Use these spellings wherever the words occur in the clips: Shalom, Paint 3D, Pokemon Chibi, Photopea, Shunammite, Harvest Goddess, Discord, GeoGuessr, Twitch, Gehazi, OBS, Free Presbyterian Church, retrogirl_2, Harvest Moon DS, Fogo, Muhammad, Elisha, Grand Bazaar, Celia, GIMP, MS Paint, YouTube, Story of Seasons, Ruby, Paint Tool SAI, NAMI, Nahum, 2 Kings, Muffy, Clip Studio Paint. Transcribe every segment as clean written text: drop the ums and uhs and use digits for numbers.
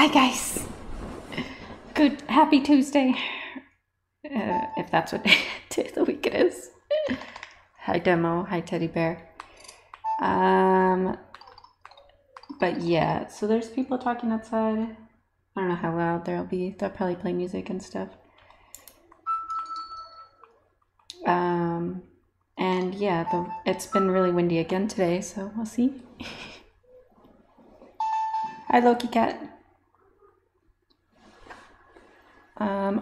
Hi guys, good happy Tuesday, if that's what day of the week it is. Hi Demo, hi Teddy Bear. But yeah, so there's people talking outside. I don't know how loud they'll be. They'll probably play music and stuff. And yeah, it's been really windy again today, so we'll see. Hi Loki Cat.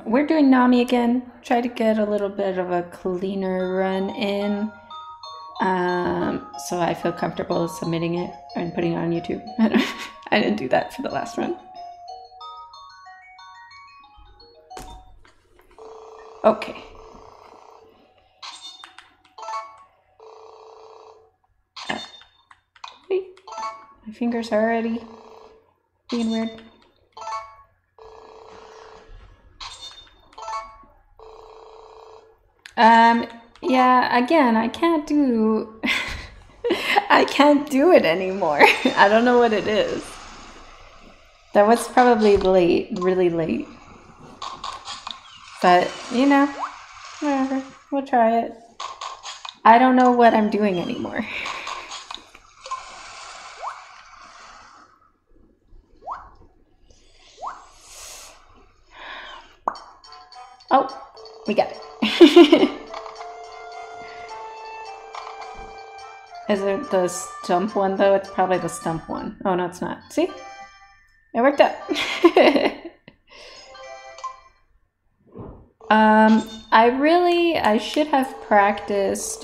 We're doing NAMI again. Try to get a little bit of a cleaner run in, so I feel comfortable submitting it and putting it on YouTube. I didn't do that for the last run. Okay. Wait, my fingers are already being weird. Yeah, again, I can't do it anymore. I don't know what it is. That was probably late, really late. But, you know, whatever, we'll try it. I don't know what I'm doing anymore. Oh, we got it. Is it the stump one though? It's probably the stump one. Oh no, it's not. See? It worked out. I should have practiced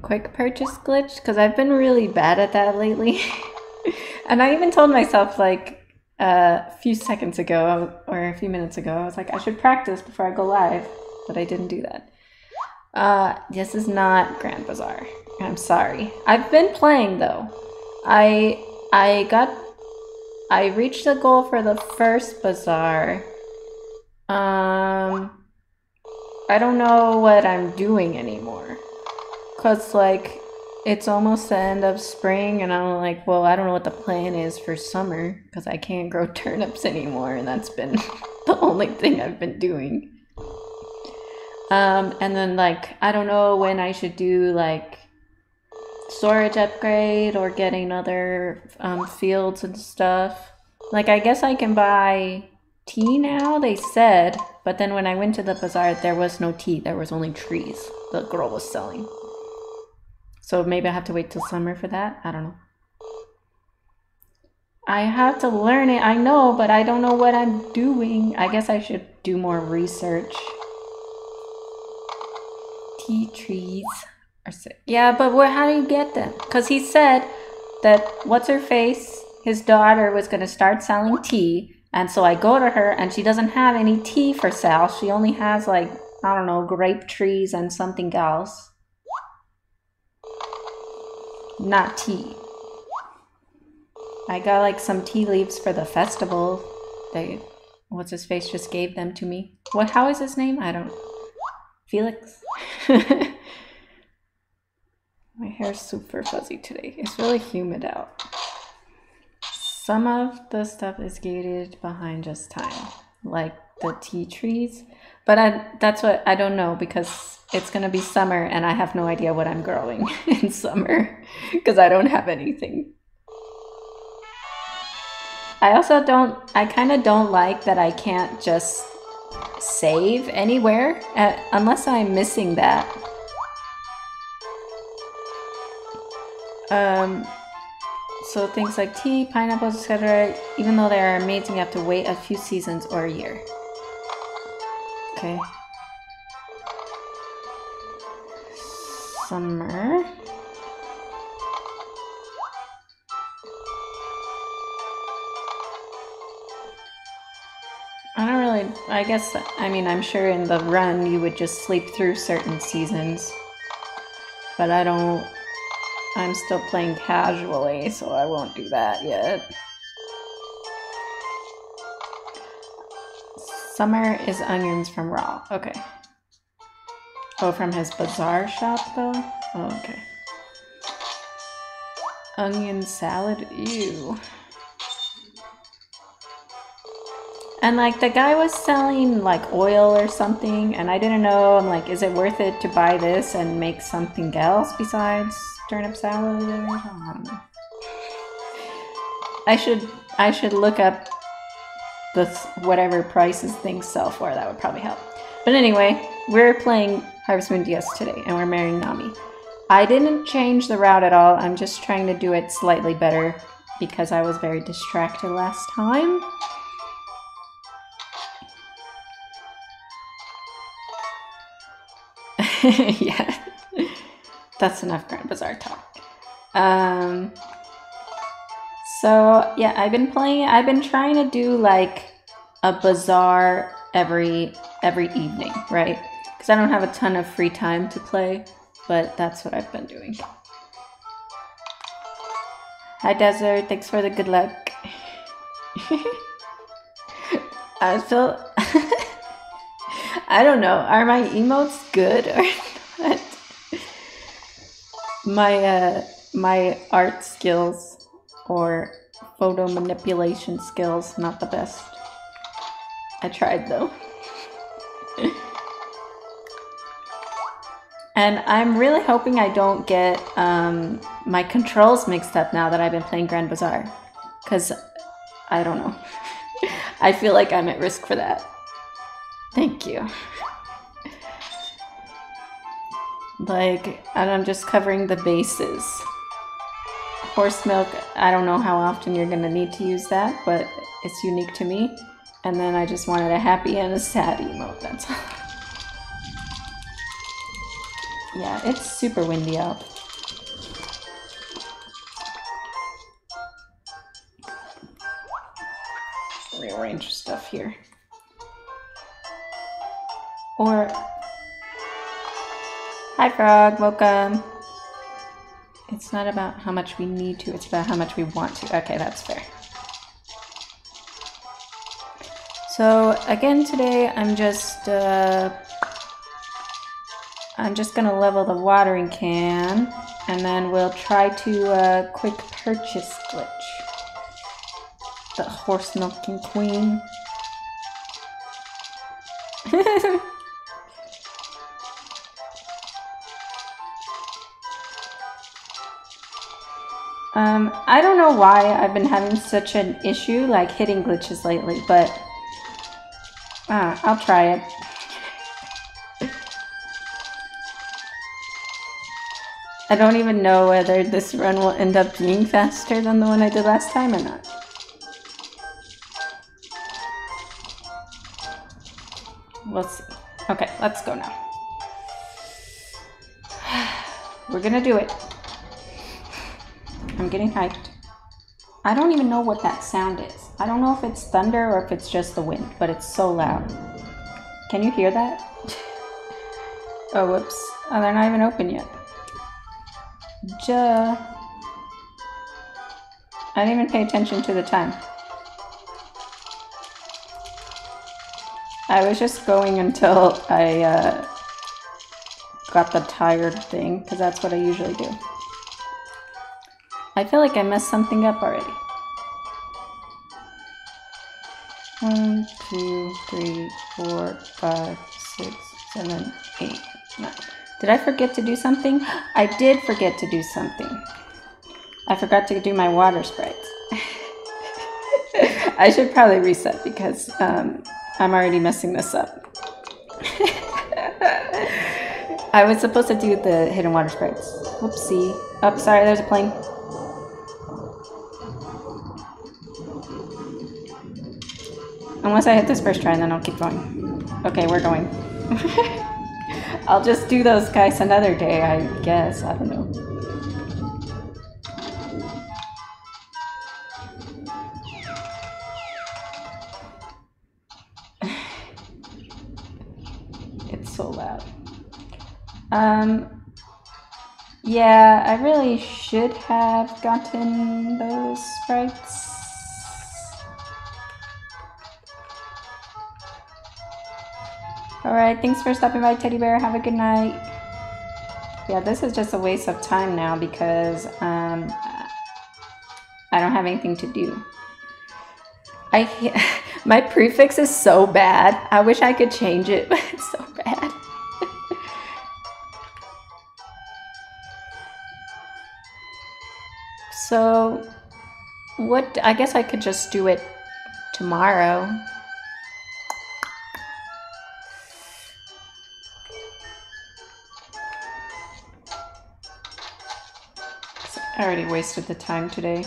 quick purchase glitch, because I've been really bad at that lately. And I even told myself, like, a few seconds ago or a few minutes ago, I was like, I should practice before I go live, but I didn't do that. This is not Grand Bazaar. I'm sorry. I've been playing though. I reached the goal for the first bazaar. I don't know what I'm doing anymore, cause like it's almost the end of spring and I'm like, well, I don't know what the plan is for summer because I can't grow turnips anymore, and that's been the only thing I've been doing. And then, like, I don't know when I should do, like, storage upgrade or getting other fields and stuff. Like, I guess I can buy tea now, they said, but then when I went to the bazaar, there was no tea, there was only trees the girl was selling. So maybe I have to wait till summer for that. I don't know. I have to learn it. I know, but I don't know what I'm doing. I guess I should do more research. Tea trees are sick. Yeah, but how do you get them? Because he said that what's-her-face, his daughter, was going to start selling tea. And so I go to her and she doesn't have any tea for sale. She only has, like, I don't know, grape trees and something else. Not tea. I got like some tea leaves for the festival. They, what's his face, just gave them to me. What? How is his name? I don't. Felix. My hair's super fuzzy today. It's really humid out. Some of the stuff is gated behind just time, like the tea trees. But that's what I don't know, because it's gonna be summer and I have no idea what I'm growing in summer because I don't have anything. I also don't, I kind of don't like that I can't just save anywhere unless I'm missing that. So things like tea, pineapples, etc., even though they are amazing, you have to wait a few seasons or a year. Okay. Summer. I don't really, I guess, I mean, I'm sure in the run you would just sleep through certain seasons, but I don't, I'm still playing casually, so I won't do that yet. Summer is onions from Raw. Okay. Oh, from his bazaar shop though? Oh, okay. Onion salad, ew. And like the guy was selling like oil or something and I didn't know, I'm like, is it worth it to buy this and make something else besides turnip salad? I don't know. I should look up this whatever prices things sell for, that would probably help. But anyway, we're playing Harvest Moon DS today and we're marrying Nami. I didn't change the route at all, I'm just trying to do it slightly better because I was very distracted last time. Yeah, that's enough Grand Bazaar talk. So yeah, I've been trying to do like a bazaar every evening, right? Because I don't have a ton of free time to play, but that's what I've been doing. Hi Desert, thanks for the good luck. I feel... I don't know, are my emotes good or not? My art skills or photo manipulation skills, not the best. I tried though. And I'm really hoping I don't get my controls mixed up now that I've been playing Grand Bazaar. Because, I don't know. I feel like I'm at risk for that. Thank you. Like, and I'm just covering the bases. Horse milk, I don't know how often you're gonna need to use that, but it's unique to me. And then I just wanted a happy and a sad emote, that's all. Yeah, it's super windy out. Rearrange stuff here. Or, hi Frog, welcome. It's not about how much we need to, it's about how much we want to. Okay, that's fair. So again today, I'm just gonna level the watering can and then we'll try to quick purchase glitch. The horse milking queen. I don't know why I've been having such an issue like hitting glitches lately, but I'll try it. I don't even know whether this run will end up being faster than the one I did last time or not. We'll see. Okay, let's go now. We're gonna do it. I'm getting hyped. I don't even know what that sound is. I don't know if it's thunder or if it's just the wind, but it's so loud. Can you hear that? Oh, whoops. Oh, they're not even open yet. Duh. I didn't even pay attention to the time. I was just going until I got the tired thing, because that's what I usually do. I feel like I messed something up already. 1, 2, 3, 4, 5, 6, 7, 8, 9. Did I forget to do something? I did forget to do something. I forgot to do my water sprites. I should probably reset because I'm already messing this up. I was supposed to do the hidden water sprites. Whoopsie. Oh, sorry, there's a plane. Unless I hit this first try and then I'll keep going. Okay, we're going. I'll just do those guys another day, I guess. I don't know. It's so loud. Yeah, I really should have gotten those sprites. Alright, thanks for stopping by, Teddy Bear. Have a good night. Yeah, this is just a waste of time now because I don't have anything to do. I can't. My prefix is so bad. I wish I could change it, but it's so bad. So what, I guess I could just do it tomorrow. I already wasted the time today.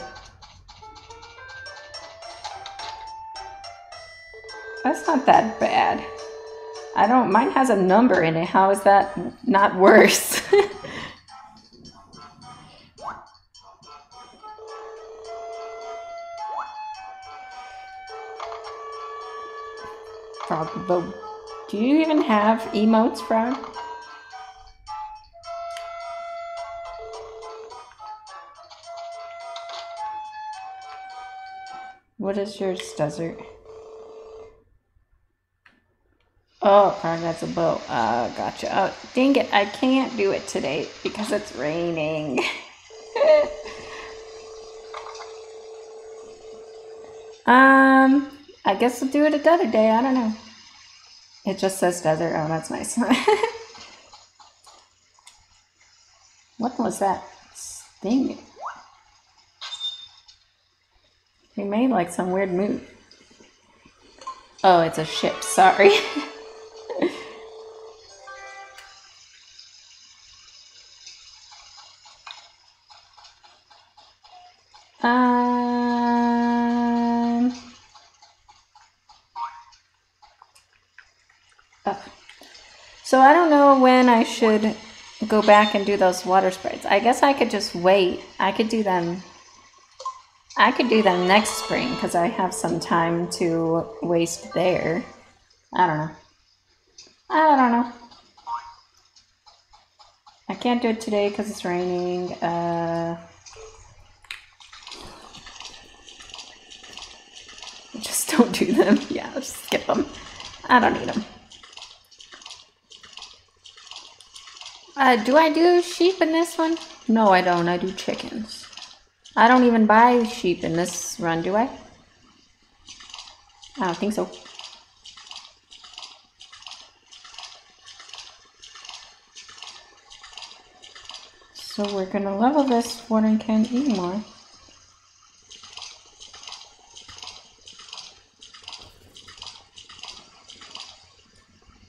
That's not that bad. I don't, mine has a number in it. How is that not worse? Frog, do you even have emotes, Frog? What is yours, desert? Oh, that's a bow. Gotcha. Oh, dang it. I can't do it today because it's raining. I guess we'll do it another day. I don't know. It just says desert. Oh, that's nice. What was that thing? We made like some weird move. Oh, it's a ship, sorry. Oh. So I don't know when I should go back and do those water sprites. I guess I could just wait. I could do them next spring because I have some time to waste there. I don't know. I can't do it today because it's raining. Just don't do them. Yeah, just skip them. I don't need them. Do I do sheep in this one? No, I don't. I do chickens. I don't even buy sheep in this run, do I? I don't think so. So we're gonna level this watering can even more.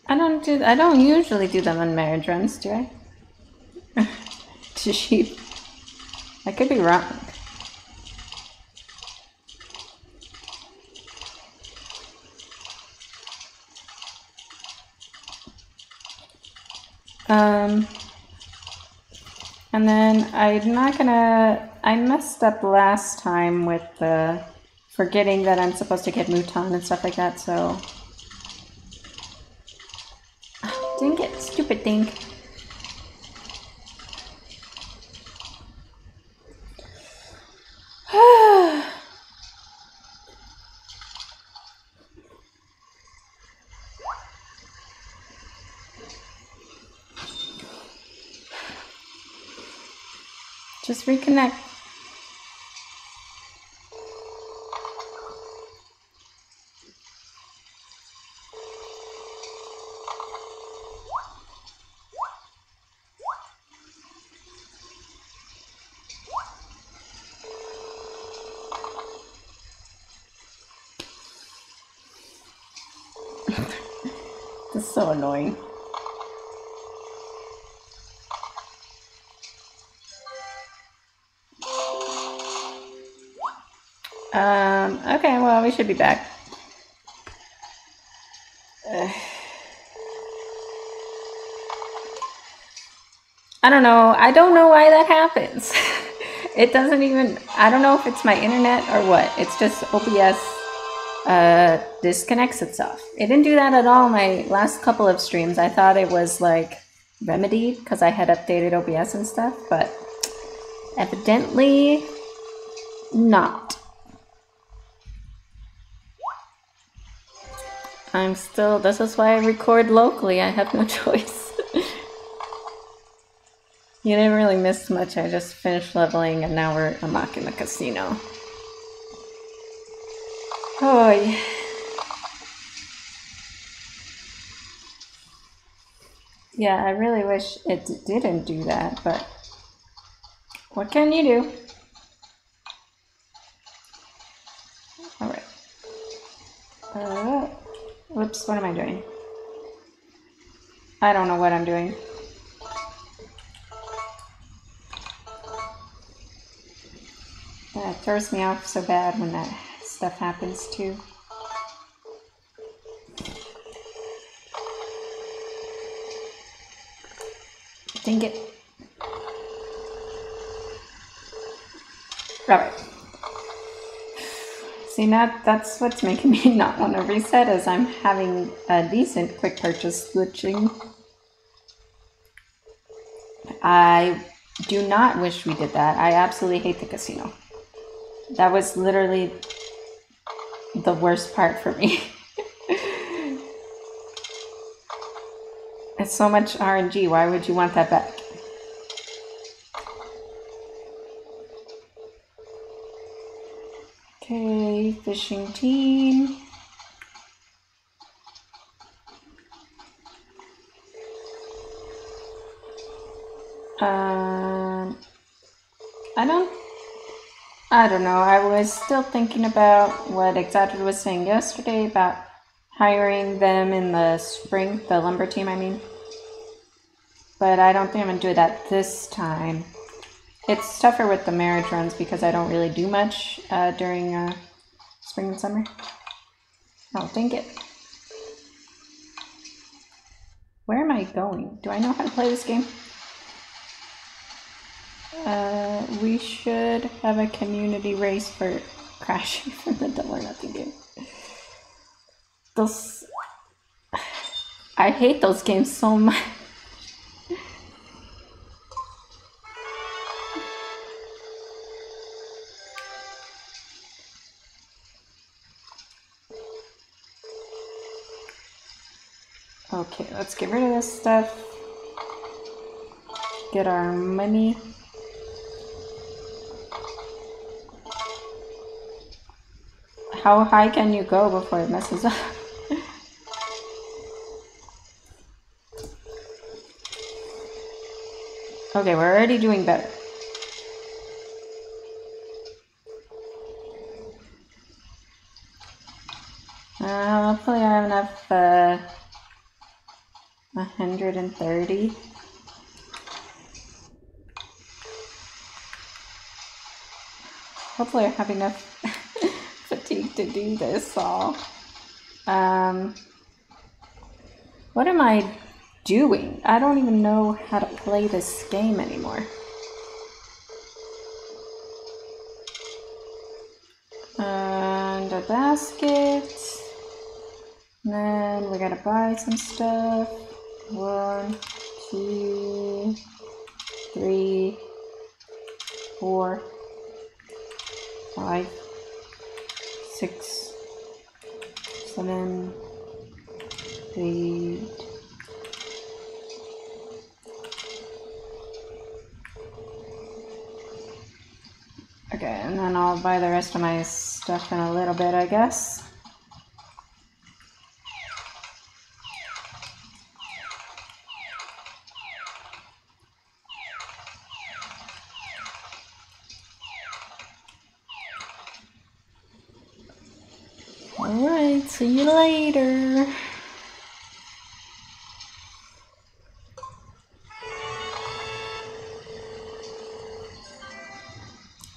I don't usually do them on marriage runs, do I? To sheep. I could be wrong. And then I messed up last time with the forgetting that I'm supposed to get mouton and stuff like that, so. Dang it, stupid thing. Just reconnect. This is so annoying. Okay, well, we should be back. I don't know why that happens. It doesn't even, I don't know if it's my internet or what. It's just OBS disconnects itself. It didn't do that at all my last couple of streams. I thought it was like remedied because I had updated OBS and stuff, but evidently not. I'm still, this is why I record locally. I have no choice. You didn't really miss much. I just finished leveling and now I'm back in the casino. Ay. Yeah, I really wish it didn't do that, but what can you do? All right. Whoops, what am I doing? I don't know what I'm doing. That throws me off so bad when that stuff happens too. Dang it. Alright. See, now that's what's making me not want to reset, as I'm having a decent quick purchase glitching. I do not wish we did that. I absolutely hate the casino. That was literally the worst part for me. It's so much RNG. Why would you want that back? Okay, fishing team. I don't know. I was still thinking about what Exotic was saying yesterday about hiring them in the spring, the lumber team, I mean. But I don't think I'm going to do that this time. It's tougher with the marriage runs because I don't really do much during spring and summer. I don't think it. Where am I going? Do I know how to play this game? We should have a community race for crashing from the Double or Nothing game. Those... I hate those games so much. Okay, let's get rid of this stuff. Get our money. How high can you go before it messes up? Okay, we're already doing better. Hopefully I have enough 130. Hopefully I have enough fatigue to do this all. What am I doing? I don't even know how to play this game anymore. And a basket. And then we gotta buy some stuff. 1, 2, 3, 4, 5, 6, 7, 8. Okay, and then I'll buy the rest of my stuff in a little bit, I guess. See you later.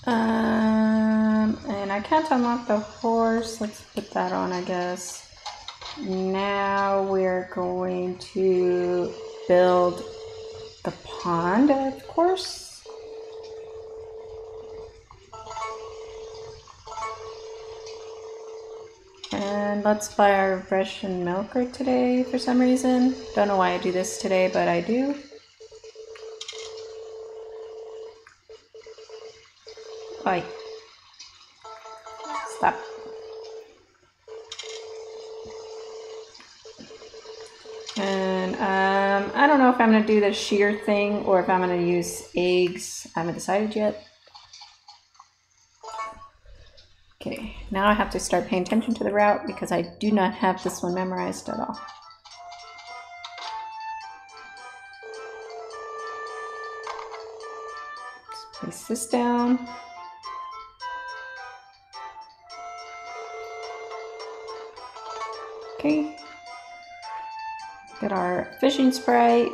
And I can't unlock the horse. Let's put that on, I guess. Now we're going to build the pond, of course. And let's buy our Russian milker today for some reason. Don't know why I do this today, but I do. Oi. Stop. And I don't know if I'm going to do the shear thing or if I'm going to use eggs. I haven't decided yet. Okay, now I have to start paying attention to the route because I do not have this one memorized at all. Let's place this down. Okay, get our fishing sprite.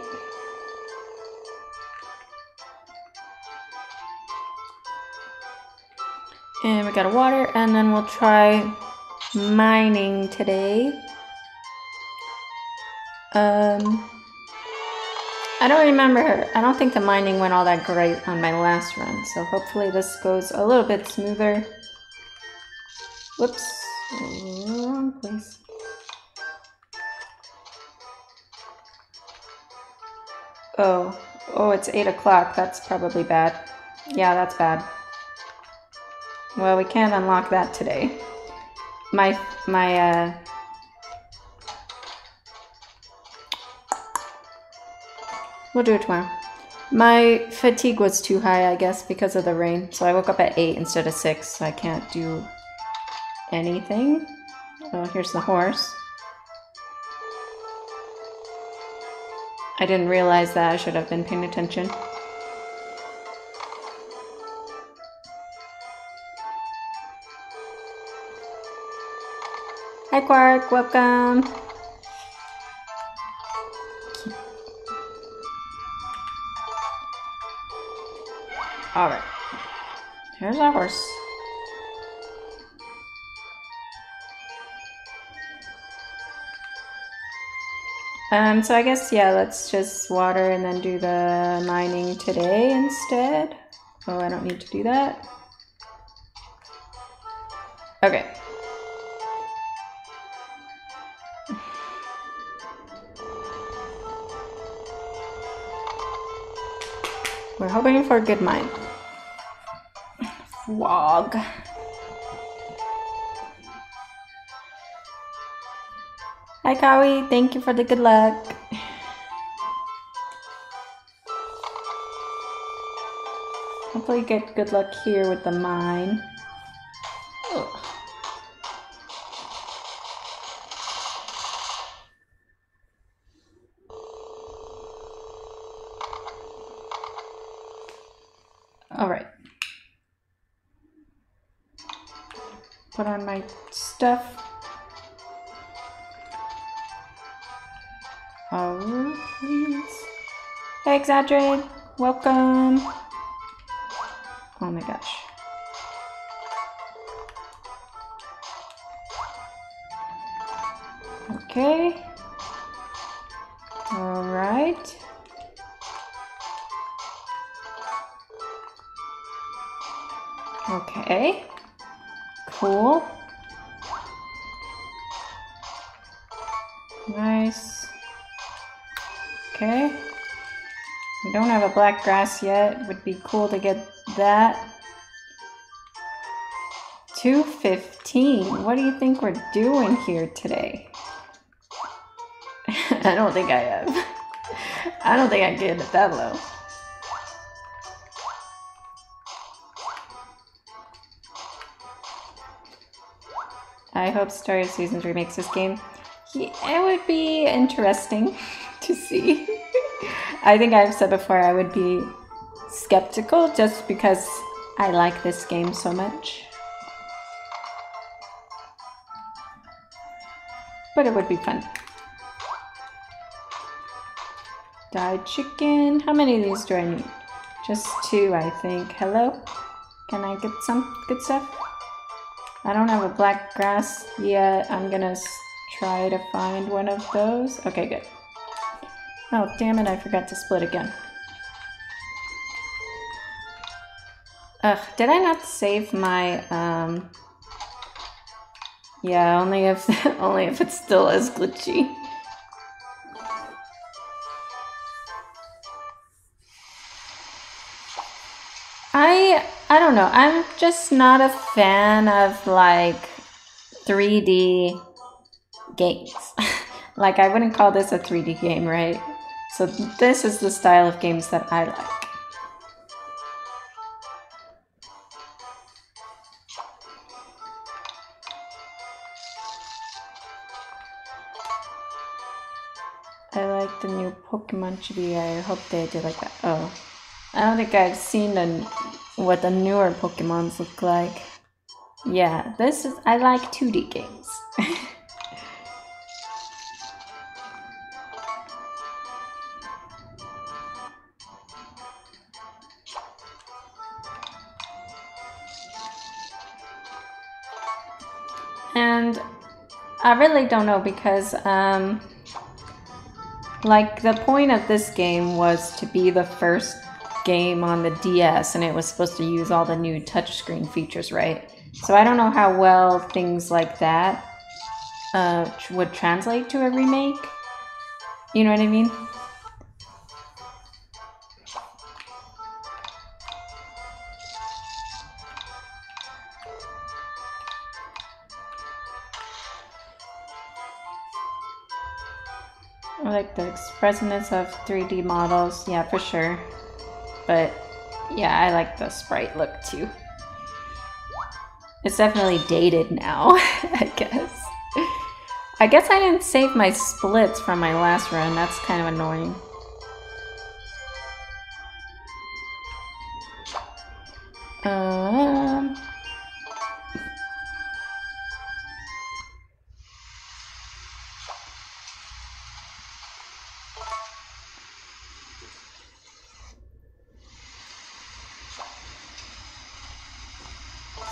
And we got a water, and then we'll try mining today. I don't remember. I don't think the mining went all that great on my last run, so hopefully this goes a little bit smoother. Whoops, wrong place. Oh, it's 8 o'clock. That's probably bad. Yeah, that's bad. Well, we can't unlock that today. We'll do it tomorrow. My fatigue was too high, I guess, because of the rain. So I woke up at 8 instead of 6, so I can't do anything. Oh, here's the horse. I didn't realize that. I should have been paying attention. Hi Quark, welcome. All right, here's our horse. So I guess, yeah, let's just water and then do the mining today instead. Oh, I don't need to do that. Okay. We're hoping for a good mine. Vlog. Hi Kawi, thank you for the good luck. Hopefully get good luck here with the mine. Ugh. Put on my stuff. Oh, please. Hey, Exaggerate. Welcome. Oh my gosh. Okay. All right. Okay. Cool. Nice. Okay. We don't have a black grass yet. Would be cool to get that. 2:15. What do you think we're doing here today? I don't think I have. I don't think I get it that low. I hope Story of Seasons remakes this game. It would be interesting to see. I think I've said before I would be skeptical just because I like this game so much. But it would be fun. Dyed chicken. How many of these do I need? Just 2, I think. Hello? Can I get some good stuff? I don't have a black grass yet. I'm gonna try to find one of those. Okay, good. Oh, damn it, I forgot to split again. Ugh, did I not save my, yeah, only if it's still as glitchy. I don't know, I'm just not a fan of like 3D games. Like I wouldn't call this a 3D game, right? So this is the style of games that I like. like the new Pokemon Chibi. I hope they do like that. Oh, I don't think I've seen what the newer Pokemons look like. Yeah, this is, I like 2D games. And I really don't know because, like, the point of this game was to be the first game on the DS, and it was supposed to use all the new touchscreen features, right? So I don't know how well things like that would translate to a remake. You know what I mean? I like the expressiveness of 3D models, yeah, for sure. But yeah, I like the sprite look too. It's definitely dated now, I guess. I guess I didn't save my splits from my last run, that's kind of annoying.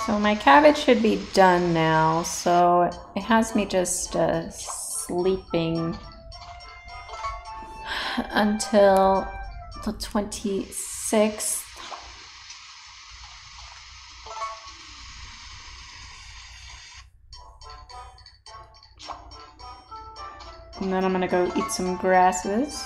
So my cabbage should be done now, so it has me just sleeping until the 26th. And then I'm gonna go eat some grasses.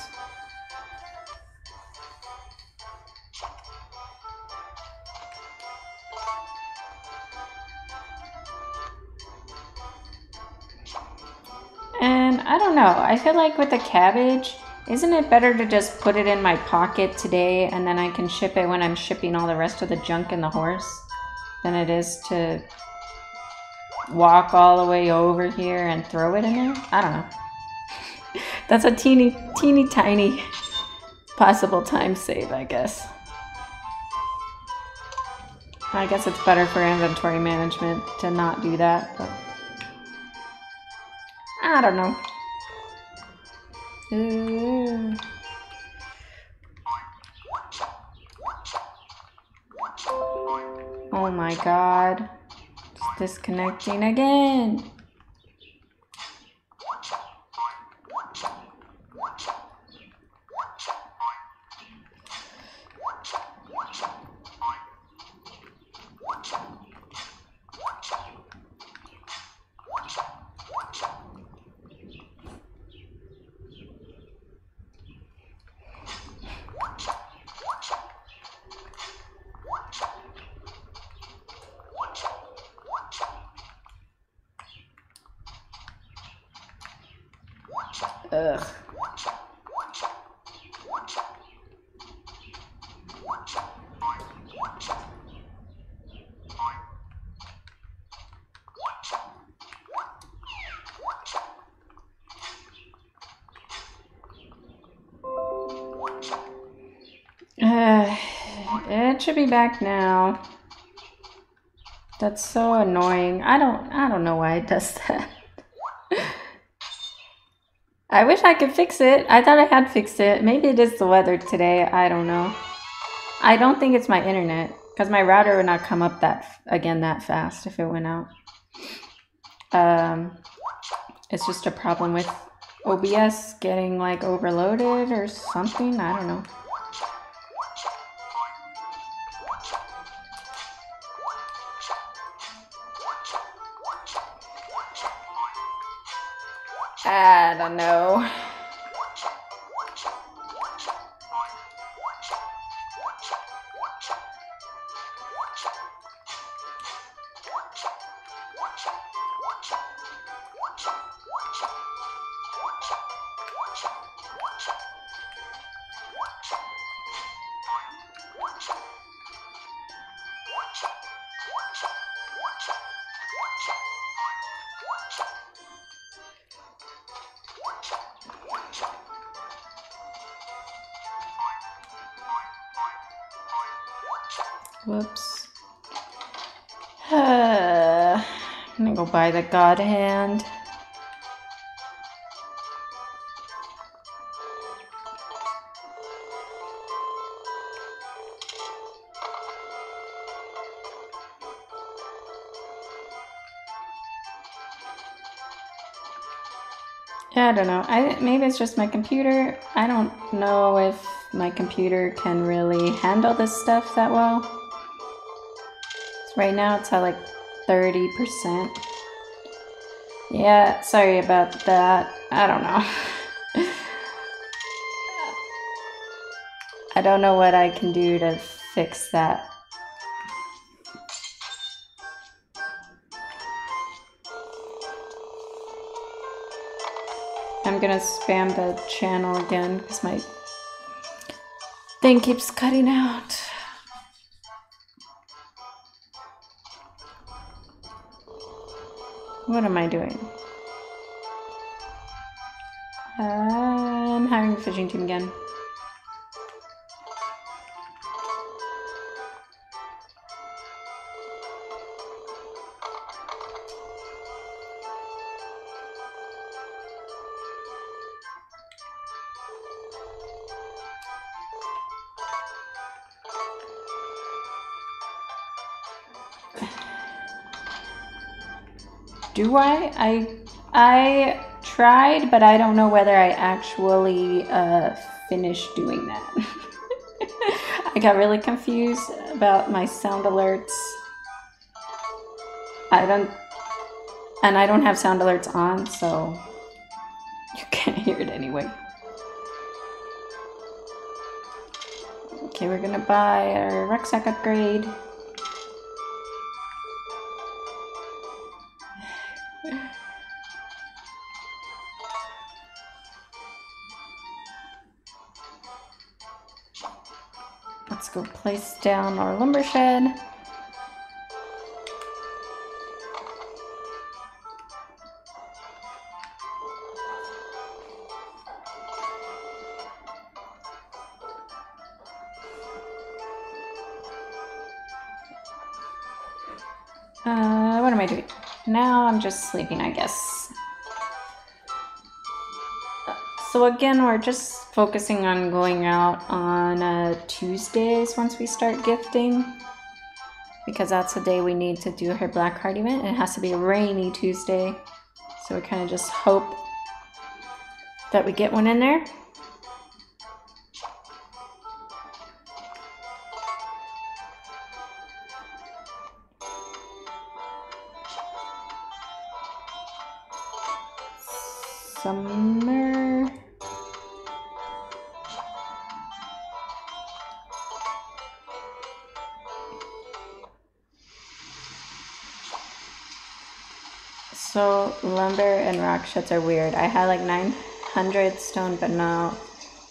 I feel like with the cabbage, isn't it better to just put it in my pocket today and then I can ship it when I'm shipping all the rest of the junk in the horse than it is to walk all the way over here and throw it in there? I don't know. That's a teeny tiny possible time save, I guess. I guess it's better for inventory management to not do that, but I don't know. Ooh. Oh my god, it's disconnecting again. Ugh. It should be back now. That's so annoying. I don't know why it does that. I wish I could fix it. I thought I had fixed it. Maybe it is the weather today. I don't know. I don't think it's my internet because my router would not come up that fast if it went out. It's just a problem with OBS getting like overloaded or something. I don't know. I don't know. Whoops. I'm gonna go buy the God Hand. I don't know. Maybe it's just my computer. I don't know if my computer can really handle this stuff that well. So right now it's at like 30%. Yeah, sorry about that. I don't know. I don't know what I can do to fix that. I'm gonna spam the channel again because my thing keeps cutting out. What am I doing? I'm hiring a fishing team again. Do I? I tried, but I don't know whether I actually finished doing that. I got really confused about my sound alerts. I don't have sound alerts on, so you can't hear it anyway. Okay, we're gonna buy our rucksack upgrade. Go place down our lumber shed. What am I doing? Now I'm just sleeping, I guess. So again, we're just focusing on going out on Tuesdays once we start gifting, because that's the day we need to do her Black Heart event, and it has to be a rainy Tuesday, so we kind of just hope that we get one in there. Sheds are weird. I had like 900 stone, but no.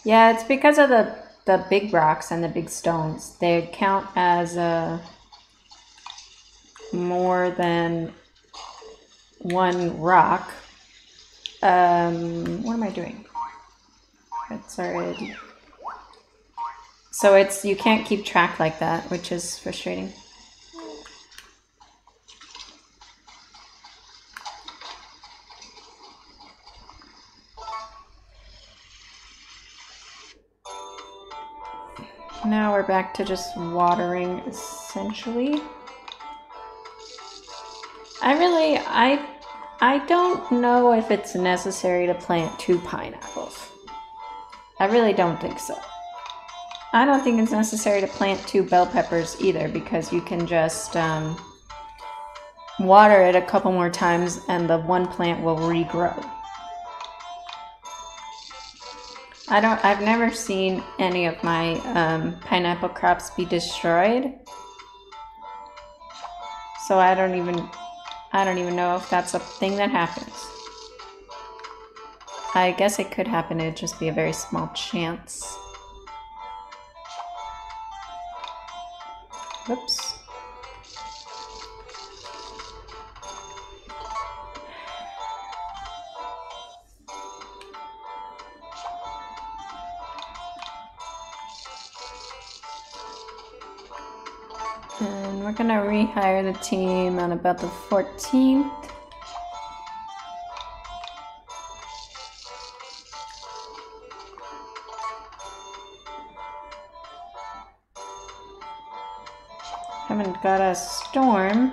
Yeah, it's because of the big rocks and the big stones. They count as more than one rock. What am I doing? That's already. So it's, you can't keep track like that, which is frustrating. Now we're back to just watering, essentially. I don't know if it's necessary to plant 2 pineapples. I really don't think so. I don't think it's necessary to plant 2 bell peppers either, because you can just water it a couple more times and the one plant will regrow. I've never seen any of my pineapple crops be destroyed. So I don't even know if that's a thing that happens. I guess it could happen, it'd just be a very small chance. Whoops. We're gonna rehire the team on about the 14th. Haven't got a storm.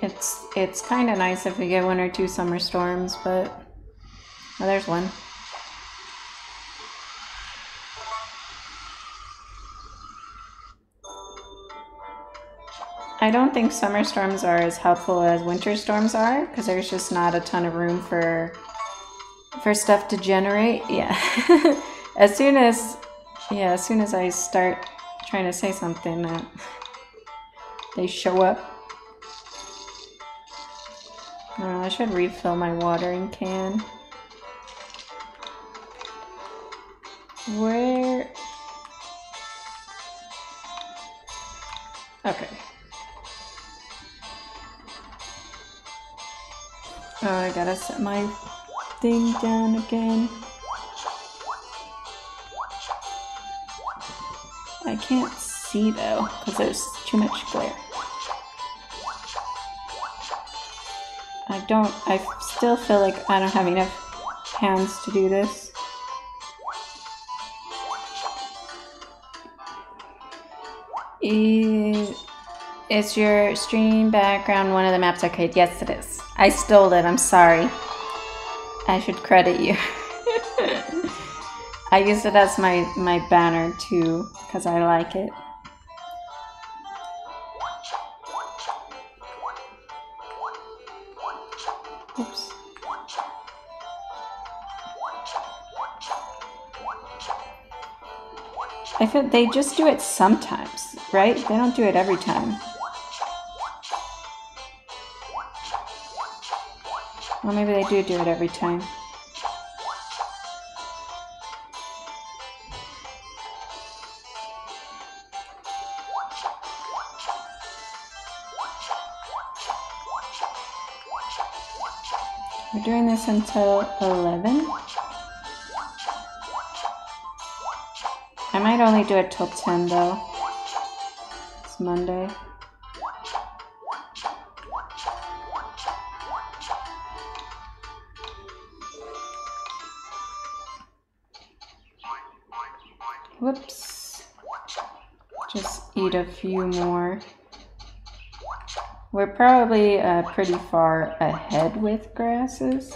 It's kind of nice if we get one or two summer storms, but oh, there's one. I don't think summer storms are as helpful as winter storms are, because there's just not a ton of room for stuff to generate. Yeah. as soon as I start trying to say something, they show up. Oh, I should refill my watering can. Where? Okay. Oh, I gotta set my thing down again. I can't see though, because there's too much glare. I still feel like I don't have enough hands to do this. Is your stream background one of the maps arcade? Yes, it is. I stole it, I'm sorry. I should credit you. I used it as my banner too, because I like it. Oops. I feel they just do it sometimes, right? They don't do it every time. Well, maybe they do it every time. We're doing this until 11. I might only do it till 10 though. It's Monday. Whoops. Just eat a few more. We're probably pretty far ahead with grasses.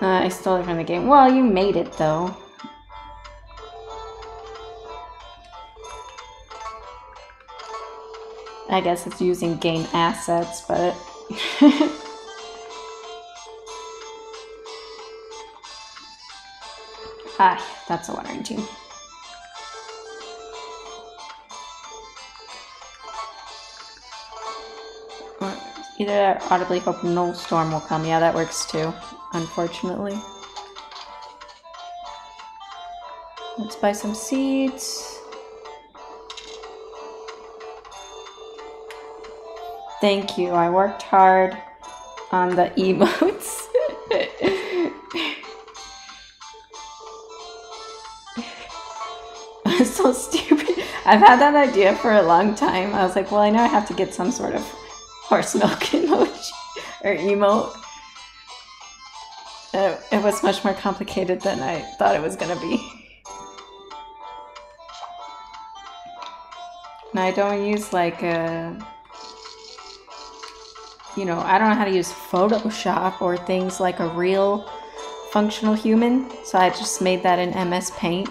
I stole it from the game. Well, you made it though. I guess it's using game assets, but... Ah, that's a watering tube. Either audibly hope no storm will come. Yeah, that works too, unfortunately. Let's buy some seeds. Thank you, I worked hard on the emotes. I'm so stupid. I've had that idea for a long time. I was like, well, I know I have to get some sort of horse milk emoji or emote. It was much more complicated than I thought it was gonna be. And I don't use like I don't know how to use Photoshop or things like a real functional human, so I just made that in MS Paint.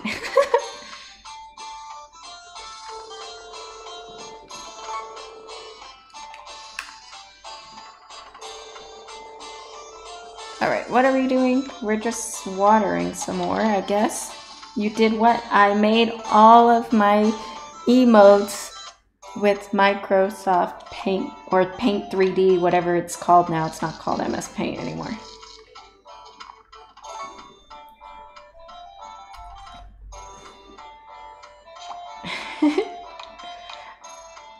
What are we doing? We're just watering some more, I guess. You did what? I made all of my emotes with Microsoft Paint, or Paint 3D, whatever it's called now. It's not called MS Paint anymore.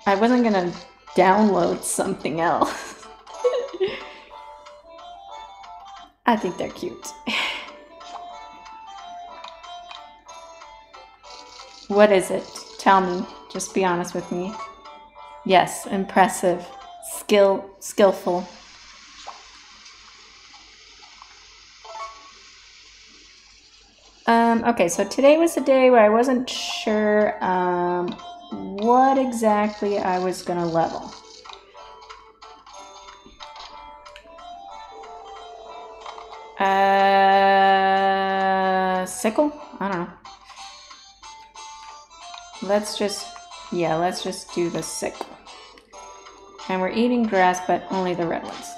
I wasn't gonna download something else. I think they're cute. What is it? Tell me. Just be honest with me. Yes, impressive. Skillful. Okay, so today was the day where I wasn't sure what exactly I was gonna level. Sickle? I don't know. Let's just do the sickle. And we're eating grass, but only the red ones.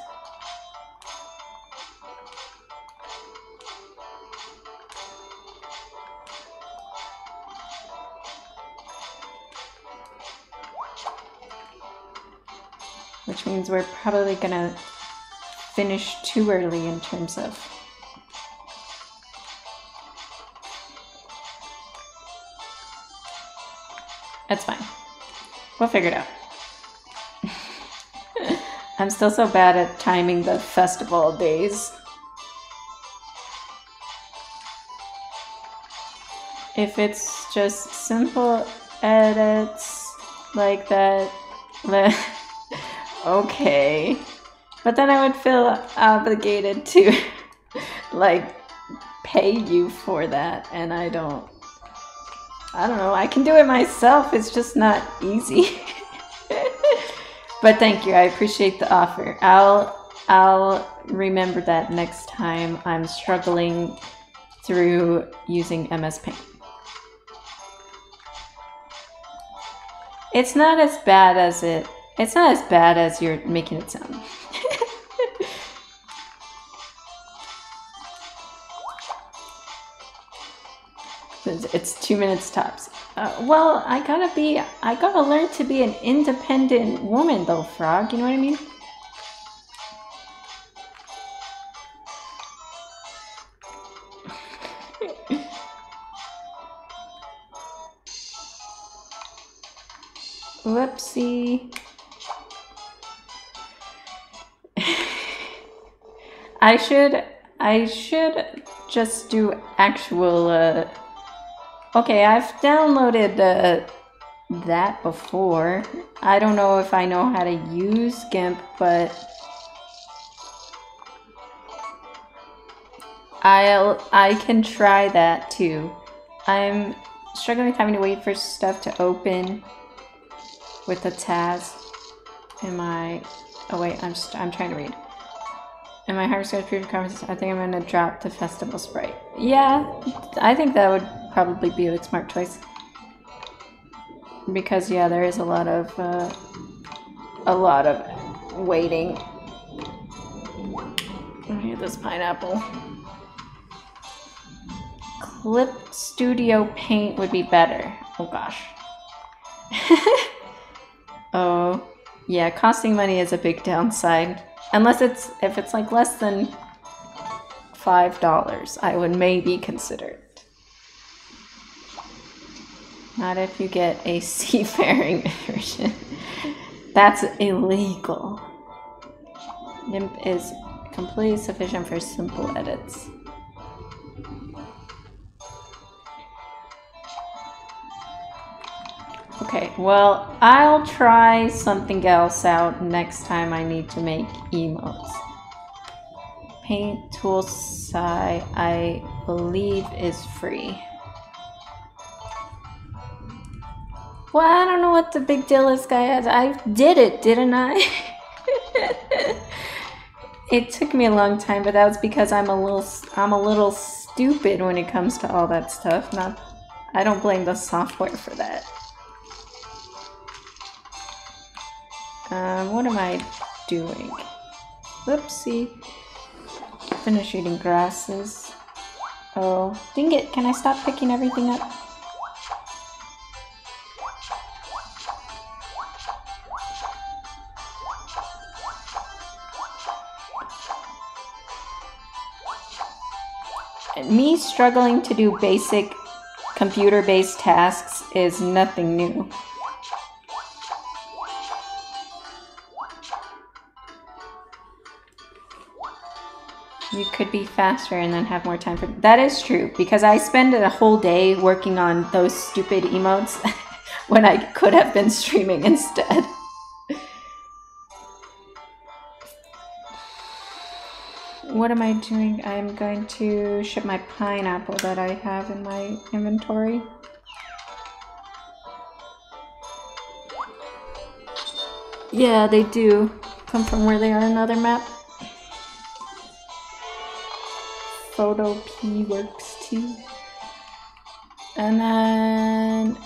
Which means we're probably gonna finish too early in terms of that's fine. We'll figure it out. I'm still so bad at timing the festival days. If it's just simple edits like that, okay. But then I would feel obligated to like pay you for that, and I don't know, I can do it myself, it's just not easy. But thank you, I appreciate the offer. I'll remember that next time I'm struggling through using MS Paint. It's not as bad as you're making it sound. It's 2 minutes tops. Well, I gotta learn to be an independent woman though, Frog, you know what I mean? Whoopsie. I should just do actual, okay, I've downloaded that before. I don't know if I know how to use GIMP, but I can try that too. I'm struggling with having to wait for stuff to open with the tabs. Oh wait, I'm trying to read. And my Harvest Goddess, I think I'm gonna drop the festival sprite. Yeah, I think that would probably be a smart choice. Because yeah, there is a lot of waiting. I hear this pineapple. Clip Studio Paint would be better. Oh gosh. Oh yeah, costing money is a big downside. Unless if it's like less than $5, I would maybe consider it. Not if you get a seafaring version. That's illegal. GIMP is completely sufficient for simple edits. Okay, well, I'll try something else out next time I need to make emotes. Paint Tool SAI, I believe, is free. Well, I don't know what the big deal is, guys. I did it, didn't I? It took me a long time, but that was because I'm a little stupid when it comes to all that stuff. I don't blame the software for that. What am I doing? Whoopsie. Finish eating grasses. Oh, dang it, can I stop picking everything up? And me struggling to do basic computer-based tasks is nothing new. You could be faster and then have more time for... That is true, because I spend a whole day working on those stupid emotes when I could have been streaming instead. What am I doing? I'm going to ship my pineapple that I have in my inventory. Yeah, they do come from where they are on another map. Photopea works too. And then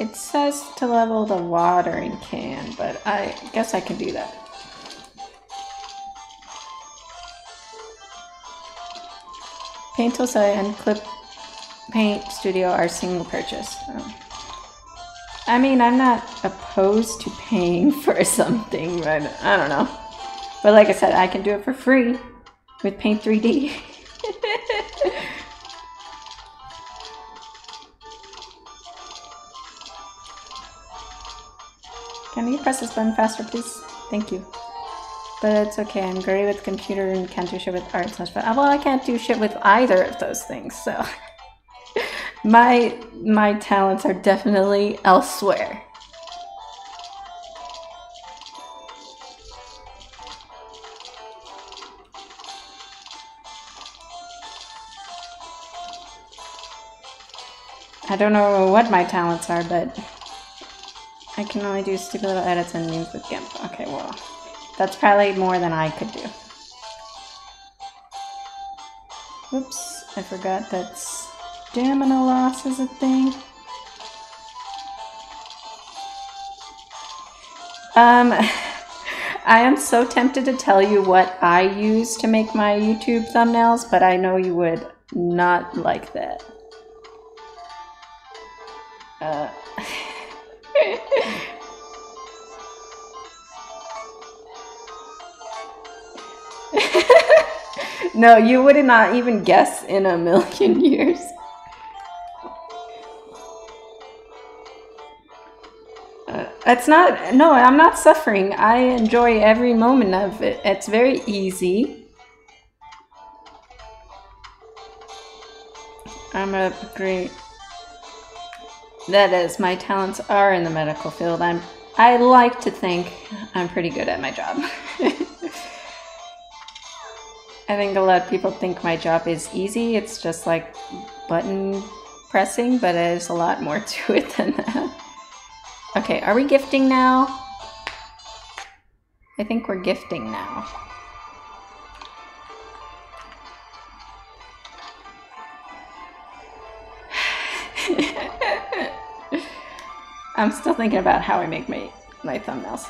it says to level the watering can, but I guess I can do that. Paint Tool SAI and Clip Paint Studio are single purchase. Oh. I mean, I'm not opposed to paying for something, but I don't know. But like I said, I can do it for free with Paint 3D. Can you press this button faster, please? Thank you. But it's okay, I'm great with computer and can't do shit with art slash, but well, I can't do shit with either of those things, so my talents are definitely elsewhere. I don't know what my talents are, but I can only do stupid little edits and memes with GIMP. Okay, well. That's probably more than I could do. Whoops, I forgot that stamina loss is a thing. I am so tempted to tell you what I use to make my YouTube thumbnails, but I know you would not like that. No, you would not even guess in a million years. It's not, no, I'm not suffering. I enjoy every moment of it. It's very easy. I'm a great, that is, my talents are in the medical field. I like to think I'm pretty good at my job. I think a lot of people think my job is easy. It's just like button pressing, but there's a lot more to it than that. Okay, are we gifting now? I think we're gifting now. I'm still thinking about how I make my thumbnails.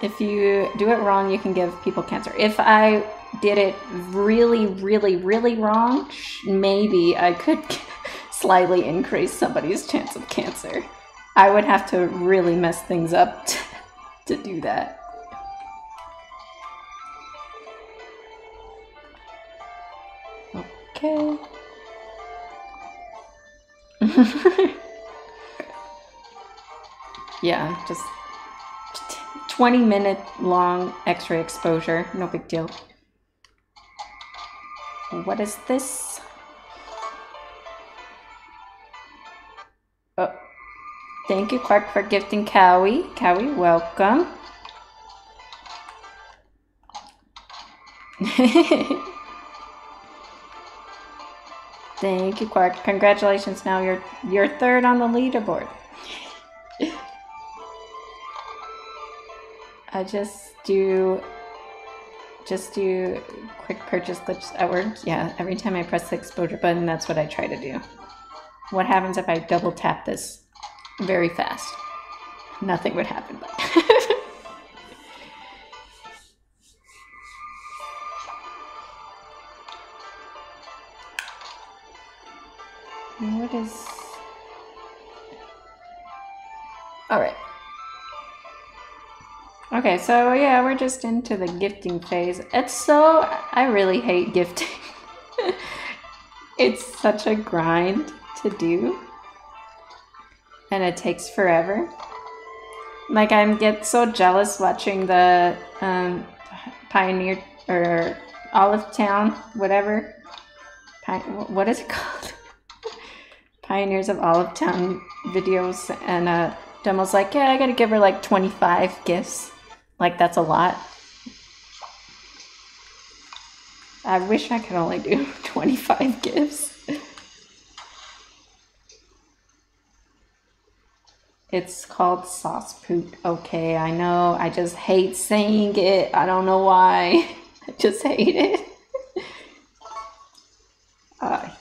If you do it wrong, you can give people cancer. If I did it really, really, really wrong, maybe I could slightly increase somebody's chance of cancer. I would have to really mess things up to do that. Okay. Yeah, just... 20-minute long x-ray exposure, no big deal. What is this? Oh, thank you, Clark, for gifting Cowie. Cowie, welcome. Thank you, Clark. Congratulations, now you're third on the leaderboard. I just do quick purchase glitches at work. Yeah, every time I press the exposure button, that's what I try to do. What happens if I double tap this very fast? Nothing would happen, but what is... All right. Okay, so yeah, we're just into the gifting phase. It's so... I really hate gifting. It's such a grind to do. And it takes forever. Like, I get so jealous watching the Pioneer or Olive Town, whatever. What is it called? Pioneers of Olive Town videos. And Demo's like, yeah, I gotta give her like 25 gifts. Like, that's a lot. I wish I could only do 25 gifts. It's called sauce poop. Okay, I know. I just hate saying it. I don't know why. I just hate it.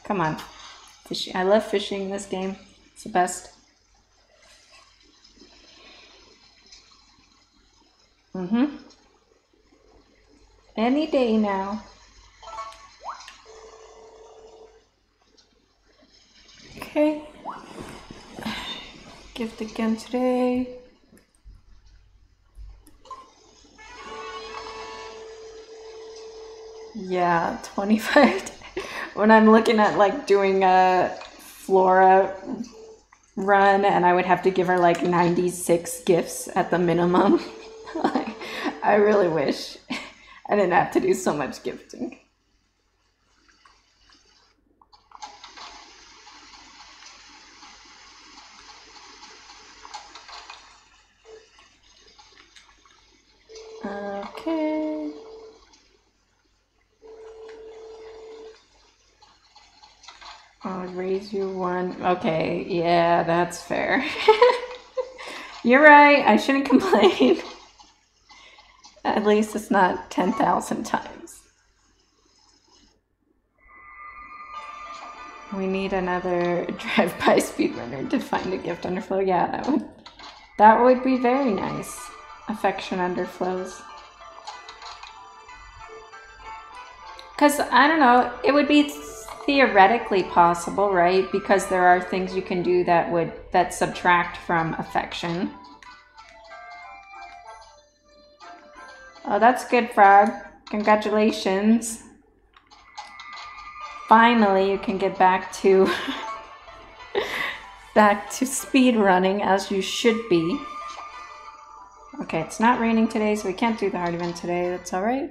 Come on. Fishing. I love fishing in this game. It's the best. Any day now. Okay. Gift again today. Yeah, 25. When I'm looking at like doing a Flora run, and I would have to give her like 96 gifts at the minimum. Like, I really wish I didn't have to do so much gifting. Okay. I'll raise you one. Okay, yeah, that's fair. You're right, I shouldn't complain. At least it's not 10,000 times. We need another drive-by speedrunner to find a gift underflow. Yeah, that would be very nice. Affection underflows. Because, I don't know, it would be theoretically possible, right? Because there are things you can do that subtract from affection. Oh, that's good, Frog. Congratulations. Finally, you can get back to speedrunning as you should be. Okay, it's not raining today, so we can't do the hard event today. That's all right.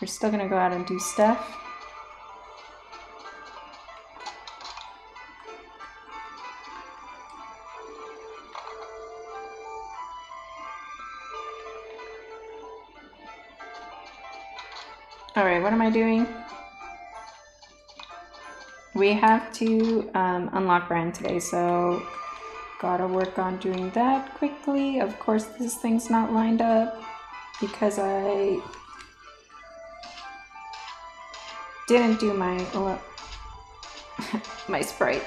We're still gonna go out and do stuff. All right, what am I doing? We have to unlock Brian today, so gotta work on doing that quickly. Of course, this thing's not lined up because I didn't do my my sprite.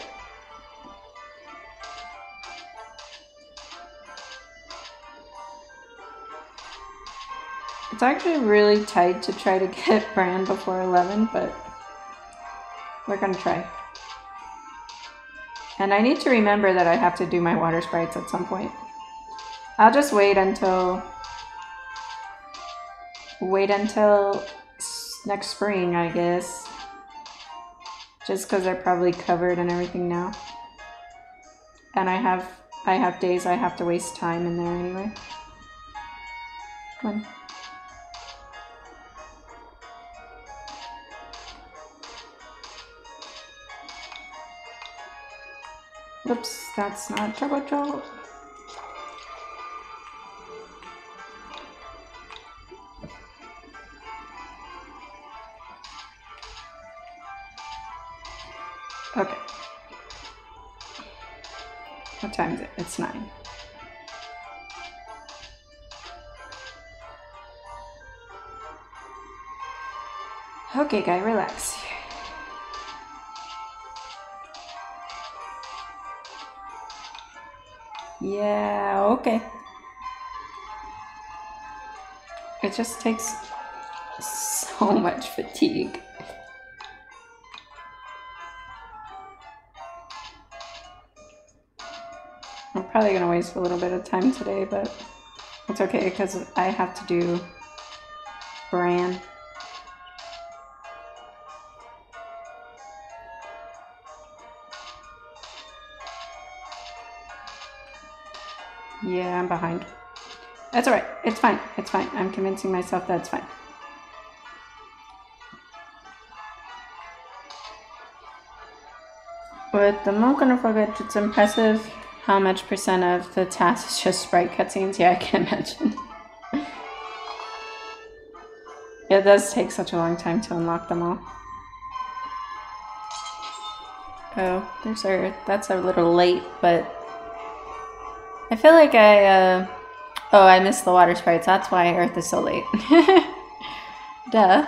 It's actually really tight to try to get Brand before 11, but we're gonna try. And I need to remember that I have to do my water sprites at some point. I'll just wait until next spring, I guess, just because they're probably covered and everything now, and I have days I have to waste time in there anyway. Come on. Whoops, that's not turbo. Okay. What time is it? It's 9. Okay, guy, relax. Yeah, okay. It just takes so much fatigue. I'm probably gonna waste a little bit of time today, but it's okay because I have to do Bran. Yeah, I'm behind. That's all right. It's fine. It's fine. I'm convincing myself that's fine. With the Mokana Forget, it's impressive how much percent of the task is just sprite cutscenes. Yeah, I can imagine. It does take such a long time to unlock them all. Oh, there's our, that's a little late, but I feel like I, oh, I missed the water sprites. That's why Earth is so late. Duh.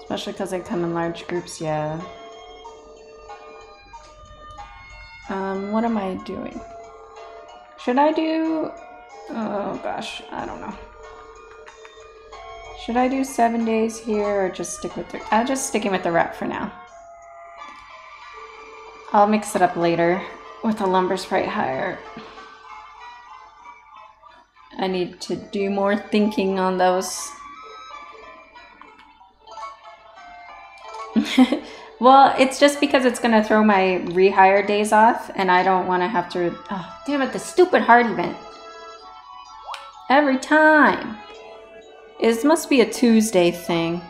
Especially because they come in large groups, yeah. What am I doing? Should I do... oh gosh, I don't know. Should I do 7 days here or just stick with the... I'm just sticking with the wrap for now. I'll mix it up later with a lumber sprite higher. I need to do more thinking on those. Well, it's just because it's going to throw my rehire days off, and I don't want to have to... oh, damn it, the stupid hard event. Every time. It must be a Tuesday thing.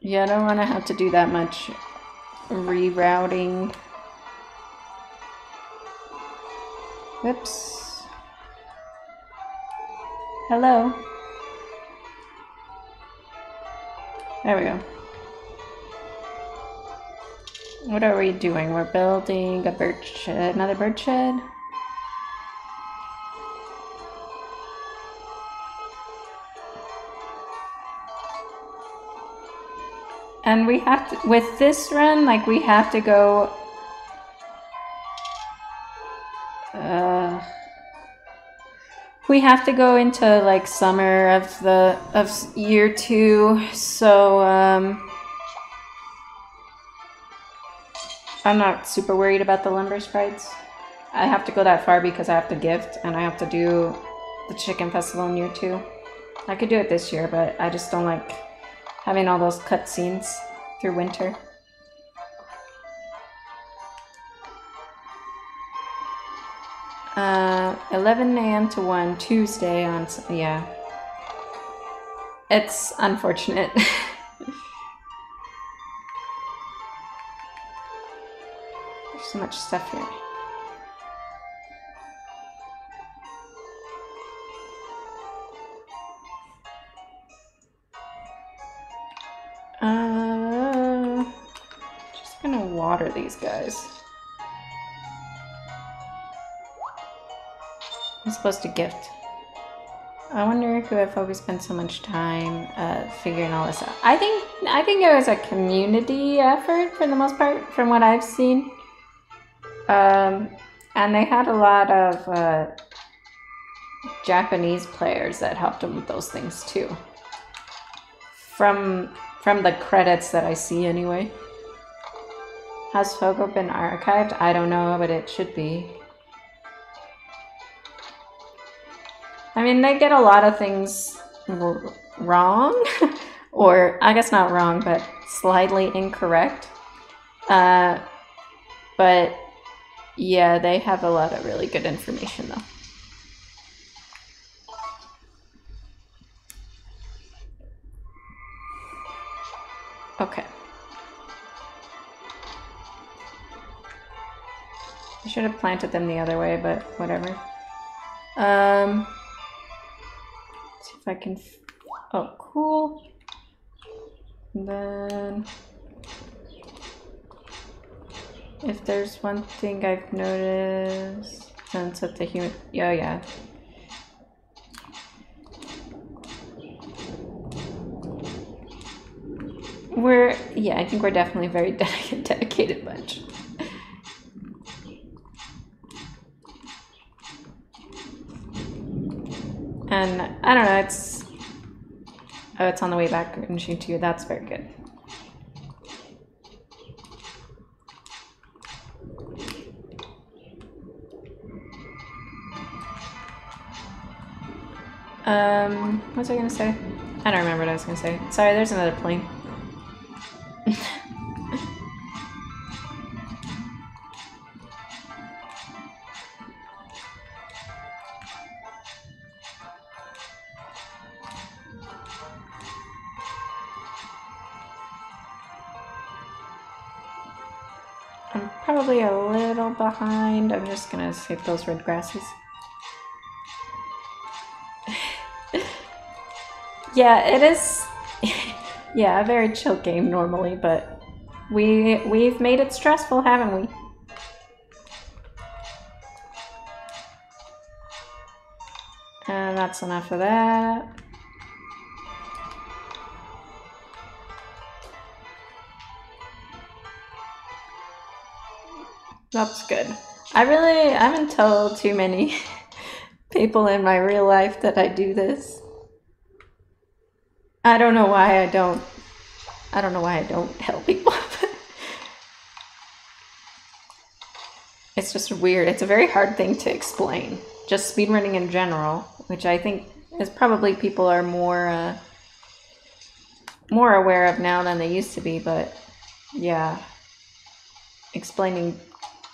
Yeah, I don't want to have to do that much rerouting. Whoops. Hello. There we go. What are we doing? We're building a bird shed, another bird shed. And we have to, with this run, like, we have to go, we have to go into, like, summer of the, of year two, so, I'm not super worried about the lumber sprites. I have to go that far because I have to gift, and I have to do the chicken festival in year two. I could do it this year, but I just don't like having all those cutscenes through winter. Uh, 11 a.m. to 1 Tuesday on, yeah. It's unfortunate. There's so much stuff here. Just gonna water these guys. I'm supposed to gift. I wonder who I've always spent so much time figuring all this out. I think it was a community effort for the most part, from what I've seen. And they had a lot of Japanese players that helped them with those things too. From the credits that I see anyway. Has Fogo been archived? I don't know, but it should be. I mean, they get a lot of things wrong, or I guess not wrong, but slightly incorrect. But yeah, they have a lot of really good information though. Okay. I should have planted them the other way, but whatever. Let's see if I can... oh, cool. And then... if there's one thing I've noticed... since it's a human... oh, yeah. We're, yeah, I think we're definitely a very dedicated bunch. And I don't know, it's, Oh, it's on the way back into you. That's very good. What was I gonna say? I don't remember what I was gonna say. Sorry, there's another plane. I'm probably a little behind. I'm just gonna skip those red grasses. Yeah, it is, yeah, a very chill game normally, but we've made it stressful, haven't we? And that's enough of that. That's good. I haven't told too many people in my real life that I do this. I don't know why I don't help people. It's just weird. It's a very hard thing to explain. Just speedrunning in general, which I think is probably people are more more aware of now than they used to be, but yeah. Explaining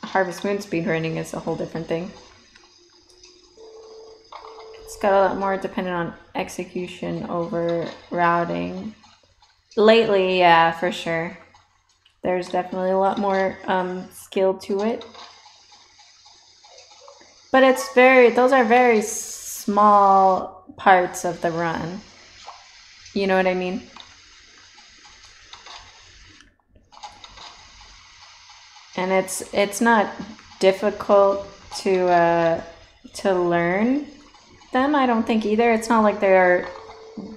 Harvest Moon speedrunning is a whole different thing. It's got a lot more dependent on execution over routing. Lately, yeah, for sure. There's definitely a lot more skill to it. But it's very, those are very small parts of the run. You know what I mean? And it's not difficult to learn them, I don't think either. It's not like they're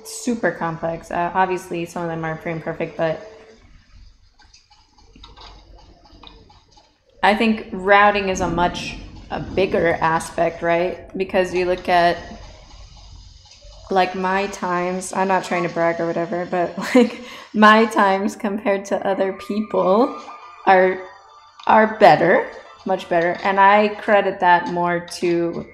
super complex. Obviously, some of them are pretty imperfect, but I think routing is a bigger aspect, right? Because you look at like my times, I'm not trying to brag or whatever, but like my times compared to other people are better, much better. And I credit that more to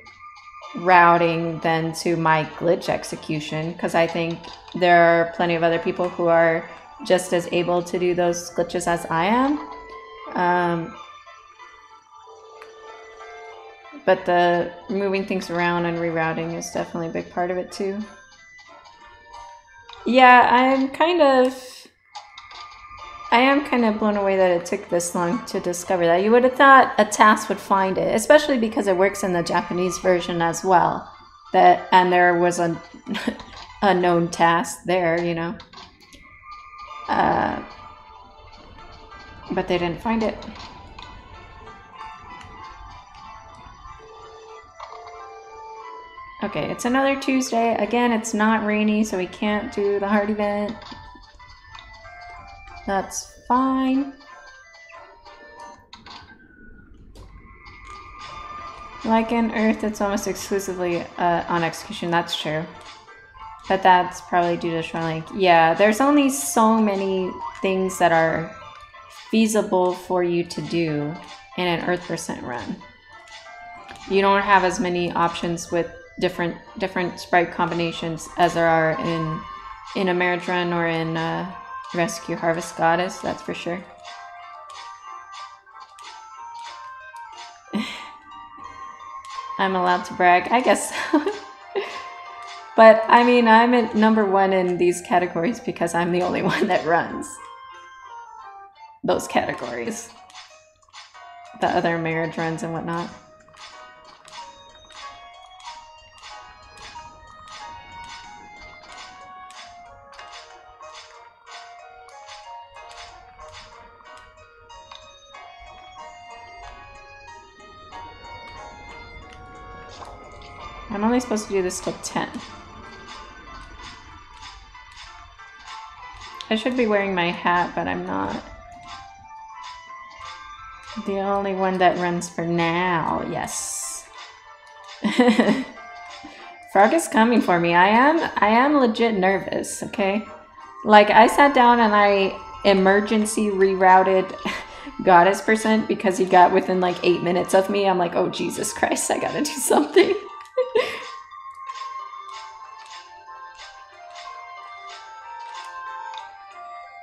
routing than to my glitch execution, because I think there are plenty of other people who are just as able to do those glitches as I am. But the moving things around and rerouting is definitely a big part of it too. Yeah, I am kind of blown away that it took this long to discover that. You would have thought a task would find it, especially because it works in the Japanese version as well. And there was a known task there, you know. But they didn't find it. Okay, it's another Tuesday. Again, it's not rainy, so we can't do the hard event. That's fine. Like in Earth, it's almost exclusively on execution. That's true. But that's probably due to Shrine Link. Yeah, there's only so many things that are feasible for you to do in an Earth percent run. You don't have as many options with different sprite combinations as there are in a marriage run or in Rescue Harvest Goddess, that's for sure. I'm allowed to brag, I guess. But I mean, I'm at #1 in these categories because I'm the only one that runs those categories. The other marriage runs and whatnot. I'm only supposed to do this till 10. I should be wearing my hat, but I'm not. The only one that runs for now, yes. Frog is coming for me. I am legit nervous, okay? Like, I sat down and I emergency rerouted Goddess percent because he got within like 8 minutes of me. I'm like, oh Jesus Christ, I gotta do something.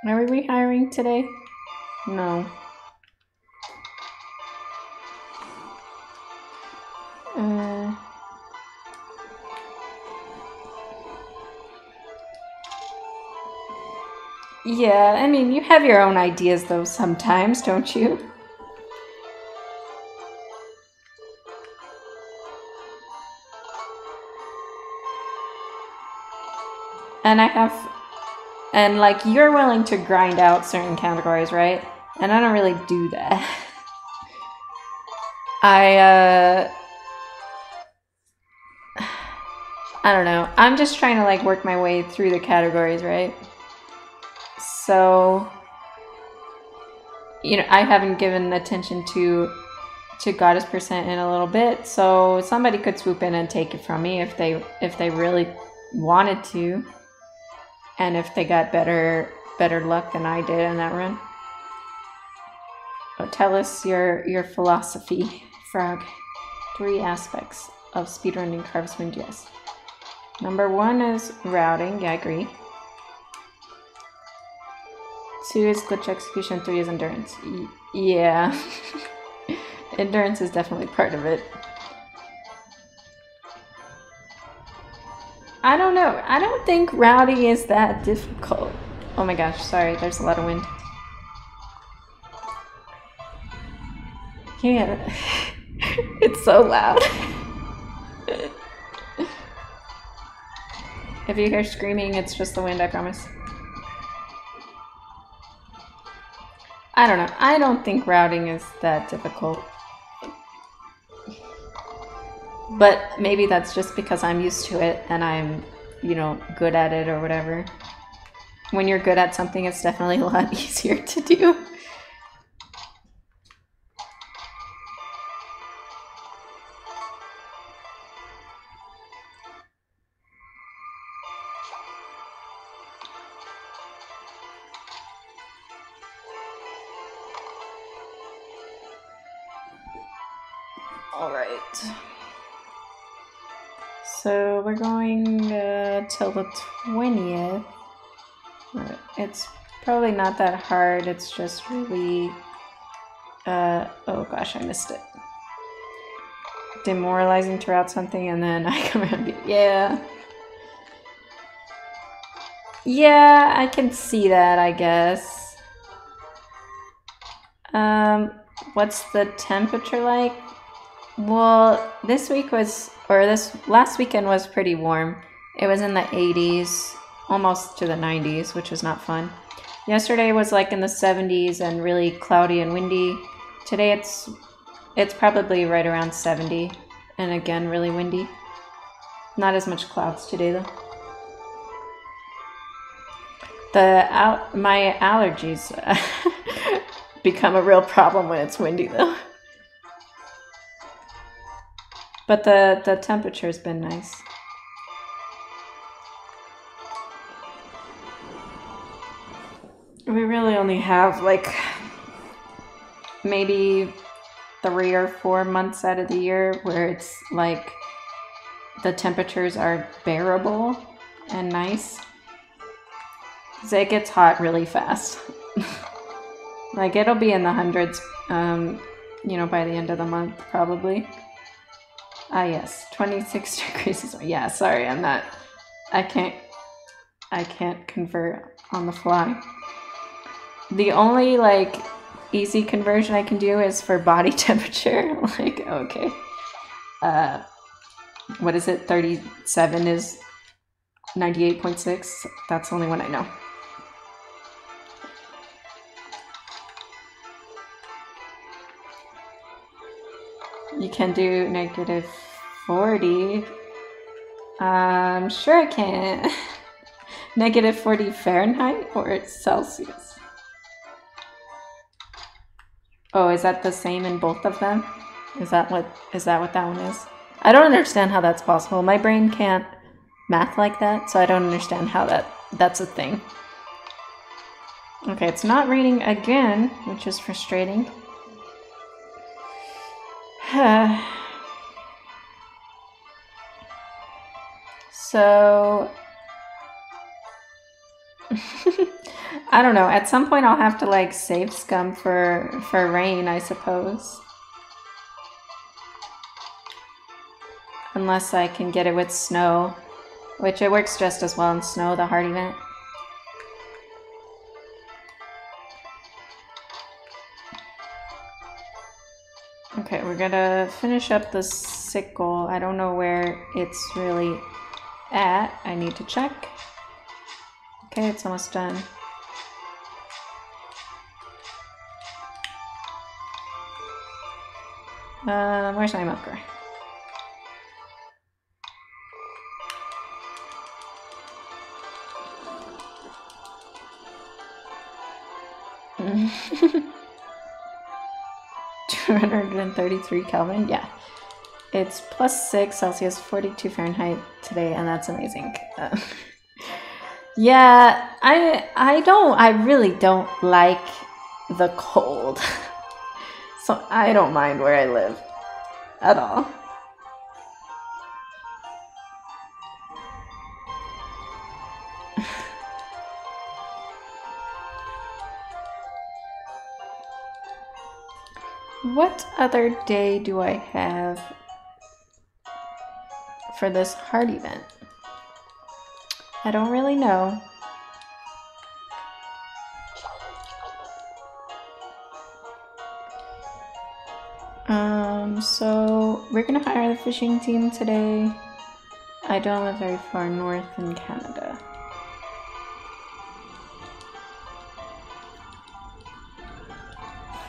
Are we rehiring today? No. Yeah, I mean, you have your own ideas though sometimes, don't you? And like, you're willing to grind out certain categories, right? And I don't really do that. I don't know. I'm just trying to like work my way through the categories, right? So, you know, I haven't given attention to Goddess percent in a little bit, so somebody could swoop in and take it from me if they really wanted to. And if they got better luck than I did in that run. But tell us your philosophy, Frog. 3 aspects of speedrunning Harvest Moon DS. Number 1 is routing, yeah, I agree. 2 is glitch execution, 3 is endurance. Yeah. Endurance is definitely part of it. I don't know. I don't think routing is that difficult. Oh my gosh, sorry, there's a lot of wind. Yeah. It's so loud. If you hear screaming, it's just the wind, I promise. I don't know. I don't think routing is that difficult. But maybe that's just because I'm used to it and I'm, you know, good at it or whatever. When you're good at something, it's definitely a lot easier to do. So we're going till the 20th. It's probably not that hard. It's just really, oh gosh, I missed it. Demoralizing to route something and then I come around and be, yeah. Yeah, I can see that, I guess. What's the temperature like? Well, this week was, or this last weekend was pretty warm. It was in the 80s, almost to the 90s, which was not fun. Yesterday was like in the 70s and really cloudy and windy. Today it's probably right around 70 and again really windy. Not as much clouds today though. My allergies become a real problem when it's windy though. But the temperature's been nice. We really only have like maybe 3 or 4 months out of the year where it's like the temperatures are bearable and nice. 'Cause it gets hot really fast. Like it'll be in the hundreds, you know, by the end of the month probably. Ah yes, 26 degrees is, yeah, sorry, I'm not, I can't convert on the fly. The only like easy conversion I can do is for body temperature. Like, okay, what is it? 37 is 98.6. That's the only one I know. You can do -40. I'm sure I can. -40 Fahrenheit or Celsius? Oh, is that the same in both of them? Is that what that one is? I don't understand how that's possible. My brain can't math like that, so I don't understand how that's a thing. Okay, it's not raining again, which is frustrating. So... I don't know, at some point I'll have to like save scum for rain, I suppose. Unless I can get it with snow, which it works just as well in snow, the hard event. Okay, we're gonna finish up the sickle. I don't know where it's really at. I need to check. Okay, it's almost done. Where's my milker? Mm. 233 Kelvin, yeah. It's +6 Celsius, 42 Fahrenheit today, and that's amazing. Yeah, I really don't like the cold. So I don't mind where I live at all. What other day do I have for this hard event? I don't really know. So we're gonna hire the fishing team today. I don't live very far north in Canada.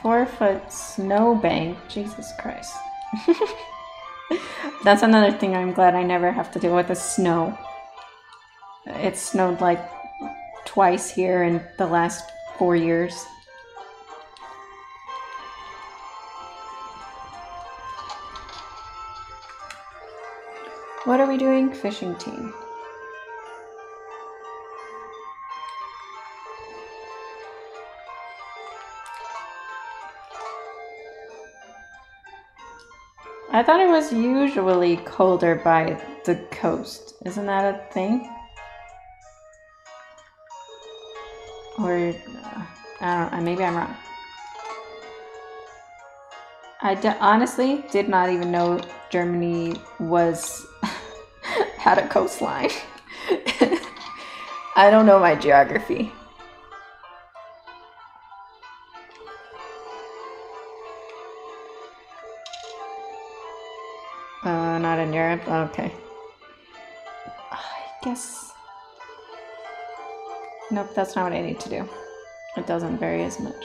Four-foot snowbank, Jesus Christ. That's another thing I'm glad I never have to deal with, is snow. It snowed like twice here in the last 4 years. What are we doing? Fishing team. I thought it was usually colder by the coast. Isn't that a thing? Or, I don't know, maybe I'm wrong. I honestly did not even know Germany had a coastline. I don't know my geography. Not in Europe? Okay. I guess... Nope, that's not what I need to do. It doesn't vary as much.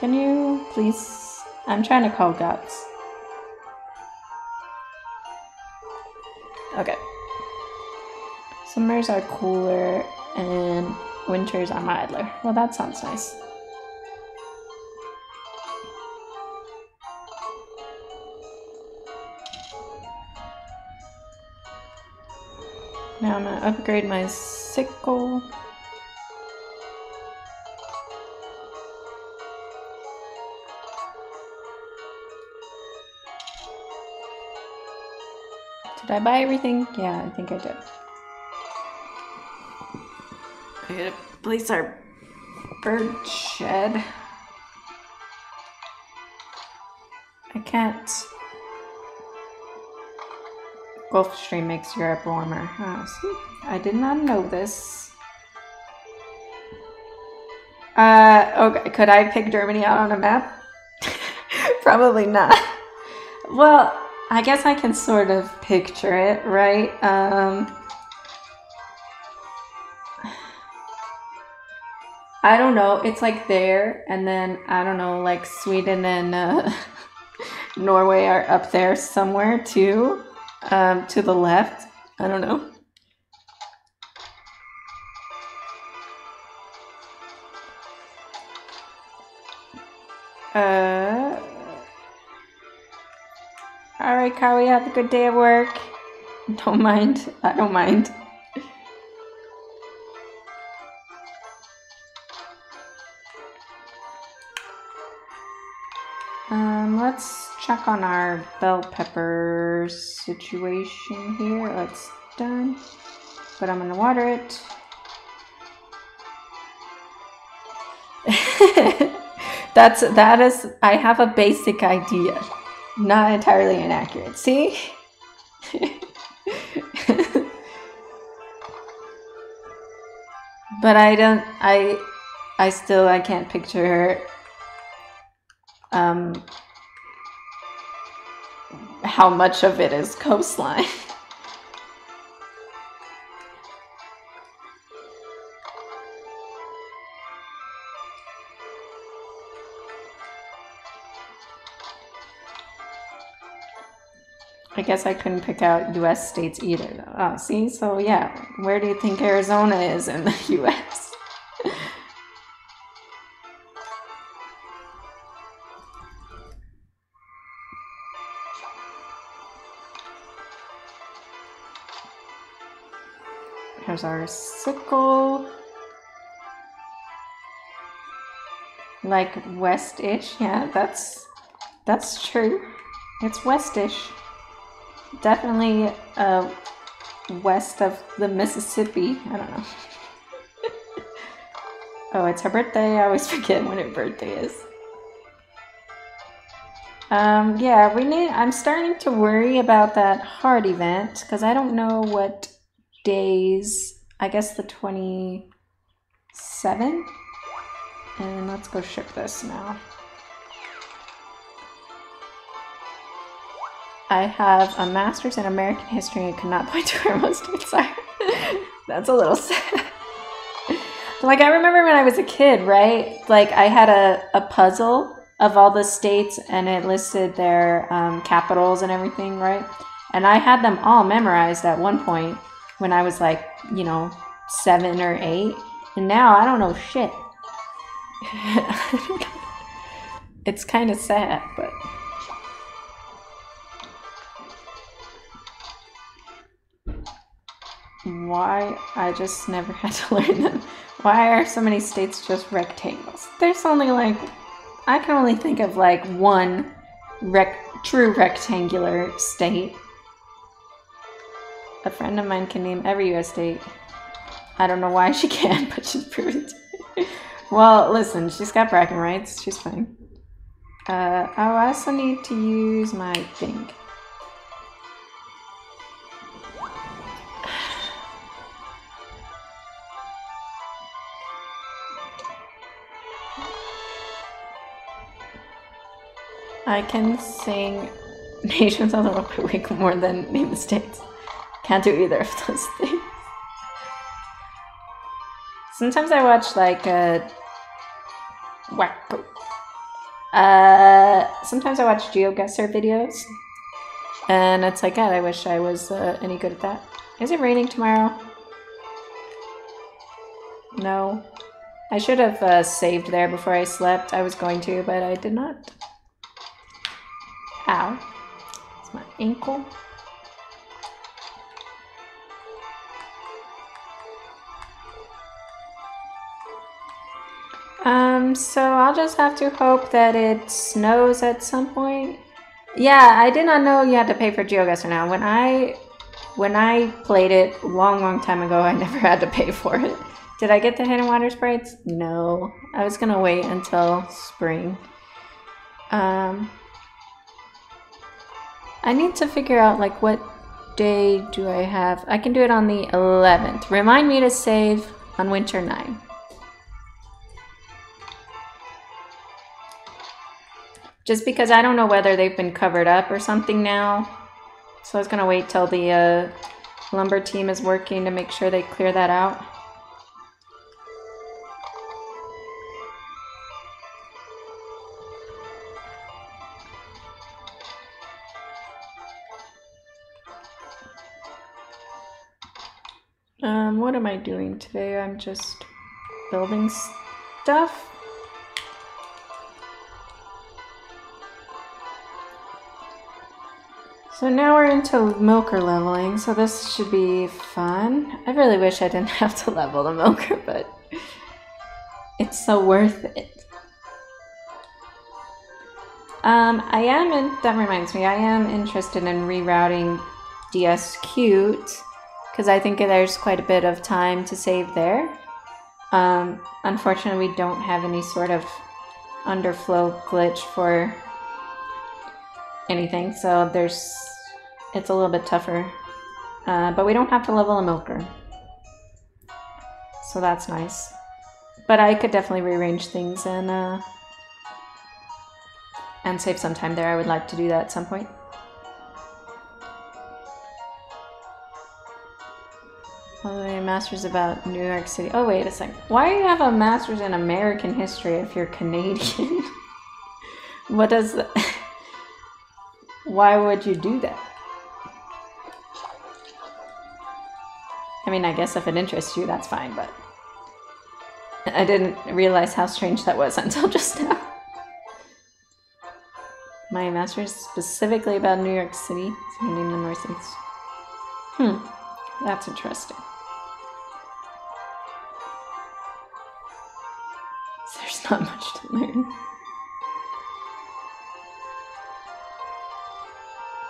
Can you please? I'm trying to call gods. Okay. Summers are cooler and winters are milder. Well, that sounds nice. Now I'm gonna upgrade my sickle. Did I buy everything? Yeah, I think I did. I gotta place our bird shed. I can't. Gulf Stream makes Europe warmer. Oh, see? I did not know this. Okay, could I pick Germany out on a map? Probably not. Well, I guess I can sort of picture it, right? I don't know. It's like there, and then, I don't know, like Sweden and Norway are up there somewhere too. To the left. I don't know. All right, Kawi, have a good day at work. Don't mind. I don't mind. Let's check on our bell pepper situation here. It's done, but I'm gonna water it. that is I have a basic idea, not entirely inaccurate. See? But I can't picture her how much of it is coastline. I guess I couldn't pick out US states either though. Oh, see? So yeah, where do you think Arizona is in the US? Here's our sickle. Like west-ish, yeah, that's true. It's west-ish. Definitely west of the Mississippi. I don't know. Oh, it's her birthday. I always forget when her birthday is. Yeah, I'm starting to worry about that heart event because I don't know what days. I guess the 27th. And let's go ship this now. I have a master's in American history and could not point to where most dates are. That's a little sad. Like, I remember when I was a kid, right? Like, I had a puzzle of all the states and it listed their capitals and everything, right? And I had them all memorized at one point when I was like, you know, 7 or 8. And now I don't know shit. It's kind of sad, but... Why? I just never had to learn them. Why are so many states just rectangles? There's only like, I can only think of like one true rectangular state. A friend of mine can name every US state. I don't know why she can, but she's proven it. Well, listen, she's got bragging rights. She's fine. I also need to use my thing. I can sing Nations of the Rock Week more than name the states. Can't do either of those things. Sometimes I watch like a... sometimes I watch GeoGuessr videos. And it's like, God, I wish I was any good at that. Is it raining tomorrow? No. I should have saved there before I slept. I was going to, but I did not. Ow, it's my ankle. So I'll just have to hope that it snows at some point. Yeah, I did not know you had to pay for GeoGuessr now. When I played it a long time ago, I never had to pay for it. Did I get the hidden water sprites? No, I was gonna wait until spring. I need to figure out like what day do I have. I can do it on the 11th. Remind me to save on winter 9. Just because I don't know whether they've been covered up or something now. So I was gonna wait till the lumber team is working to make sure they clear that out. What am I doing today? I'm just building stuff. So now we're into milker leveling, so this should be fun. I really wish I didn't have to level the milker, but it's so worth it. That reminds me, I am interested in rerouting DS Cute, because I think there's quite a bit of time to save there. Unfortunately, we don't have any sort of underflow glitch for anything, so it's a little bit tougher. But we don't have to level a milker, so that's nice. But I could definitely rearrange things and save some time there. I would like to do that at some point. All the way, master's about New York City. Oh, wait a second. Why do you have a master's in American history if you're Canadian? What does that... Why would you do that? I mean, I guess if it interests you, that's fine, but I didn't realize how strange that was until just now. My master's specifically about New York City, so name the Northeast. That's interesting. There's not much to learn.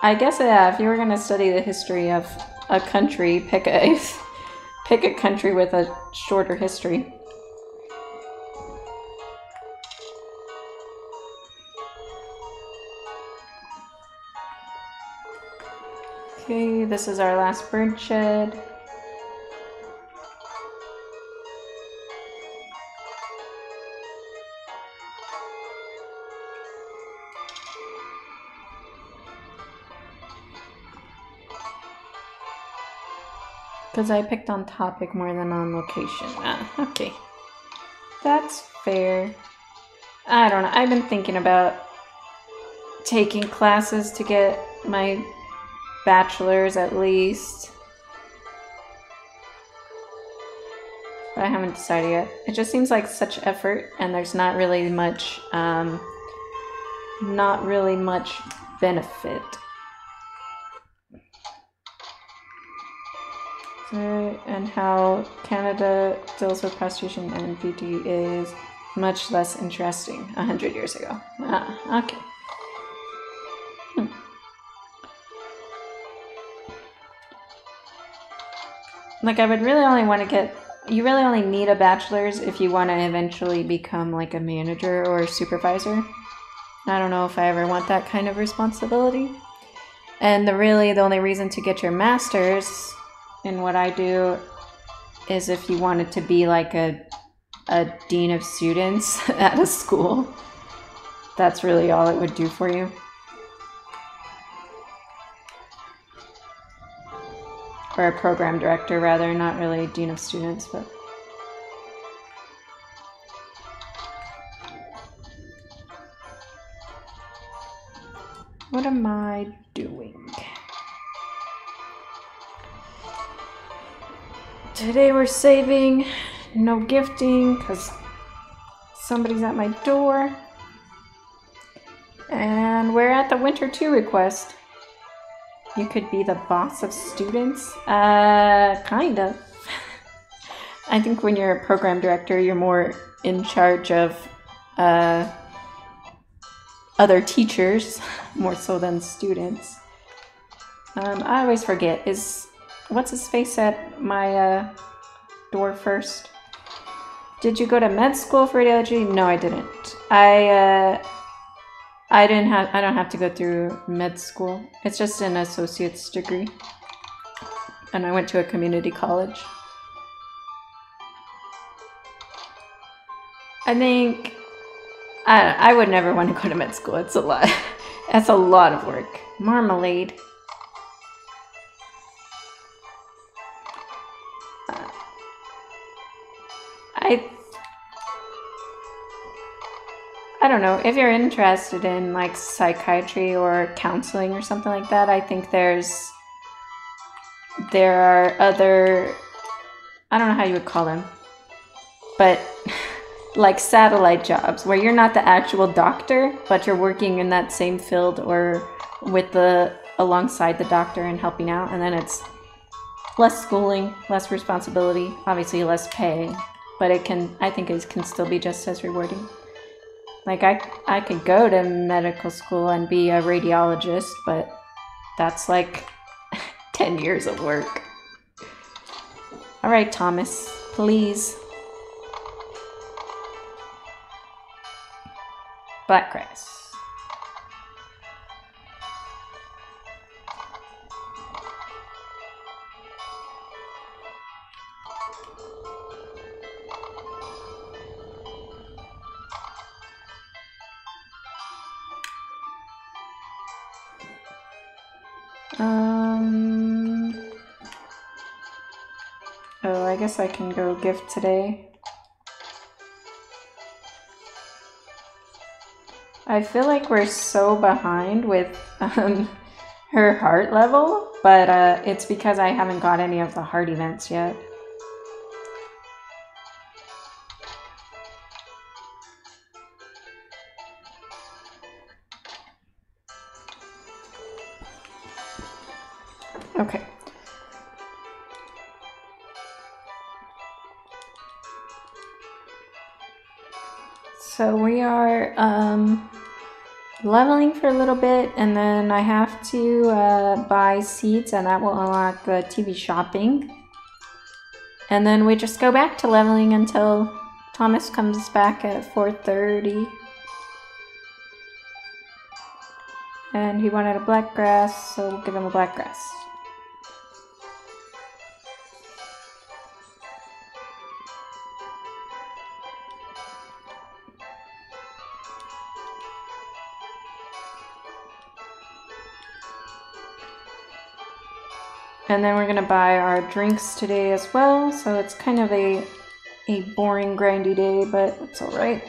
I guess, yeah, if you were going to study the history of a country, pick a country with a shorter history. Okay, this is our last bird shed. Because I picked on topic more than on location. Ah, okay. That's fair. I don't know. I've been thinking about taking classes to get my bachelor's at least. But I haven't decided yet. It just seems like such effort, and there's not really much, benefit. And how Canada deals with prostitution and beauty is much less interesting 100 years ago. Ah, okay. Like, I would really only want to get... You really only need a bachelor's if you want to eventually become, like, a manager or a supervisor. I don't know if I ever want that kind of responsibility. And the only reason to get your master's... And what I do is if you wanted to be like a dean of students at a school, that's really all it would do for you. Or a program director, rather, not really dean of students, but... What am I doing? Today we're saving, no gifting, because somebody's at my door. And we're at the Winter 2 request. You could be the boss of students? Kind of. I think when you're a program director, you're more in charge of other teachers, more so than students. I always forget, what's his face at my door first? Did you go to med school for radiology? No, I didn't. I don't have to go through med school. It's just an associate's degree. And I went to a community college. I would never want to go to med school. It's a lot. That's a lot of work. Marmalade. I don't know, if you're interested in like psychiatry or counseling or something like that, I think there are other, I don't know how you would call them, but like satellite jobs where you're not the actual doctor, but you're working in that same field or with the alongside the doctor and helping out, and then it's less schooling, less responsibility, obviously less pay, but it can, I think it can still be just as rewarding. Like I could go to medical school and be a radiologist, but that's like 10 years of work. All right, Thomas, please. Blackgrass. Oh, I guess I can go gift today. I feel like we're so behind with her heart level, but it's because I haven't got any of the heart events yet. Okay. So we are leveling for a little bit, and then I have to buy seeds, and that will unlock the TV shopping. And then we just go back to leveling until Thomas comes back at 4:30. And he wanted a black grass, so we'll give him a black grass. And then we're gonna buy our drinks today as well, so it's kind of a boring, grindy day, but it's all right.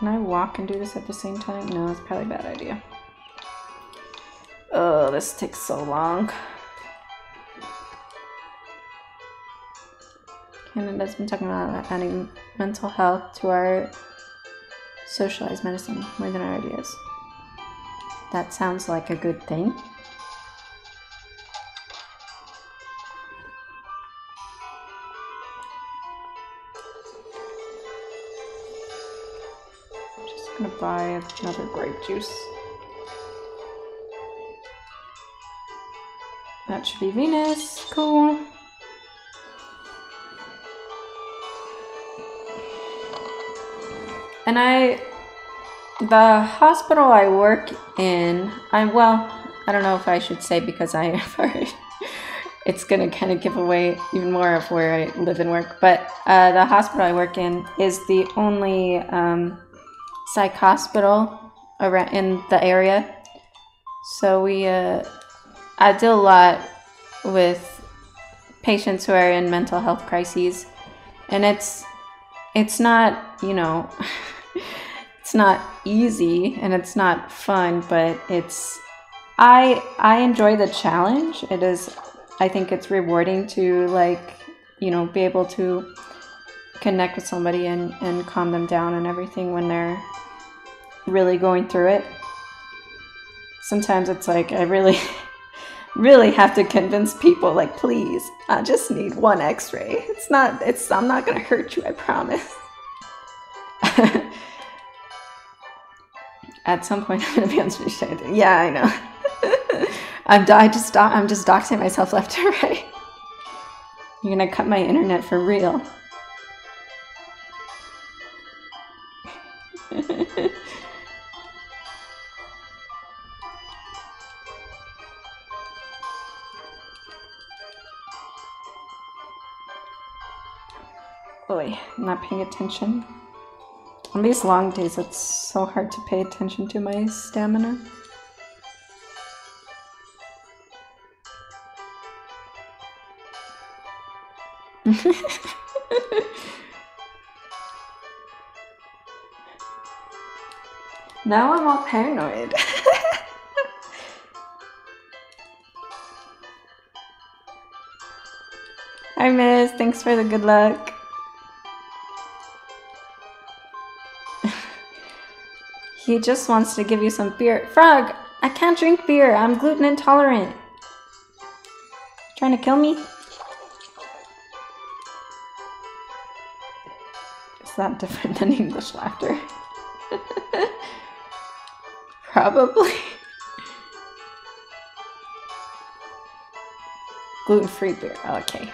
Can I walk and do this at the same time? No, that's probably a bad idea. Oh, this takes so long. Canada's been talking about adding mental health to our socialized medicine more than our ideas. That sounds like a good thing. Buy another grape juice. That should be Venus. Cool. And the hospital I work in, I don't know if I should say, because I have already, it's gonna kind of give away even more of where I live and work, but the hospital I work in is the only psych hospital around in the area, so I deal a lot with patients who are in mental health crises, and it's not, you know, it's not easy and it's not fun, but I enjoy the challenge. I think it's rewarding to, like, you know, be able to connect with somebody and calm them down and everything when they're really going through it. Sometimes it's like I really really have to convince people, like, please, I just need one x-ray. I'm not gonna hurt you, I promise. At some point I'm gonna be on suicide. Yeah, I know. I'm just doxing myself left to right. You're gonna cut my internet for real. Boy, I'm not paying attention. On these long days, it's so hard to pay attention to my stamina. Now I'm all paranoid. Hi, Miss. Thanks for the good luck. He just wants to give you some beer. Frog, I can't drink beer. I'm gluten intolerant. Trying to kill me? Is that different than English laughter? Probably. Gluten-free beer. Okay.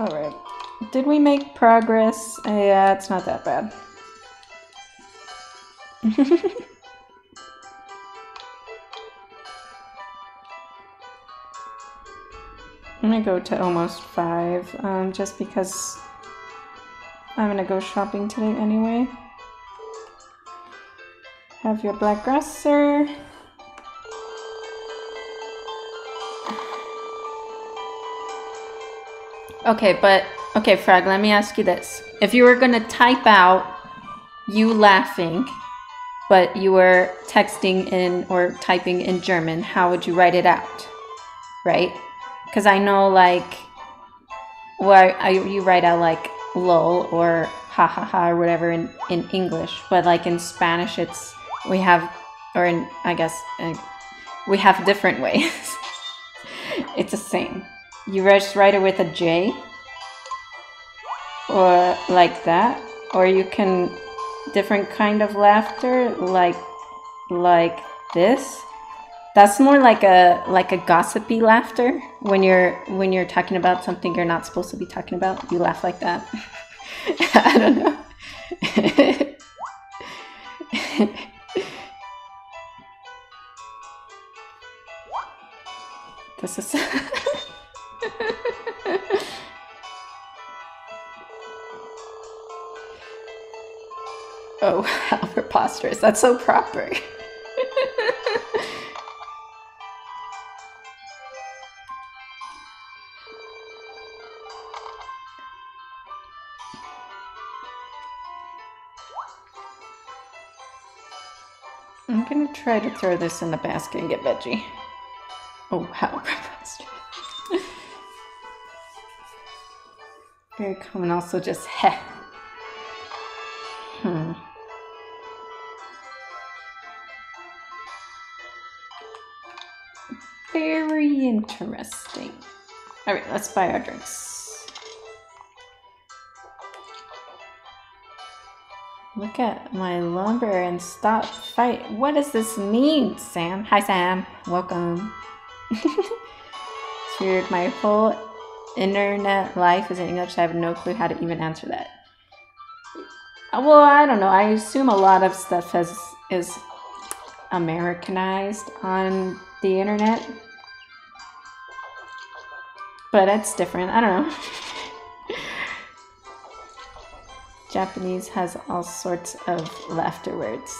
Alright. Did we make progress? Yeah, it's not that bad. I'm gonna go to almost 5, just because I'm gonna go shopping today anyway. Have your black grass, sir. Okay, but, okay, Frog, let me ask you this. If you were gonna type out you laughing, but you were texting in or typing in German, how would you write it out, right? Because I know, like, well, you write out, like, lol or ha ha ha or whatever in English, but, like, in Spanish, it's, we have, or in, I guess, we have different ways. It's the same. You just write it with a J, or like that, or you can... different kind of laughter, like this. That's more like a gossipy laughter when you're talking about something you're not supposed to be talking about. You laugh like that. I don't know. This is. Oh, how preposterous. That's so proper. I'm going to try to throw this in the basket and get veggie. Oh, how preposterous. Very common. Also just heh. Hmm. Very interesting. All right, let's buy our drinks. Look at my lumber and stop fight. What does this mean, Sam? Hi, Sam. Welcome. It's weird. My whole internet life is in English. I have no clue how to even answer that. Well, I don't know. I assume a lot of stuff is Americanized on the internet, but it's different. I don't know. Japanese has all sorts of laughter words.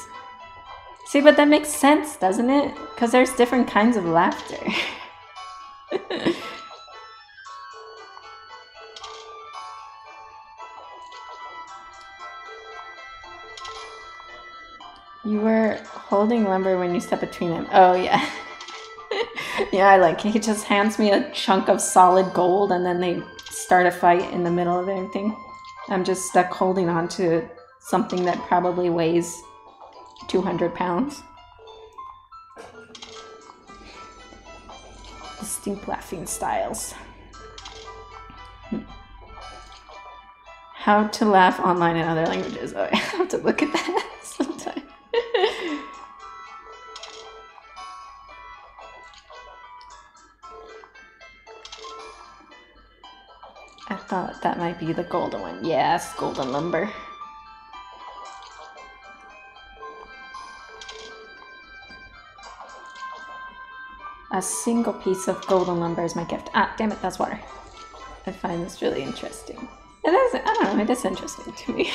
See, but that makes sense, doesn't it? Because there's different kinds of laughter. You were holding lumber when you stepped between them. Oh, yeah. Yeah, I like it. He just hands me a chunk of solid gold and then they start a fight in the middle of everything. I'm just stuck holding on to something that probably weighs 200 pounds. Distinct laughing styles. How to laugh online in other languages. Oh, I have to look at that sometime. I thought that might be the golden one. Yes, golden lumber. A single piece of golden lumber is my gift. Ah, damn it, that's water. I find this really interesting. It is, I don't know, it is interesting to me.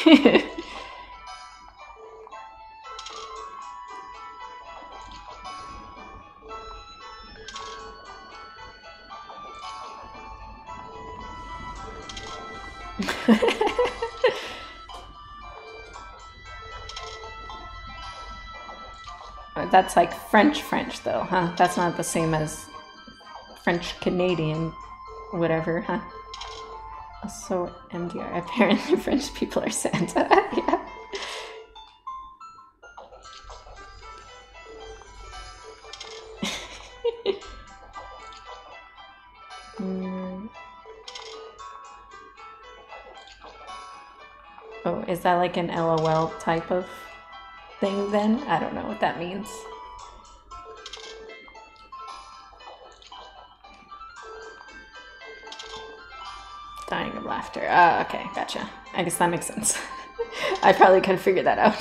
That's like French though, huh? That's not the same as French Canadian whatever, huh? Also MDR, apparently French people are Santa. Yeah. Oh, is that like an LOL type of thing then? I don't know what that means. Dying of laughter. Oh, okay, gotcha. I guess that makes sense. I probably could figure that out.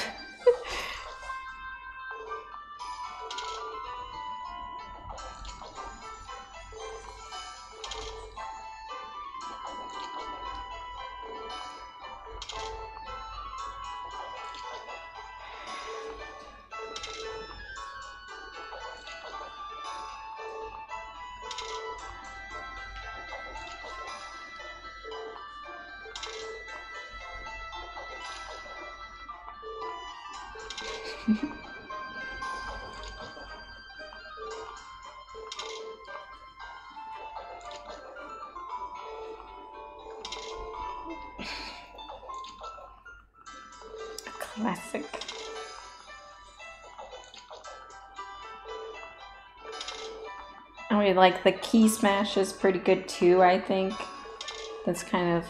Like the key smash is pretty good too, I think. That's kind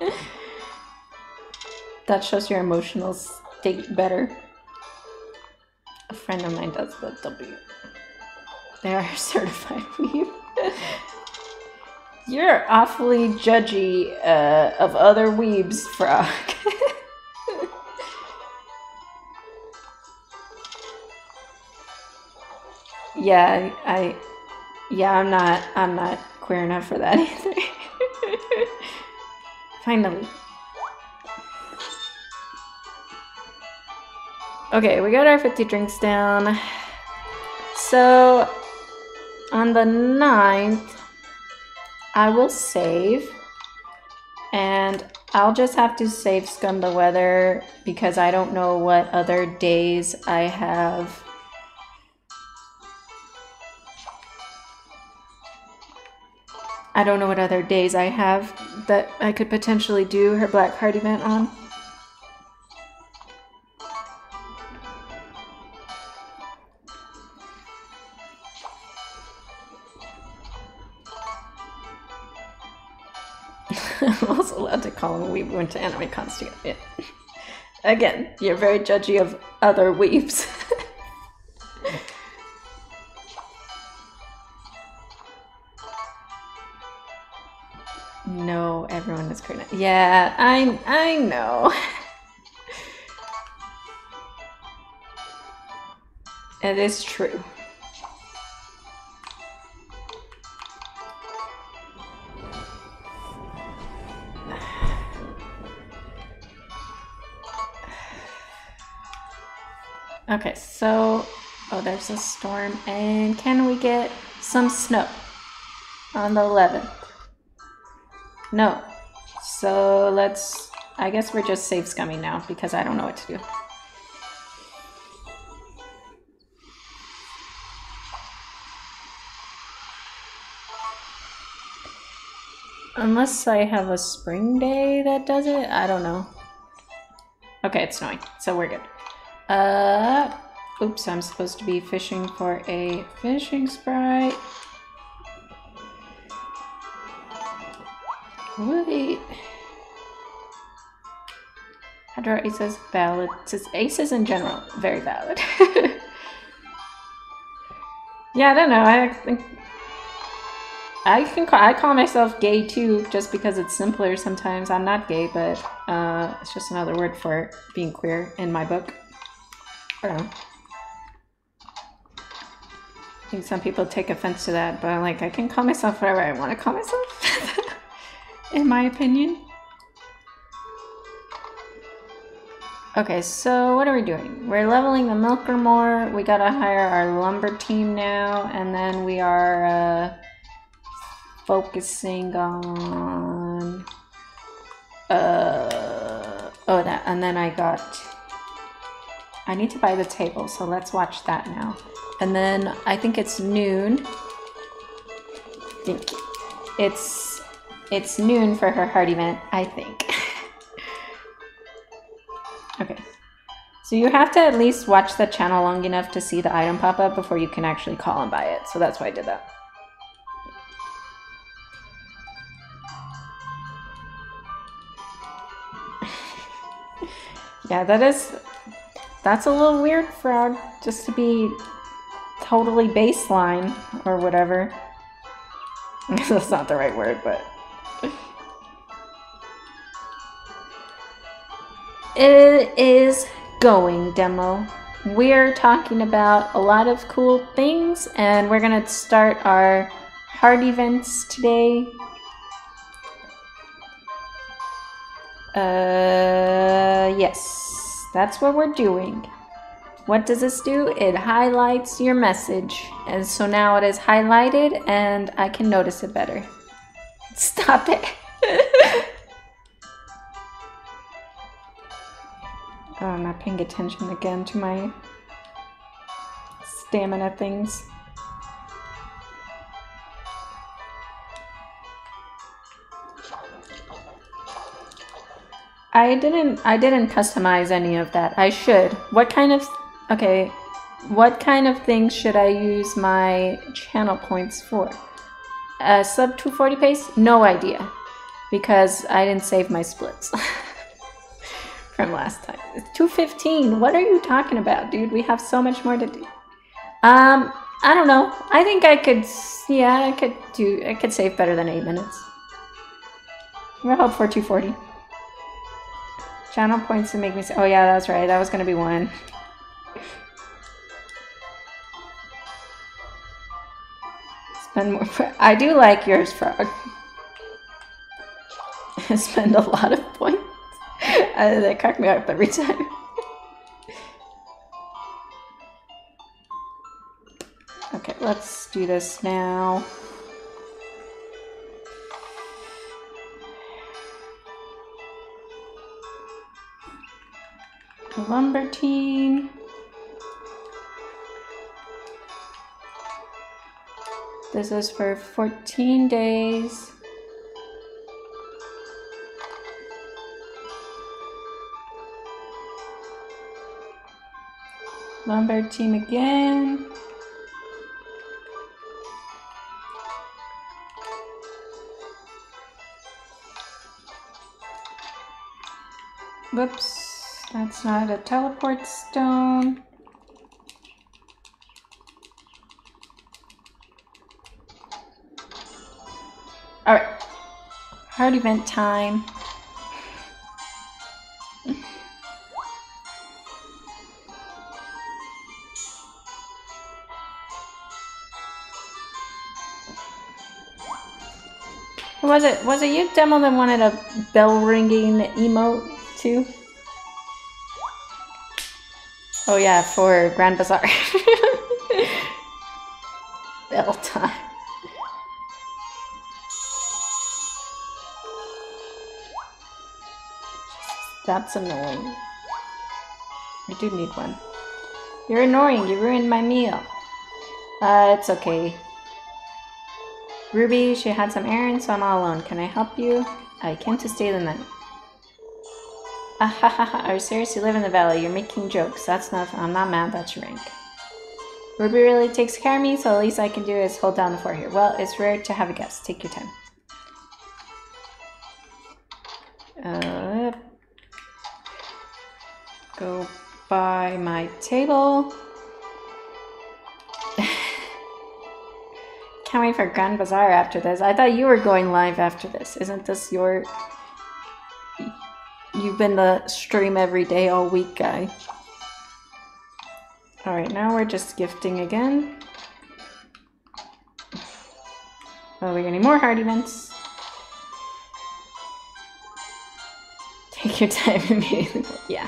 of... that shows your emotional state better. A friend of mine does the W. They are certified weave. You're awfully judgy of other weebs, Frog. Yeah, I'm not queer enough for that either. Finally. Okay, we got our 50 drinks down. So on the 9th, I will save, and I'll just have to save Scum the Weather because I don't know what other days I have. I don't know what other days I have that I could potentially do her Black Card event on. I'm also allowed to call him a weeb. We went to anime cons together. Yeah. Again, you're very judgy of other weebs. No, everyone is correct. Yeah, I know. It is true. Okay, so oh, there's a storm, and can we get some snow on the 11th? No, so let's, I guess we're just save scumming now because I don't know what to do. Unless I have a spring day that does it, I don't know. Okay, it's snowing, so we're good. Oops, I'm supposed to be fishing for a fishing sprite. Wait. How do our aces valid? It says aces in general, very valid. Yeah, I don't know. I think I call myself gay too, just because it's simpler sometimes. I'm not gay, but it's just another word for being queer in my book. I don't know. I think some people take offense to that, but I'm like, I can call myself whatever I want to call myself. In my opinion. Okay, so what are we doing? We're leveling the milker more. We gotta hire our lumber team now, and then we are focusing on one. Oh, that, and then I got, I need to buy the table, so let's watch that now. And then I think it's noon. I think it's noon for her heart event, I think. Okay. So you have to at least watch the channel long enough to see the item pop up before you can actually call and buy it. So that's why I did that. Yeah, that's a little weird, Fraud, just to be totally baseline or whatever. That's not the right word, but it is going demo. We're talking about a lot of cool things, and we're gonna start our heart events today. Yes, that's what we're doing. What does this do? It highlights your message. And so now it is highlighted and I can notice it better. Stop it. Oh, I'm not paying attention again to my stamina things. I didn't customize any of that. I should. What kind of things should I use my channel points for? A sub 240 pace? No idea. Because I didn't save my splits from last time. 215. What are you talking about, dude? We have so much more to do. I don't know. I think I could, yeah, I could save better than 8 minutes. We'll hope for 240. Channel points to make me say, oh yeah, that's right, that was gonna be one. Spend more, I do like yours, Frog. I spend a lot of points. They crack me up every time. Okay, let's do this now. Lumber team. This is for 14 days. Lumber team again. Whoops. That's not a teleport stone. All right, hard event time. Was it you, Demo, that wanted a bell ringing emote too? Oh yeah, for Grand Bazaar. Bell time. That's annoying. I do need one. You're annoying, you ruined my meal. It's okay. Ruby, she had some errands, so I'm all alone. Can I help you? I came to stay the night. Are you serious? You live in the valley. You're making jokes. That's not. I'm not mad. That's your rank. Ruby really takes care of me, so the least I can do is hold down the fort here. Well, it's rare to have a guest. Take your time. Go by my table. Can't wait for Grand Bazaar after this. I thought you were going live after this. Isn't this your... You've been the stream every day all week guy. All right, now we're just gifting again. Oh, we got any more heart events? Take your time immediately. Yeah.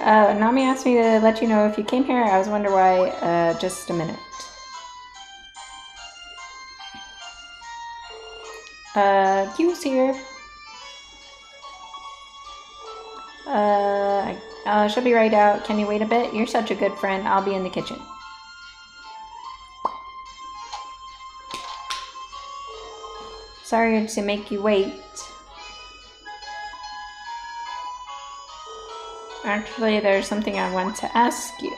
Nami asked me to let you know if you came here. I was wondering why. Just a minute. Q's here. She'll be right out. Can you wait a bit? You're such a good friend. I'll be in the kitchen. Sorry to make you wait. Actually, there's something I want to ask you.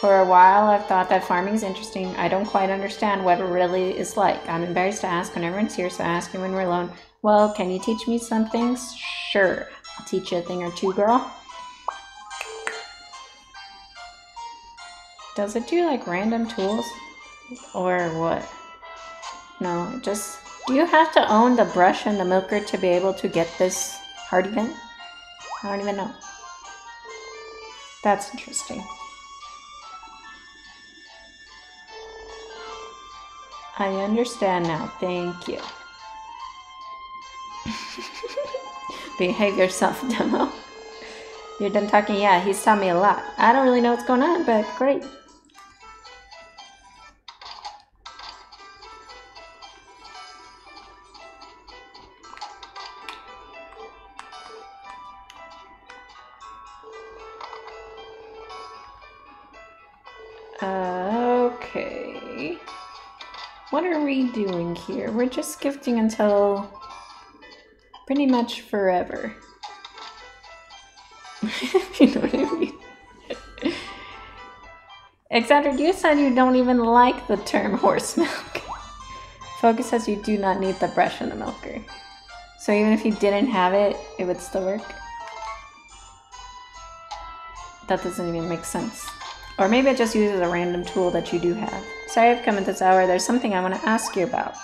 For a while, I've thought that farming is interesting. I don't quite understand what it really is like. I'm embarrassed to ask when everyone's here, so I ask you when we're alone. Well, can you teach me some things? Sure. I'll teach you a thing or two, girl. Does it do like random tools? Or what? No, just... Do you have to own the brush and the milker to be able to get this hardigan? I don't even know. That's interesting. I understand now. Thank you. Behave yourself, demo. You're done talking? Yeah, he's taught me a lot. I don't really know what's going on, but great. Okay. What are we doing here? We're just gifting until... pretty much forever. You know what I mean? Alexander, you said you don't even like the term horse milk. Focus says you do not need the brush and the milker. So even if you didn't have it, it would still work? That doesn't even make sense. Or maybe it just uses a random tool that you do have. Sorry I've come at this hour. There's something I want to ask you about.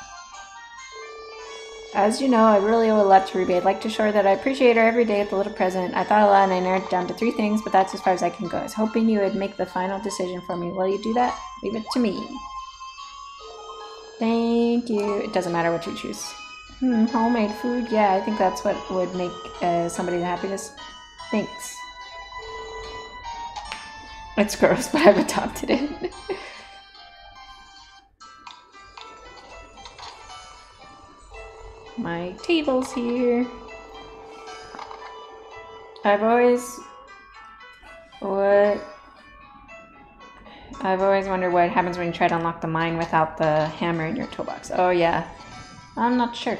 As you know, I really owe a lot to Ruby. I'd like to show her that I appreciate her every day with a little present. I thought a lot and I narrowed it down to 3 things, but that's as far as I can go. I was hoping you would make the final decision for me. Will you do that? Leave it to me. Thank you. It doesn't matter what you choose. Homemade food? Yeah, I think that's what would make somebody the happiest. Thanks. It's gross, but I've adopted it. My table's here. I've always wondered what happens when you try to unlock the mine without the hammer in your toolbox. Oh yeah, I'm not sure.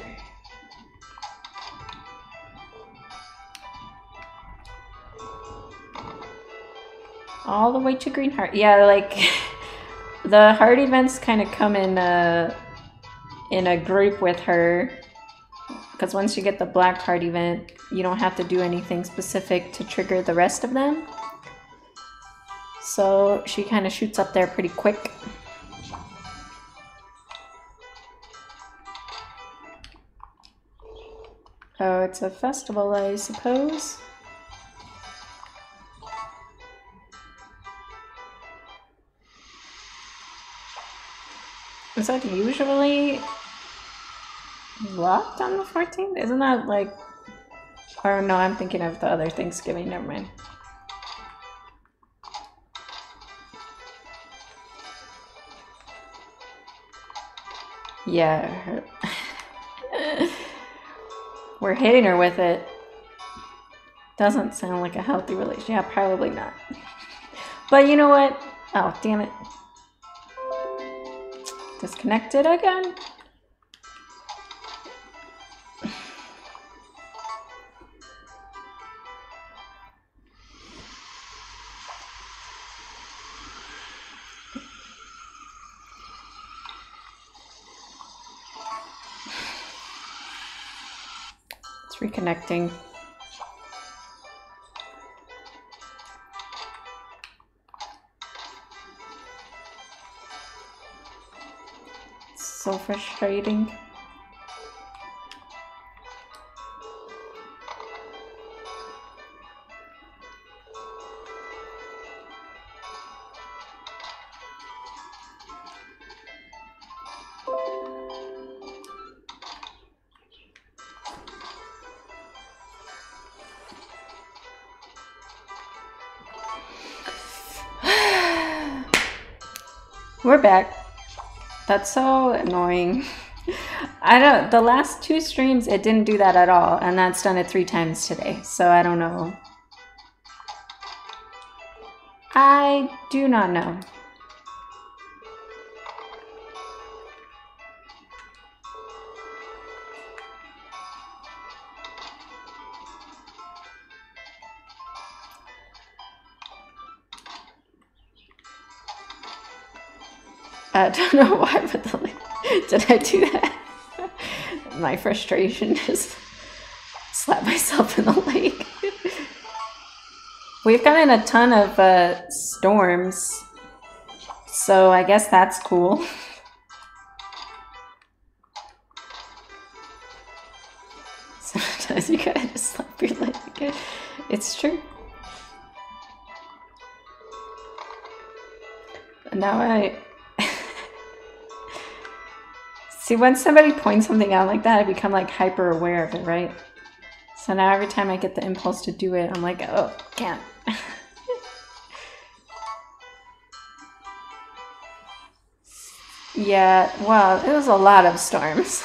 All the way to Greenheart. Yeah, like the heart events kind of come in a group with her. Because once you get the black heart event, you don't have to do anything specific to trigger the rest of them. So she kind of shoots up there pretty quick. Oh, it's a festival, I suppose. Is that usually locked on the 14th? Isn't that like... Oh no, I'm thinking of the other Thanksgiving, never mind. Yeah. We're hitting her with it. Doesn't sound like a healthy relationship. Yeah, probably not. But you know what? Oh, damn it. Disconnected again. Reconnecting. It's so frustrating. We're back. That's so annoying. I don't, the last two streams it didn't do that at all, and that's done it 3 times today, so I don't know. I do not know. I don't know why, but the, like, did I do that? My frustration just slapped myself in the leg. We've gotten a ton of storms, so I guess that's cool. Sometimes you gotta just slap your leg. It's true. Now I... See, once somebody points something out like that, I become like hyper aware of it, right? So now every time I get the impulse to do it, I'm like, oh, can't. Yeah, well, it was a lot of storms.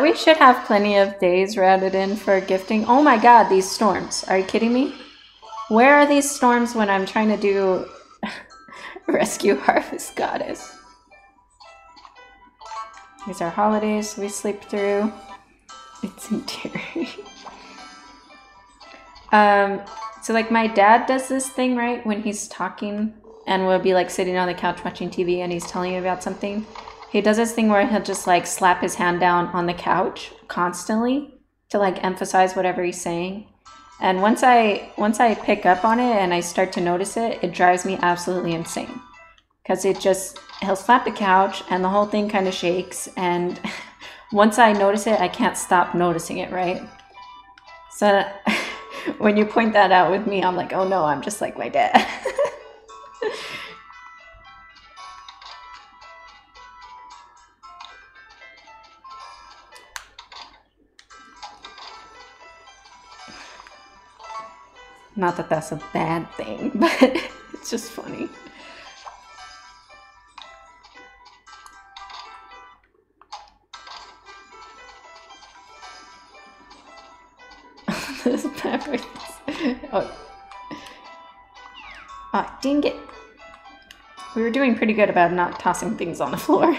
We should have plenty of days routed in for gifting. Oh my god, these storms. Are you kidding me? Where are these storms when I'm trying to do Rescue Harvest Goddess? These are holidays we sleep through. It's endearing. So like my dad does this thing, right? When he's talking and we'll be like sitting on the couch watching TV and he's telling you about something. He does this thing where he'll just like slap his hand down on the couch constantly to like emphasize whatever he's saying. And once I pick up on it and I start to notice it, it drives me absolutely insane. Because it just, he'll slap the couch and the whole thing kind of shakes, and once I notice it, I can't stop noticing it, right? So when you point that out with me, I'm like, oh no, I'm just like my dad. Not that that's a bad thing, but it's just funny. This backwards. Oh. Oh, dang it. We were doing pretty good about not tossing things on the floor.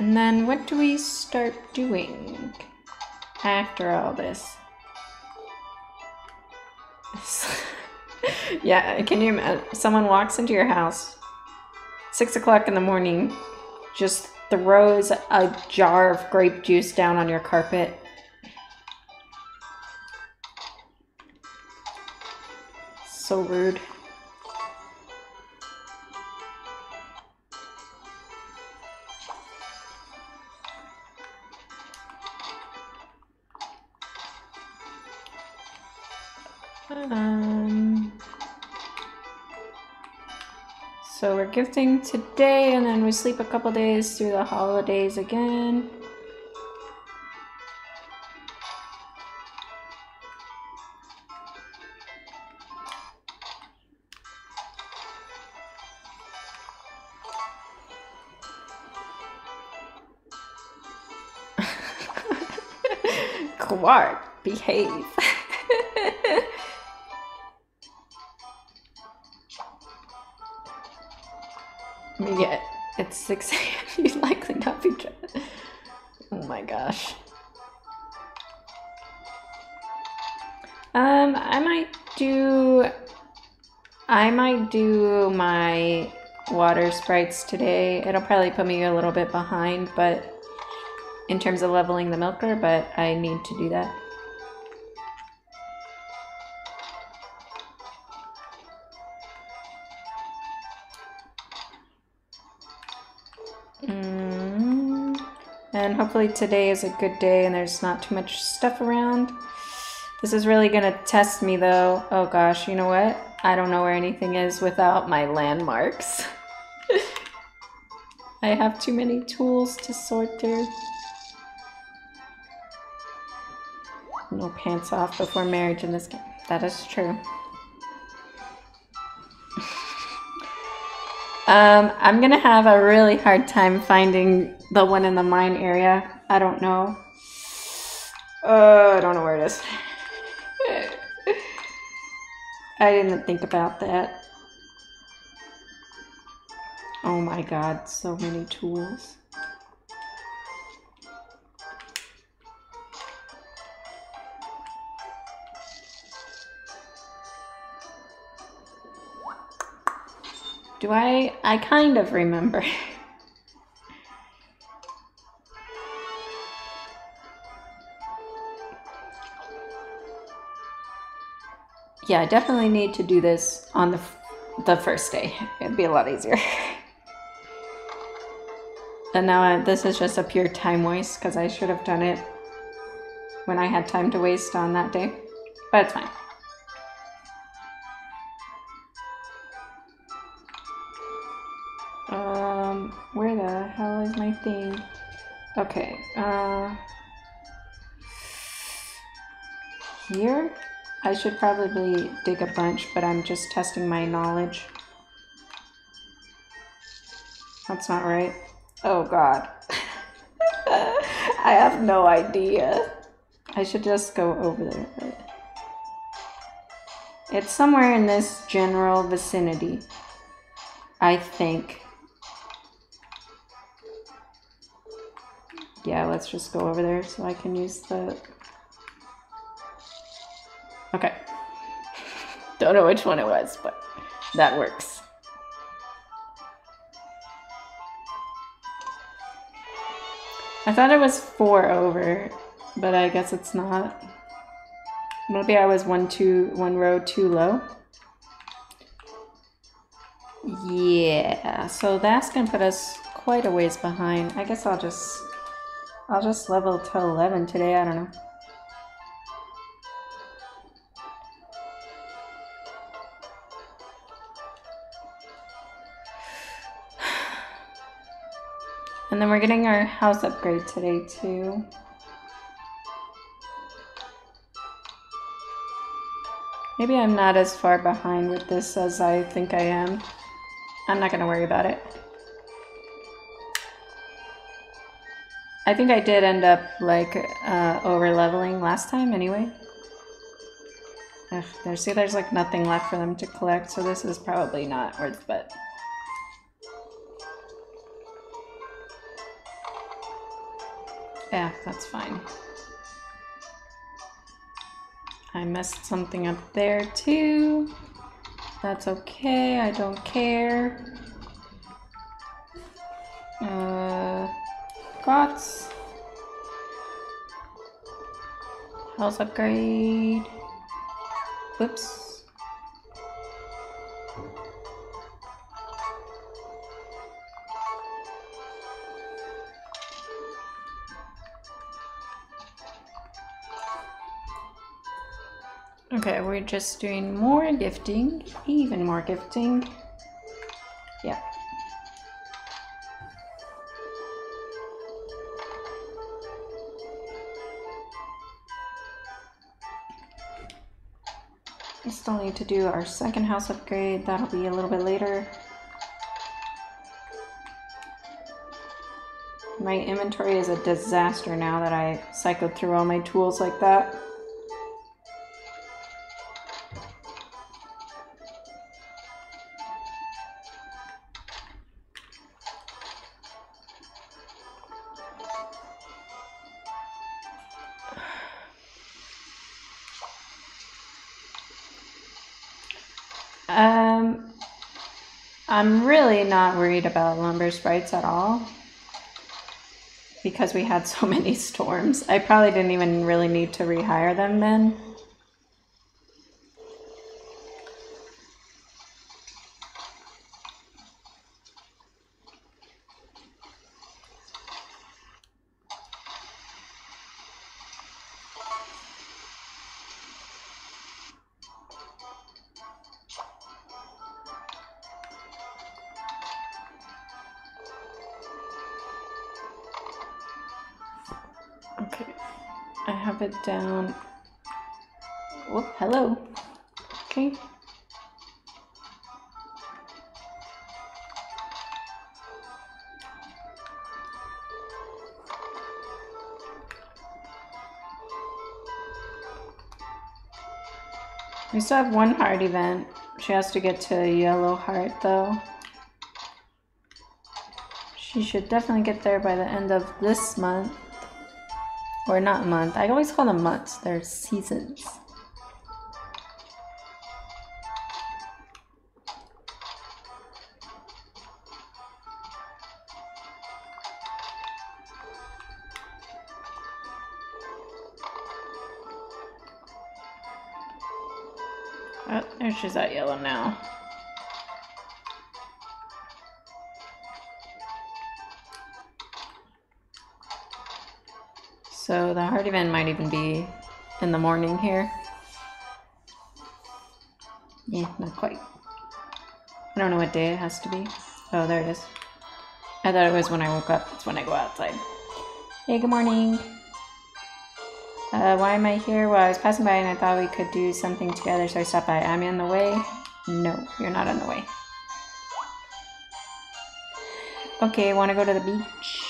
And then what do we start doing after all this? Yeah, can you imagine? Someone walks into your house, 6 o'clock in the morning, just throws a jar of grape juice down on your carpet. So rude. So we're gifting today, and then we sleep a couple days through the holidays again. Clark, behave. Yeah, it's 6 a.m. You'd likely not be dressed. Oh my gosh. I might do my water sprites today. It'll probably put me a little bit behind, but in terms of leveling the milker, but I need to do that. Hopefully today is a good day and there's not too much stuff around. This is really gonna test me though. Oh gosh, you know what? I don't know where anything is without my landmarks. I have too many tools to sort through. No pants off before marriage in this game. That is true. I'm gonna have a really hard time finding the one in the mine area. I don't know. I don't know where it is. I didn't think about that. Oh my god, so many tools. Do I kind of remember. Yeah, I definitely need to do this on the first day. It'd be a lot easier. And now this is just a pure time waste because I should have done it when I had time to waste on that day. But it's fine. Where the hell is my thing? Okay, here? I should probably dig a bunch, but I'm just testing my knowledge. That's not right. Oh god. I have no idea. I should just go over there. It's somewhere in this general vicinity, I think. Yeah, let's just go over there so I can use the... Okay. Don't know which one it was, but that works. I thought it was 4 over, but I guess it's not. Maybe I was one row too low. Yeah, so that's gonna put us quite a ways behind. I guess I'll just level to 11 today, I don't know. And then we're getting our house upgrade today too. Maybe I'm not as far behind with this as I think I am. I'm not gonna worry about it. I think I did end up like over leveling last time anyway. Ugh, there's like nothing left for them to collect, so this is probably not worth it. Yeah, that's fine. I messed something up there too. That's okay, I don't care. Gots. House upgrade. Whoops. Okay, we're just doing more gifting, even more gifting. Yeah. We still need to do our second house upgrade. That'll be a little bit later. My inventory is a disaster now that I cycled through all my tools like that. I'm really not worried about lumber sprites at all because we had so many storms. I probably didn't even really need to rehire them then. Okay, I have it down. Whoop, hello. Okay. We still have one heart event. She has to get to a yellow heart though. She should definitely get there by the end of this month. Or not month. I always call them months. They're seasons. She's at yellow now. So the hard event might even be in the morning here. Yeah, not quite. I don't know what day it has to be. Oh, there it is. I thought it was when I woke up. It's when I go outside. Hey, good morning. Why am I here? Well, I was passing by and I thought we could do something together, so I stopped by. Am I on the way? No, you're not on the way. Okay, want to go to the beach?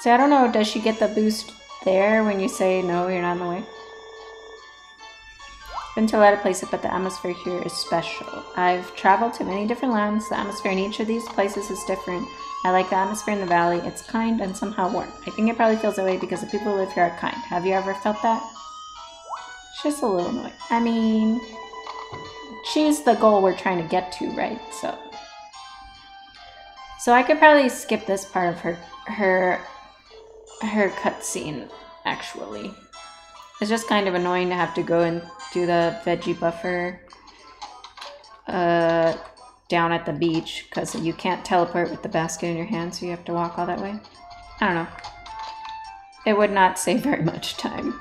So I don't know, does she get the boost there when you say, no, you're not on the way? Been to a lot of places, but the atmosphere here is special. I've traveled to many different lands. The atmosphere in each of these places is different. I like the atmosphere in the valley. It's kind and somehow warm. I think it probably feels that way because the people who live here are kind. Have you ever felt that? It's just a little annoying. I mean, she's the goal we're trying to get to, right? So I could probably skip this part of her cutscene, actually. It's just kind of annoying to have to go and do the veggie buffer down at the beach because you can't teleport with the basket in your hand, so you have to walk all that way. I don't know. It would not save very much time.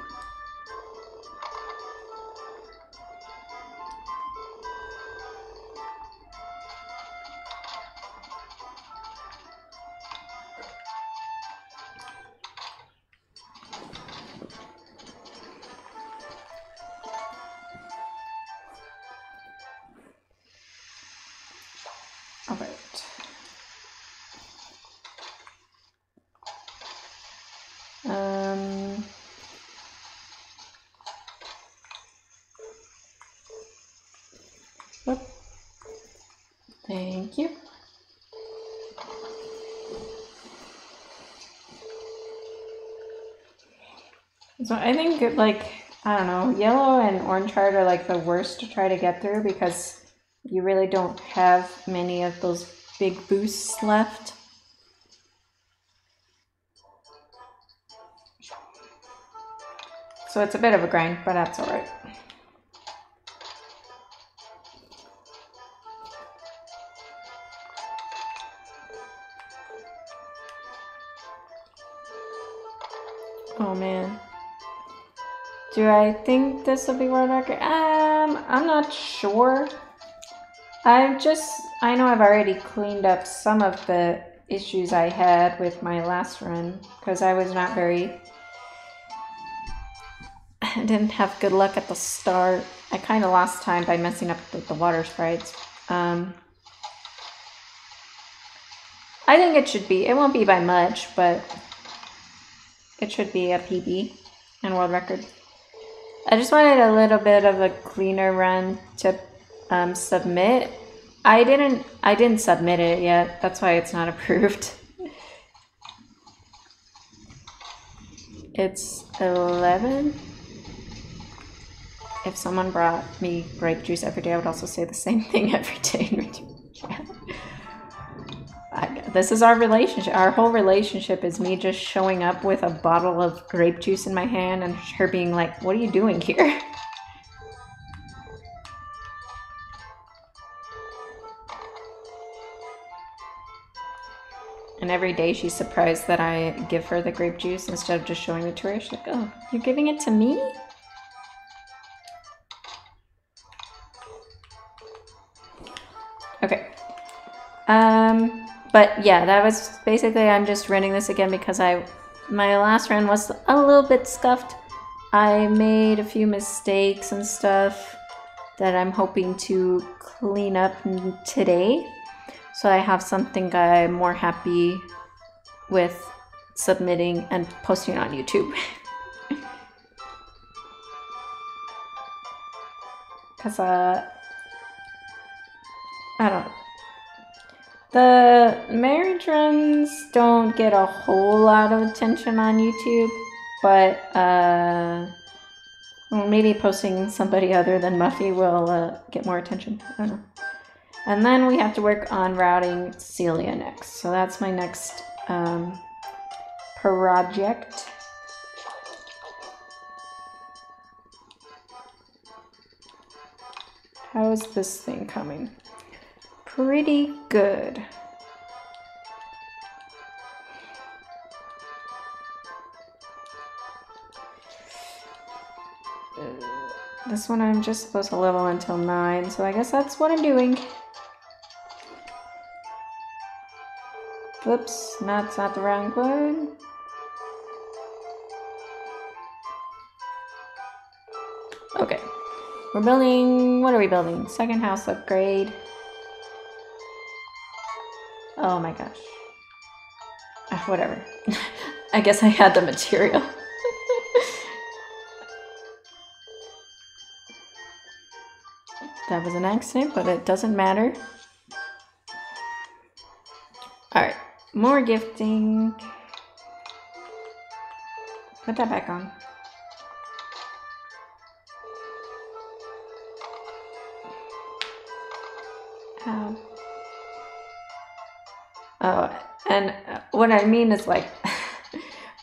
So I think, I don't know, yellow and orange heart are like the worst to try to get through because you really don't have many of those big boosts left. So it's a bit of a grind, but that's all right. Oh man. Do I think this will be world record? I'm not sure. I know I've already cleaned up some of the issues I had with my last run because I was not very, I didn't have good luck at the start. I kind of lost time by messing up with the water sprites. I think it should be, it won't be by much, but it should be a PB and world record. I just wanted a little bit of a cleaner run to submit. I didn't submit it yet. That's why it's not approved. It's 11. If someone brought me grape juice every day, I would also say the same thing every day. Yeah. This is our relationship. Our whole relationship is me just showing up with a bottle of grape juice in my hand and her being like, what are you doing here? And every day she's surprised that I give her the grape juice instead of just showing it to her. She's like, oh, you're giving it to me? Okay. But yeah, that was basically, I'm just running this again because I My last run was a little bit scuffed. I made a few mistakes and stuff that I'm hoping to clean up today, so I have something I'm more happy with submitting and posting on YouTube. Because I don't know. The marriage runs don't get a whole lot of attention on YouTube, but maybe posting somebody other than Muffy will get more attention. I don't know. And then we have to work on routing Celia next. So that's my next project. How is this thing coming? Pretty good. This one I'm just supposed to level until 9, so I guess that's what I'm doing. Whoops, that's not the wrong one. Okay, we're building, what are we building? Second house upgrade. Oh my gosh. Whatever. I guess I had the material. That was an accident, but it doesn't matter. Alright, more gifting. Put that back on. Oh, and what I mean is, like,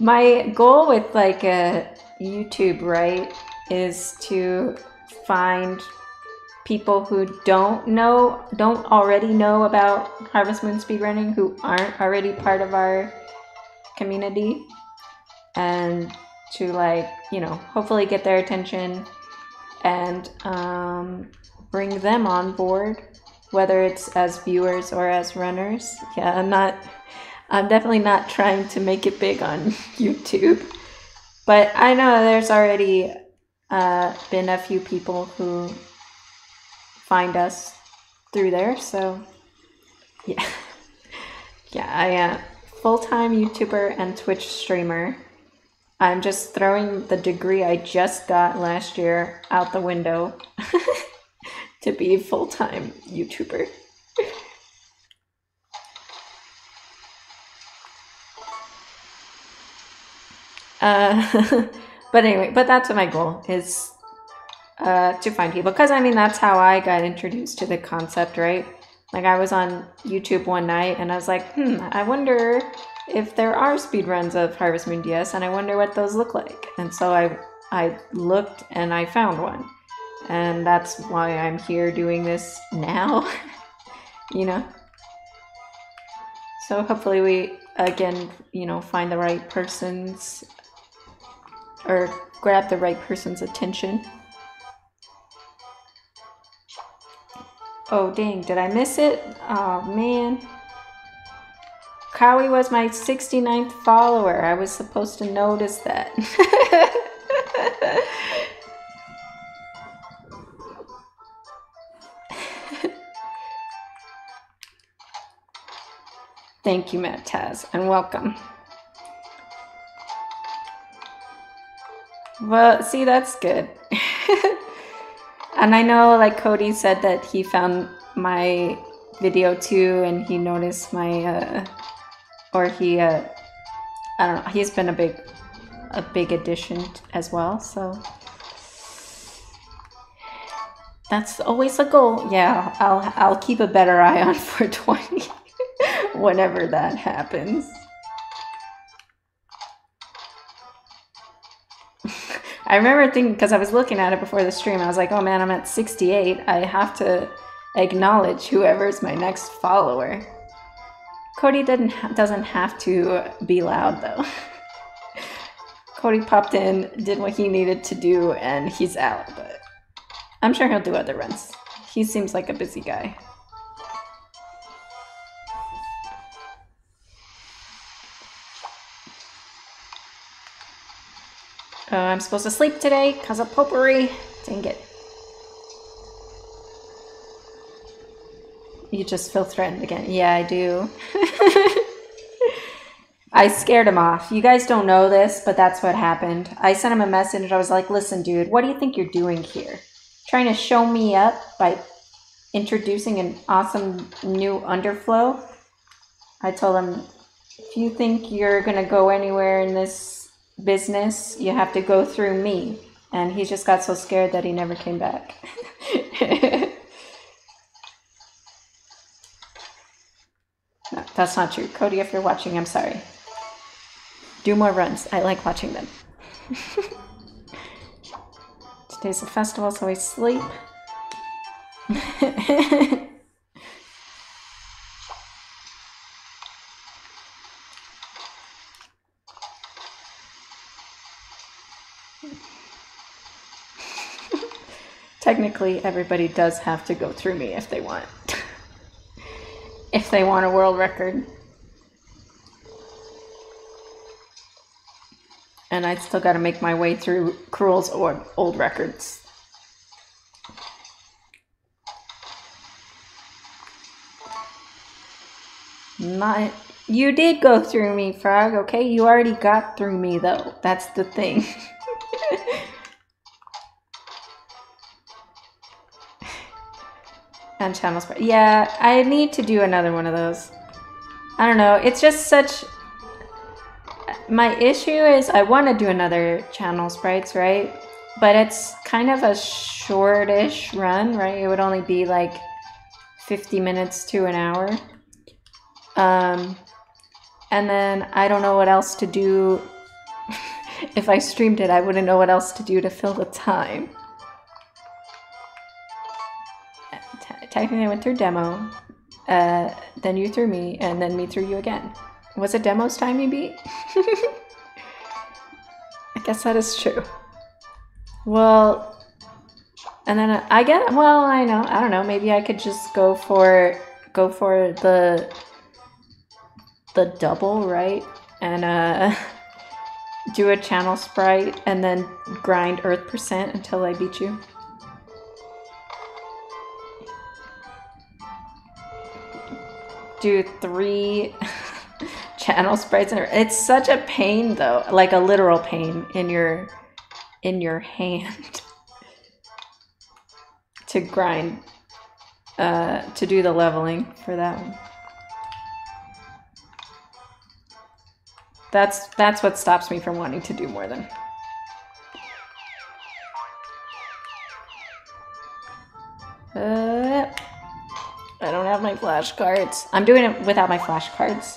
my goal with, like, YouTube, right, is to find people who don't already know about Harvest Moon speedrunning, who aren't already part of our community, and to, like, you know, hopefully get their attention and bring them on board. Whether it's as viewers or as runners. Yeah, I'm definitely not trying to make it big on YouTube. But I know there's already been a few people who find us through there, so yeah. Yeah, I am a full-time YouTuber and Twitch streamer. I'm just throwing the degree I just got last year out the window. To be a full-time YouTuber. But anyway, but that's my goal, is to find people. Because, I mean, that's how I got introduced to the concept, right? Like, I was on YouTube one night, and I was like, I wonder if there are speedruns of Harvest Moon DS, and I wonder what those look like. And so I looked, and I found one. And that's why I'm here doing this now, you know? So hopefully we, again, you know, find the right person's, or grab the right person's attention. Oh dang, did I miss it? Oh man. Kawi was my 69th follower. I was supposed to notice that. Thank you, Matt Taz, and welcome. Well, see, that's good. And I know, like, Cody said that he found my video too, and he noticed my, I don't know, he's been a big addition as well, so. That's always a goal. Yeah, I'll keep a better eye on 420. Whenever that happens. I remember thinking, because I was looking at it before the stream, I was like, oh man, I'm at 68. I have to acknowledge whoever's my next follower. Cody doesn't have to be loud though. Cody popped in, did what he needed to do, and he's out, but I'm sure he'll do other runs. He seems like a busy guy. I'm supposed to sleep today because of potpourri. Dang it. You just feel threatened again. Yeah, I do. I scared him off. You guys don't know this, but that's what happened. I sent him a message and I was like, listen, dude, what do you think you're doing here? Trying to show me up by introducing an awesome new underflow? I told him, if you think you're gonna go anywhere in this business, you have to go through me. And he just got so scared that he never came back. No, that's not true. Cody, if you're watching, I'm sorry. Do more runs. I like watching them. Today's a festival, so we sleep. Technically, everybody does have to go through me if they want. If they want a world record. And I still gotta make my way through Cruel's old records. Not, you did go through me, Frog, okay? You already got through me, though. That's the thing. And channels, yeah, I need to do another one of those. I don't know, it's just such... My issue is I want to do another channel sprites, right? But it's kind of a shortish run, right? It would only be like 50 minutes to an hour. And then I don't know what else to do. If I streamed it, I wouldn't know what else to do to fill the time. Technically, I went through demo, then you through me, and then me through you again. Was it demo's time you beat? I guess that is true. Well, and then I get, well, I know, I don't know, maybe I could just go for the double, right? And do a channel sprite and then grind Earth percent until I beat you. Do 3 channel sprites. It's such a pain though, like a literal pain in your hand to grind, to do the leveling for that one. That's what stops me from wanting to do more than. I don't have my flashcards. I'm doing it without my flashcards.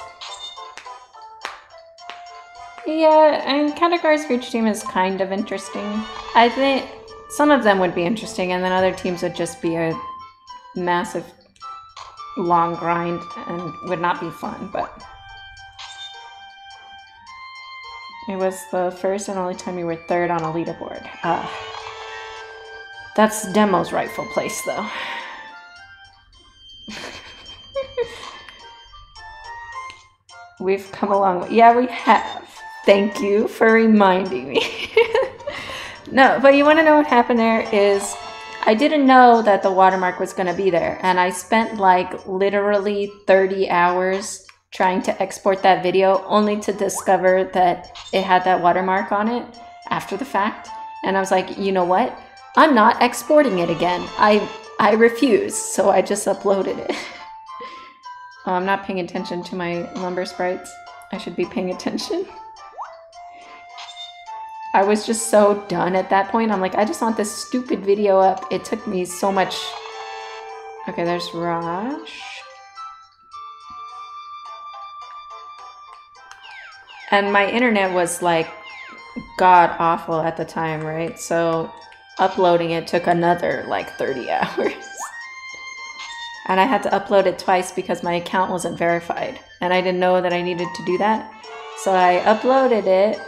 Yeah, I mean, categories for each team is kind of interesting. I think some of them would be interesting, and then other teams would just be a massive long grind and would not be fun, but... It was the first and only time you were third on a leaderboard. That's Demo's rightful place, though. We've come a long way. Yeah, we have. Thank you for reminding me. No, but you want to know what happened there is I didn't know that the watermark was going to be there. And I spent like literally 30 hours trying to export that video only to discover that it had that watermark on it after the fact. And I was like, you know what? I'm not exporting it again. I refuse. So I just uploaded it. Oh, I'm not paying attention to my lumber sprites. I should be paying attention. I was just so done at that point. I'm like, I just want this stupid video up. It took me so much. Okay, there's Raj. And my internet was like god awful at the time, right? So uploading it took another like 30 hours. And I had to upload it twice because my account wasn't verified. And I didn't know that I needed to do that. So I uploaded it.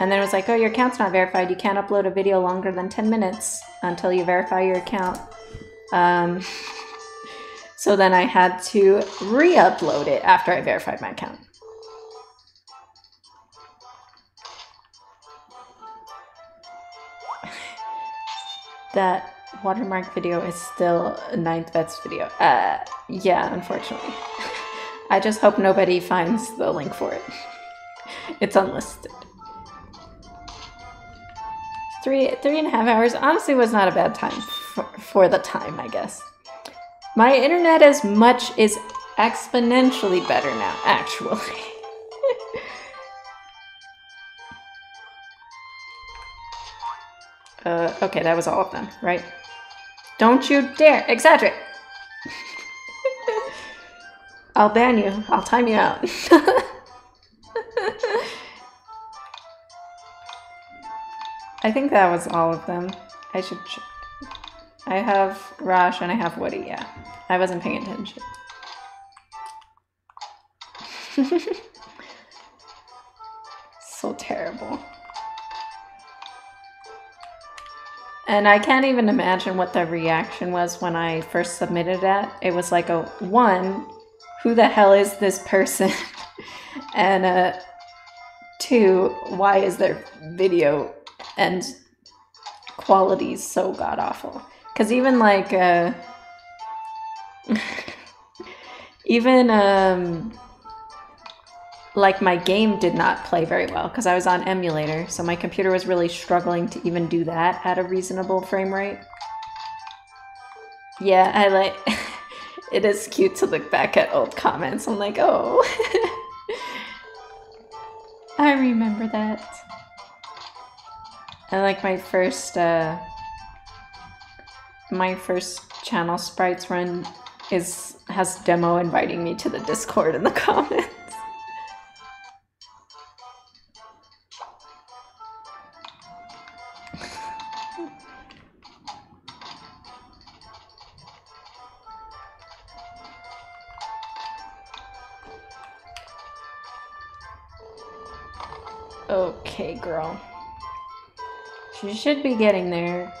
And then it was like, oh, your account's not verified. You can't upload a video longer than 10 minutes until you verify your account. So then I had to re-upload it after I verified my account. that watermark video is still a 9th Vets video. Yeah, unfortunately. I just hope nobody finds the link for it. It's unlisted. 3.5 hours honestly was not a bad time for the time, I guess. My internet as much is exponentially better now, actually. Okay, that was all of them, right? Don't you dare exaggerate! I'll ban you. I'll time you out. I think that was all of them. I should check. I have Raj and I have Woody, yeah. I wasn't paying attention. So terrible. And I can't even imagine what the reaction was when I first submitted that. It was like a one, who the hell is this person? And two, why is their video and quality so god awful? Because even like even like my game did not play very well because I was on emulator, so my computer was really struggling to even do that at a reasonable frame rate. Yeah, I like it is cute to look back at old comments. I'm like, oh, I remember that. And like my first channel sprites run has demo inviting me to the Discord in the comments. Okay, girl. You should be getting there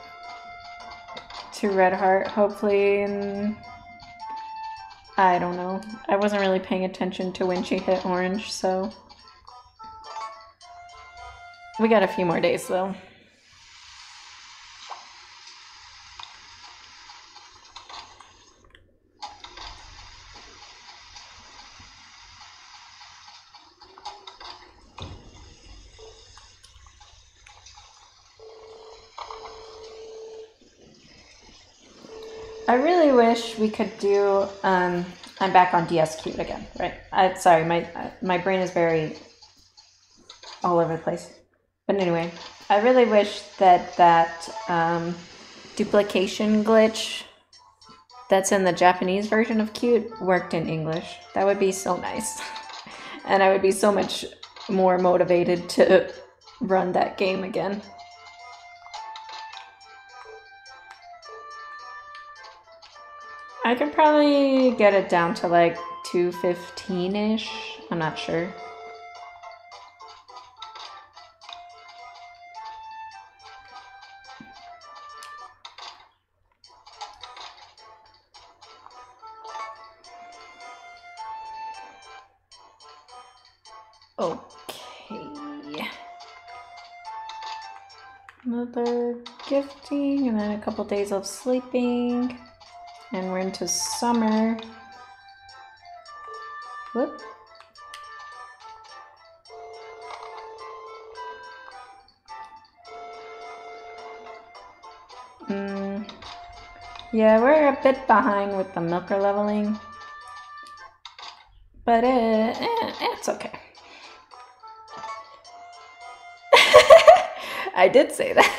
to Red Heart, hopefully, and I don't know. I wasn't really paying attention to when she hit orange, so we got a few more days though. I really wish we could do, I'm back on DS Cube again, right? Sorry, my brain is very all over the place. But anyway, I really wish that duplication glitch that's in the Japanese version of Cube worked in English. That would be so nice. And I would be so much more motivated to run that game again. I could probably get it down to like 215-ish. I'm not sure. Okay. Another gifting and then a couple days of sleeping. And we're into summer. Whoop. Yeah, we're a bit behind with the milker leveling, but it's okay. I did say that.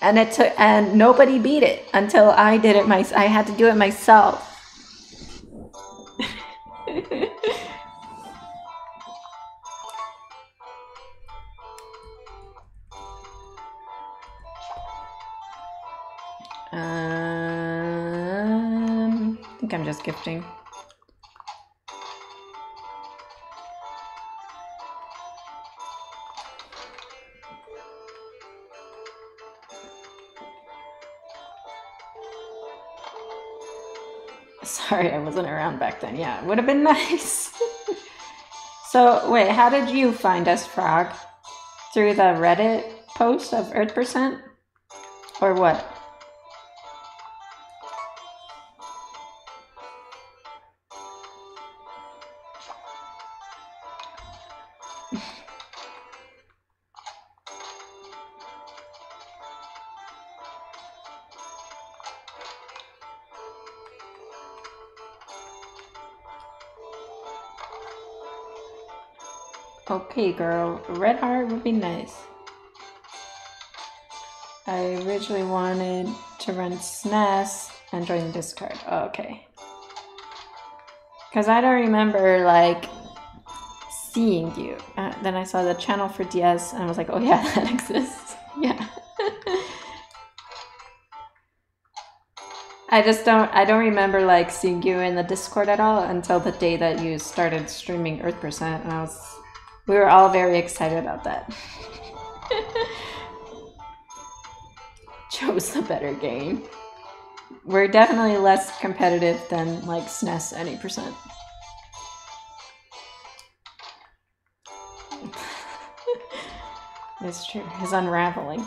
And it took, and nobody beat it until I did it myself. I had to do it myself. I think I'm just gifting. Sorry, I wasn't around back then. Yeah, it would have been nice. So, wait, how did you find us, Frog? Through the Reddit post of Earth Percent? Or what? Okay, girl, red heart would be nice. I originally wanted to run SNES and join the Discord. Oh, okay. Because I don't remember, like, seeing you. Then I saw the channel for DS and I was like, oh yeah, that exists. Yeah. I don't remember, like, seeing you in the Discord at all until the day that you started streaming Earth Percent, and we were all very excited about that. Chose the better game. We're definitely less competitive than like SNES any percent. It's true, his unraveling.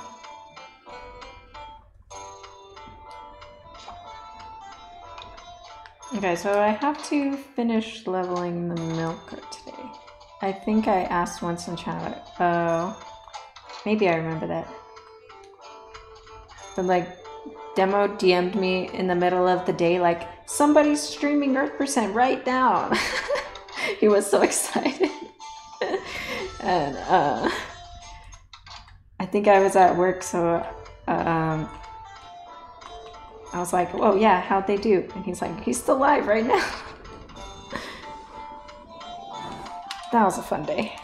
Okay, so I have to finish leveling the milker today. I think I asked once in chat. Oh, maybe I remember that. But like, Demo DM'd me in the middle of the day, like, somebody's streaming Earth Percent right now. He was so excited. And I think I was at work, so I was like, "Whoa, yeah, how'd they do?" And he's like, "He's still live right now." That was a fun day.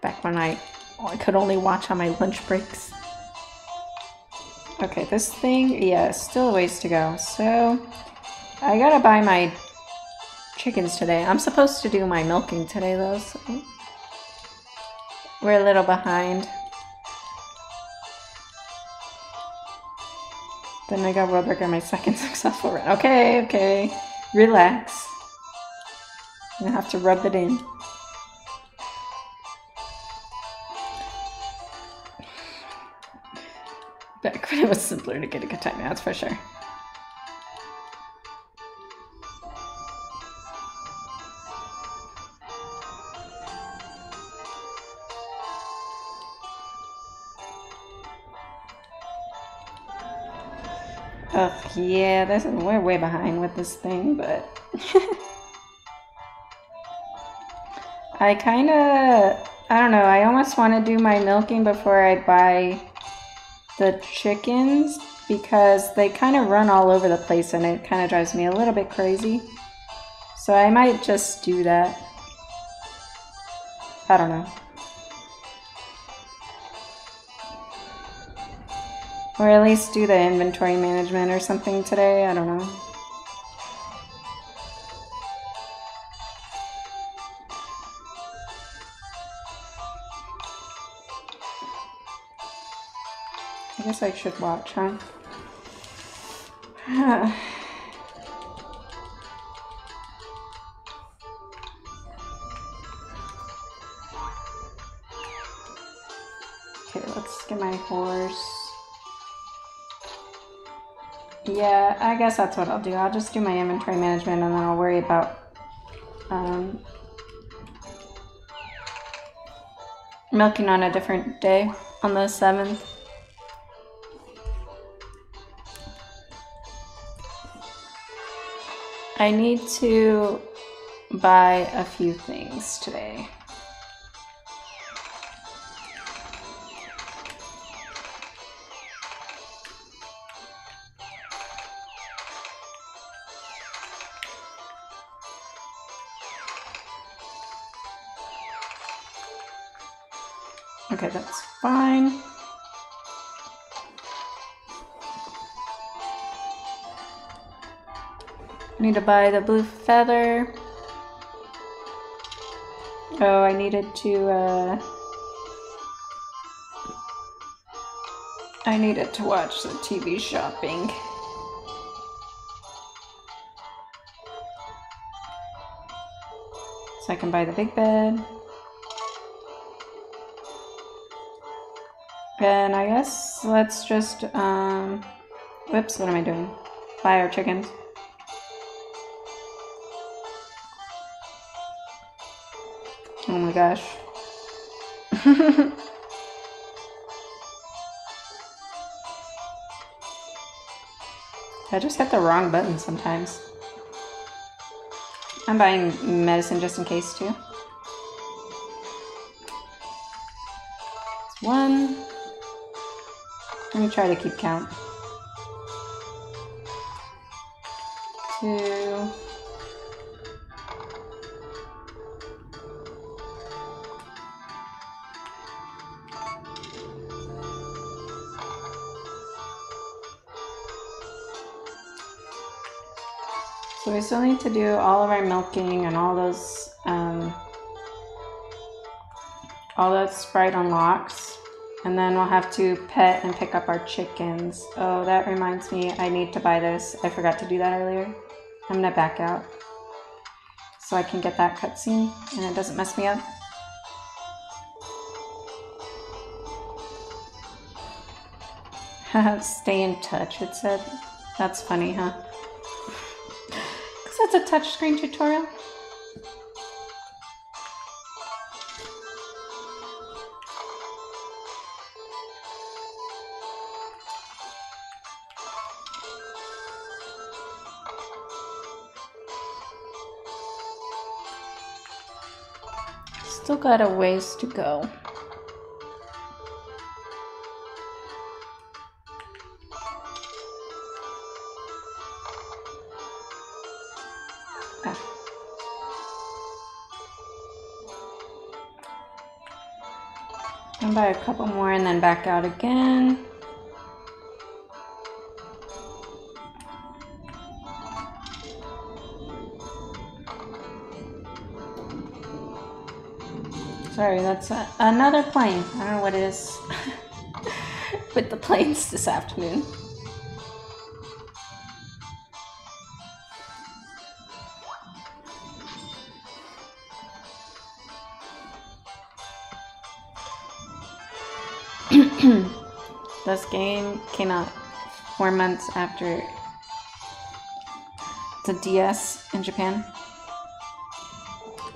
Back when I could only watch on my lunch breaks. Okay, this thing, yeah, still a ways to go. So I gotta buy my chickens today. I'm supposed to do my milking today though, so we're a little behind. Then I got World Record, my second successful run. Okay, okay, relax. I have to rub it in. Back when it was simpler to get a good time, that's for sure. Ugh, yeah, we're way behind with this thing, but... I don't know, I almost want to do my milking before I buy the chickens because they kind of run all over the place and it kind of drives me a little bit crazy. So I might just do that. I don't know. Or at least do the inventory management or something today, I don't know. I guess I should watch, huh? Okay, let's get my horse. Yeah, I guess that's what I'll do. I'll just do my inventory management and then I'll worry about milking on a different day on the 7th. I need to buy a few things today. Okay, that's fine. Need to buy the blue feather. Oh, I needed to I needed to watch the TV shopping. So I can buy the big bed. chicken, I guess. Let's just, whoops, what am I doing? Buy our chickens. Oh my gosh. I just hit the wrong button sometimes. I'm buying medicine just in case, too. It's one. Let me try to keep count. Two. So we still need to do all of our milking and all those, all that Sprite unlocks, and then we'll have to pet and pick up our chickens. Oh, that reminds me, I need to buy this. I forgot to do that earlier. I'm gonna back out so I can get that cutscene and it doesn't mess me up. Stay in touch, it said. That's funny, huh? That's a touchscreen tutorial. Still got a ways to go. Buy a couple more and then back out again. Sorry, that's another plane. I don't know what it is with the planes this afternoon. This game came out 4 months after the DS in Japan.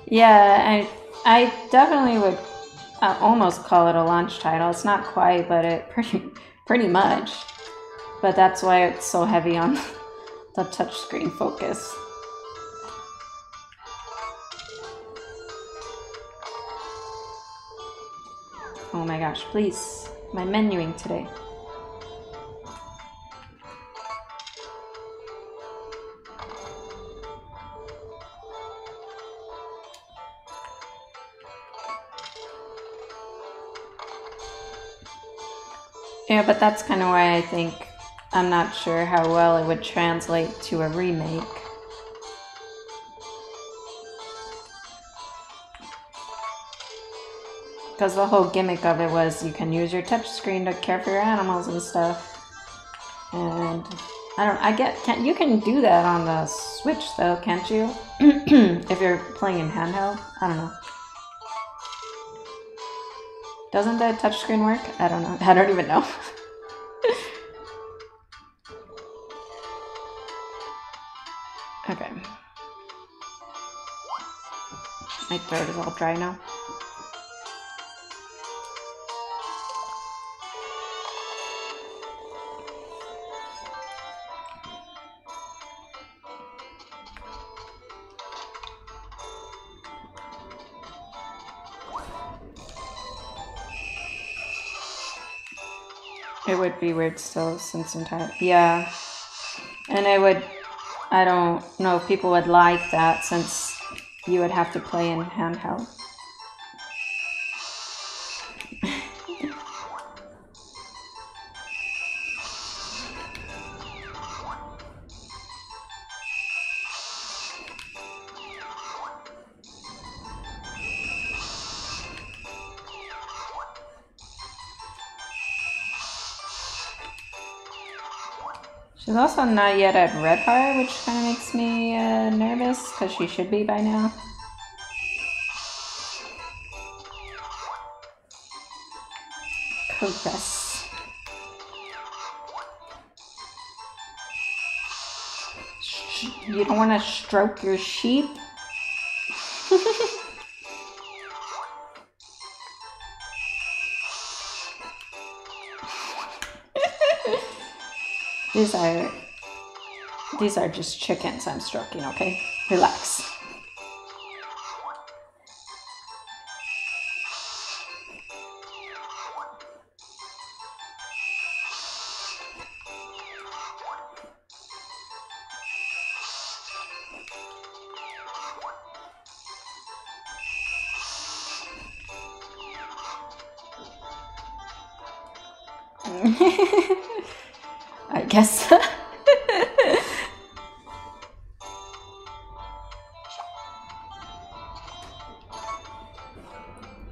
Yeah, I definitely would almost call it a launch title. It's not quite, but it pretty much. But that's why it's so heavy on the touchscreen focus. Oh my gosh, please. My menuing today. Yeah, but that's kind of why I think I'm not sure how well it would translate to a remake. Because the whole gimmick of it was you can use your touchscreen to care for your animals and stuff. And you can do that on the Switch though, can't you? If you're playing in handheld, I don't know. Doesn't the touchscreen work? I don't know. I don't even know. Okay. My throat is all dry now. It would be weird still since entire, yeah. And I don't know if people would like that since you would have to play in handheld. She's also not yet at Red Heart, which kind of makes me nervous, because she should be by now. compress. You don't want to stroke your sheep? These are just chickens I'm stroking, okay? Relax. I guess.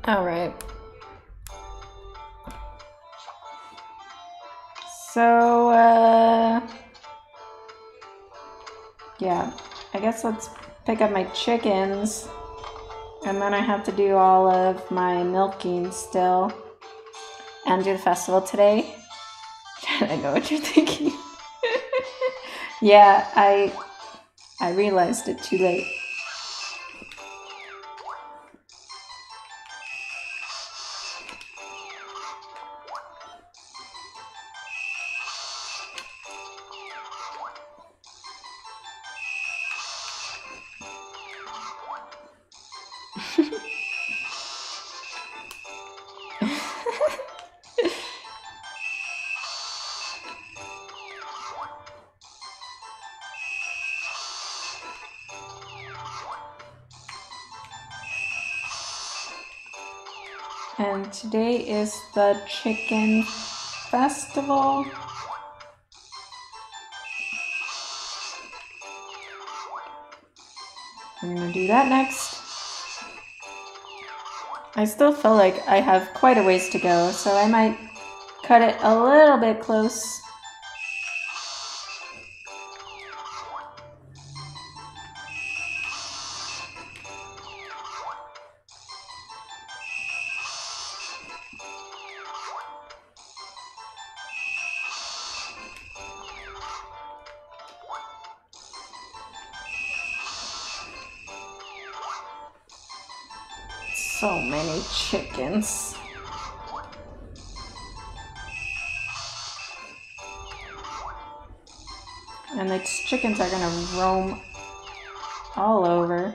All right. So, yeah, I guess let's pick up my chickens, and then I have to do all of my milking still and do the festival today. I know what you're thinking. Yeah, I realized it too late. And today is the chicken festival. We're gonna do that next. I still feel like I have quite a ways to go, so I might cut it a little bit close. So many chickens. And the chickens are gonna roam all over.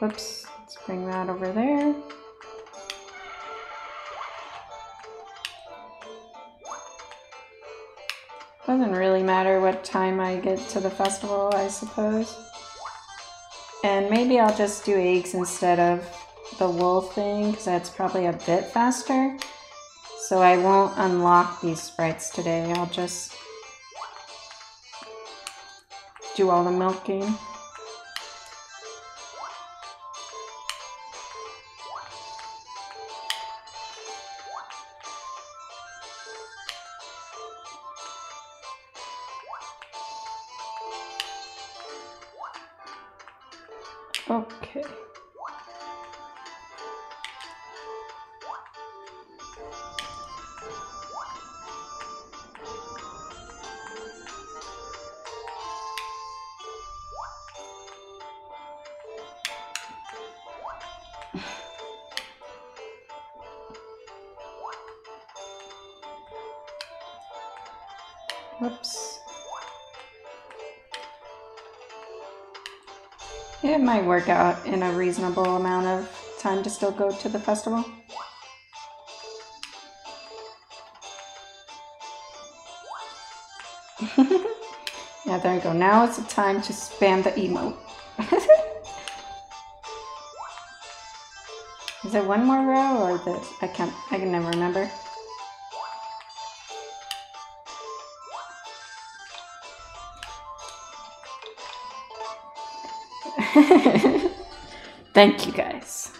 Whoops, let's bring that over there. Doesn't really matter what time I get to the festival, I suppose. And maybe I'll just do eggs instead of the wool thing, because that's probably a bit faster. So I won't unlock these sprites today. I'll just do all the milking. Okay. Whoops. It might work out in a reasonable amount of time to still go to the festival. Yeah, there you go. Now it's the time to spam the emote. Is it one more row or the... I can never remember. Thank you guys.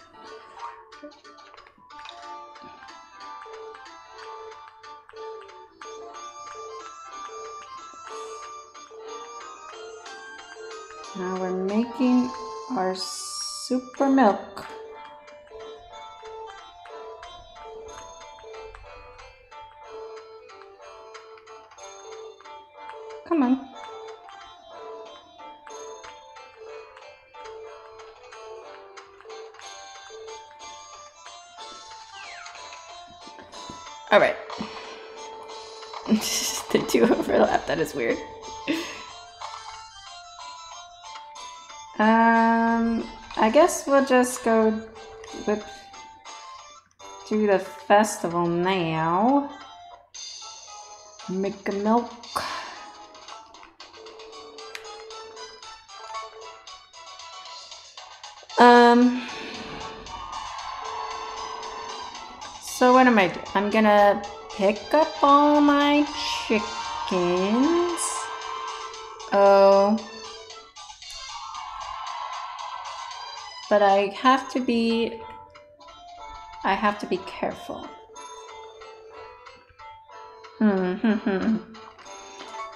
Now we're making our super milk. Come on. All right. The two overlap, that is weird. I guess we'll just go do the festival now. Make a milk. So what am I doing? I'm gonna pick up all my chickens. Oh. But I have to be careful.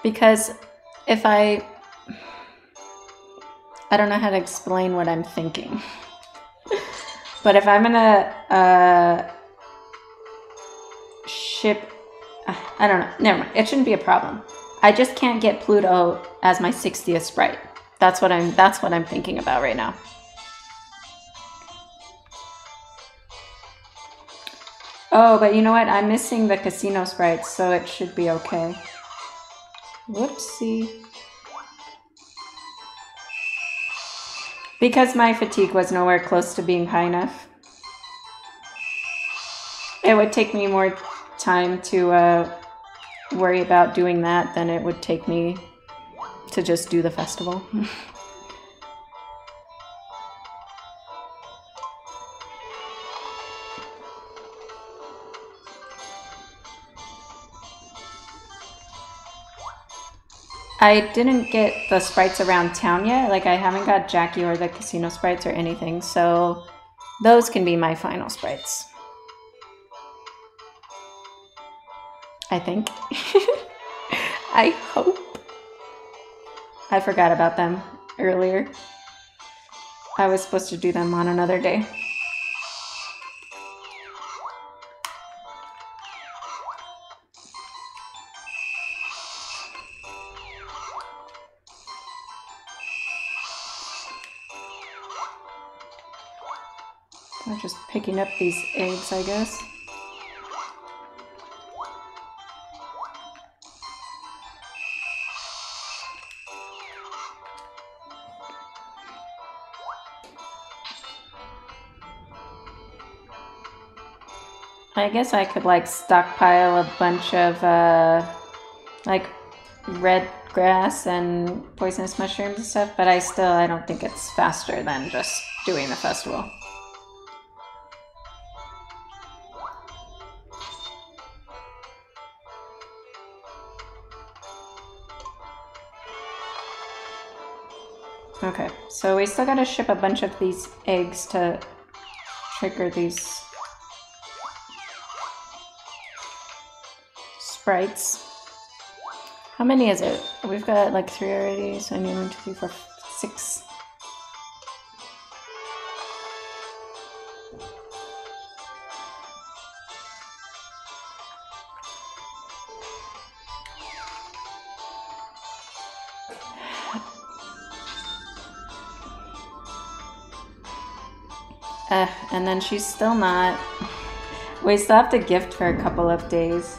Because if I don't know how to explain what I'm thinking. But if I'm gonna I don't know. Never mind. It shouldn't be a problem. I just can't get Pluto as my 60th sprite. That's what I'm thinking about right now. Oh, but you know what? I'm missing the casino sprites, so it should be okay. Whoopsie. Because my fatigue was nowhere close to being high enough. It would take me more time to worry about doing that than it would take me to just do the festival. I didn't get the sprites around town yet. Like, I haven't got Jackie or the casino sprites or anything, so those can be my final sprites, I think. I hope. I forgot about them earlier. I was supposed to do them on another day. I'm just picking up these eggs, I guess. I guess I could like stockpile a bunch of like red grass and poisonous mushrooms and stuff, but I don't think it's faster than just doing the festival. Okay, so we still gotta ship a bunch of these eggs to trigger these sprites. How many is it? We've got like 3 already, so I need 1, 2, 3, 4, 5, 6. And then she's still not. We still have to gift for a couple of days.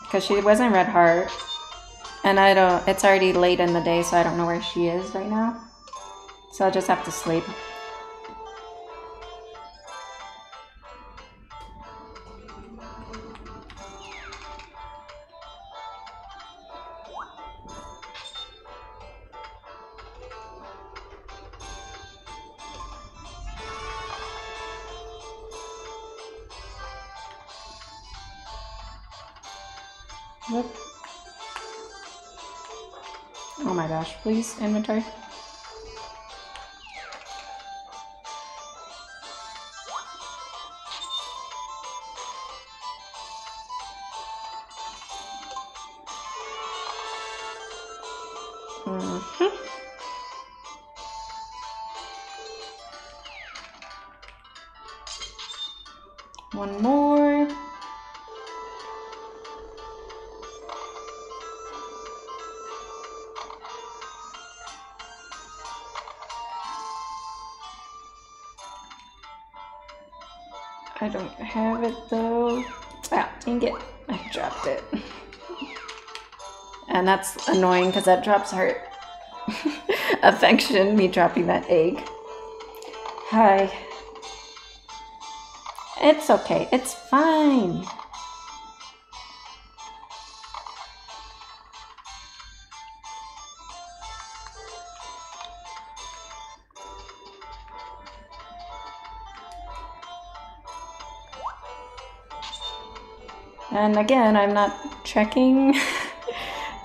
Because she wasn't Red Heart, and it's already late in the day, so I don't know where she is right now, so I'll just have to sleep. Please, inventory. Mm-hmm. One more. I don't have it though. Ah, dang it. I dropped it. And that's annoying because that drops hurt. Affection, me dropping that egg. Hi. It's okay, it's fine. And again, I'm not checking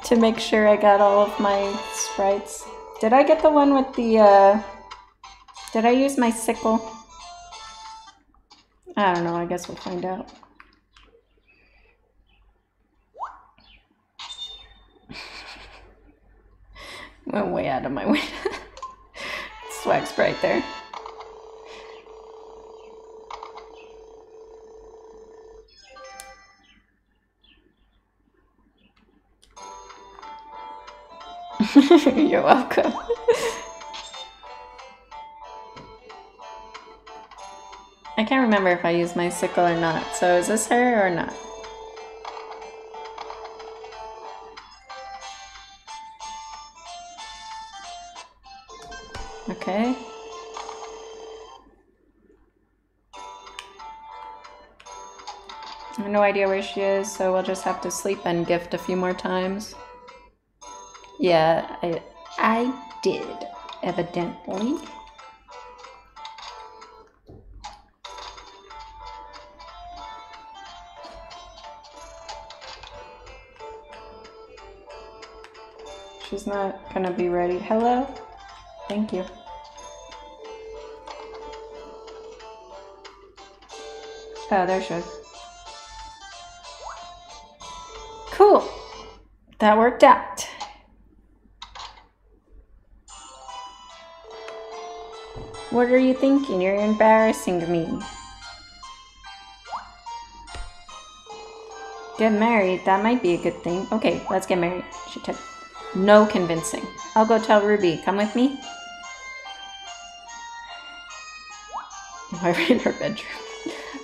to make sure I got all of my sprites. Did I get the one with the, did I use my sickle? I don't know, I guess we'll find out. Went way out of my way. Swag sprite there. You're welcome. I can't remember if I used my sickle or not, so is this her or not? Okay. I have no idea where she is, so we'll just have to sleep and gift a few more times. Yeah, I did, evidently. She's not gonna be ready. Hello? Thank you. Oh, there she is. Cool. That worked out. What are you thinking? You're embarrassing me. Get married. That might be a good thing. Okay, let's get married. She took no convincing. I'll go tell Ruby. Come with me. I ran her bedroom.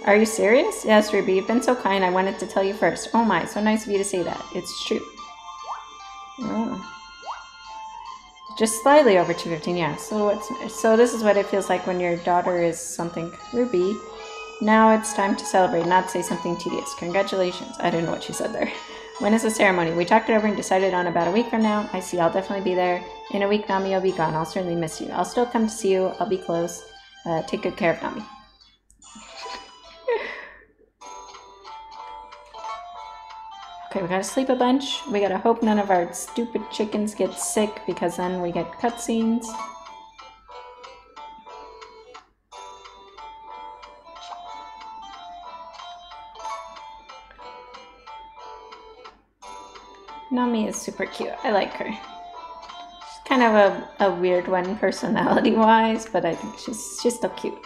Are you serious? Yes, Ruby. You've been so kind. I wanted to tell you first. Oh my, so nice of you to say that. It's true. Oh. Just slightly over 215. Yeah. So this is what it feels like when your daughter is something. Ruby. Now it's time to celebrate, not say something tedious. Congratulations. I don't know what she said there. When is the ceremony? We talked it over and decided on about a week from now. I see, I'll definitely be there. In a week, Nami will be gone. I'll certainly miss you. I'll still come to see you. I'll be close. Take good care of Nami. Okay, we gotta sleep a bunch. We gotta hope none of our stupid chickens get sick because then we get cutscenes. Nami is super cute. I like her. She's kind of a weird one personality-wise, but I think she's still cute.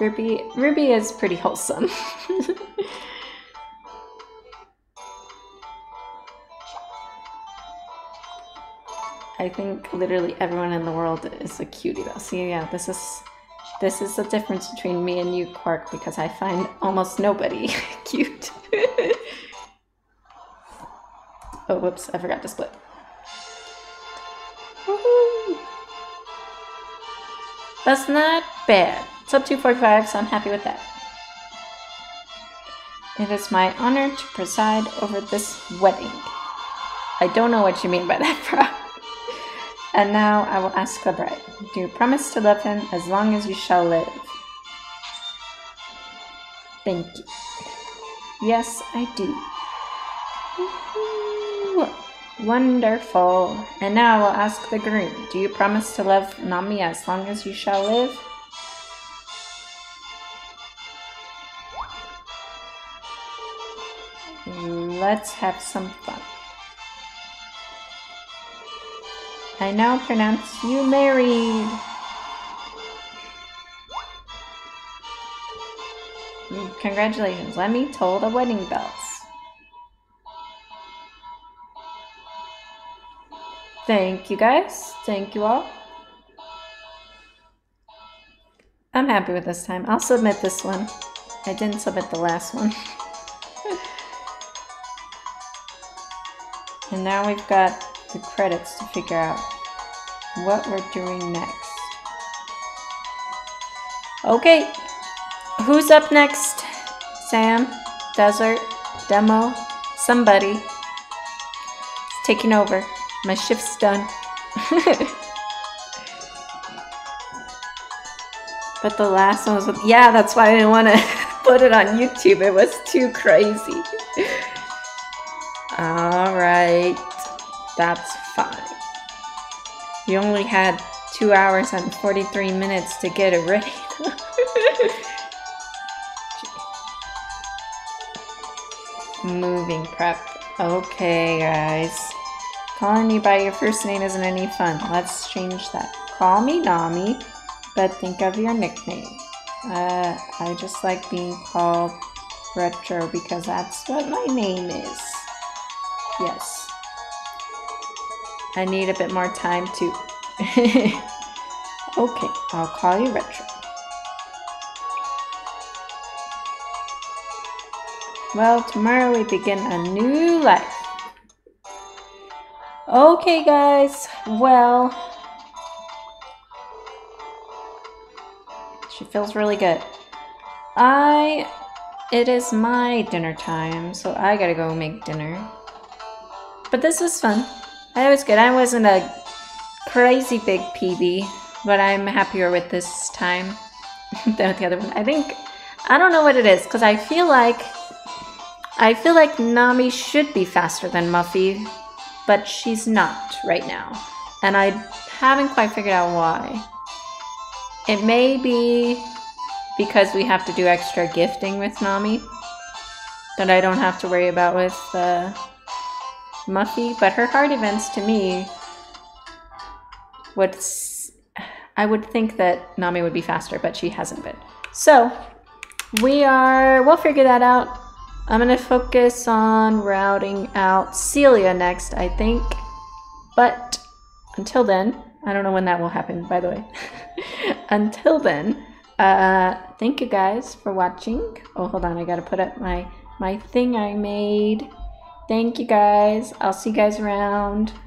Ruby is pretty wholesome. I think literally everyone in the world is a cutie though. See, yeah, this is the difference between me and you, Quark, because I find almost nobody cute. Oh, whoops, I forgot to split. Woohoo! That's not bad. It's up 245, so I'm happy with that. It is my honor to preside over this wedding. I don't know what you mean by that, bro. And now I will ask the bride. Do you promise to love him as long as you shall live? Thank you. Yes, I do. Wonderful. And now I will ask the groom. Do you promise to love Nami as long as you shall live? Let's have some fun. I now pronounce you married. Congratulations, let me toll the wedding bells. Thank you guys, thank you all. I'm happy with this time. I'll submit this one. I didn't submit the last one. And now we've got the credits to figure out what we're doing next. Okay, who's up next? Sam, Desert, Demo, somebody. It's taking over. My shift's done. But the last one was with, yeah, that's why I didn't want to put it on YouTube. It was too crazy. All right, that's fine. You only had 2 hours and 43 minutes to get it ready. Moving prep. Okay, guys. Calling you by your first name isn't any fun. Let's change that. Call me Nami, but think of your nickname. I just like being called Retro because that's what my name is. Yes. I need a bit more time too. Okay, I'll call you Retro. Well, tomorrow we begin a new life. Okay, guys. Well, she feels really good. It is my dinner time, so I gotta go make dinner. But this was fun. It was good. I wasn't a crazy big PB, but I'm happier with this time than with the other one. I think, I don't know what it is, because I feel like Nami should be faster than Muffy, but she's not right now. And I haven't quite figured out why. It may be because we have to do extra gifting with Nami that I don't have to worry about with Muffy, but her heart events to me, I would think that Nami would be faster, but she hasn't been. So we'll figure that out. I'm gonna focus on routing out Celia next, I think, but until then, I don't know when that will happen, by the way. Until then, thank you guys for watching. Oh, hold on, I gotta put up my thing I made. Thank you guys. I'll see you guys around.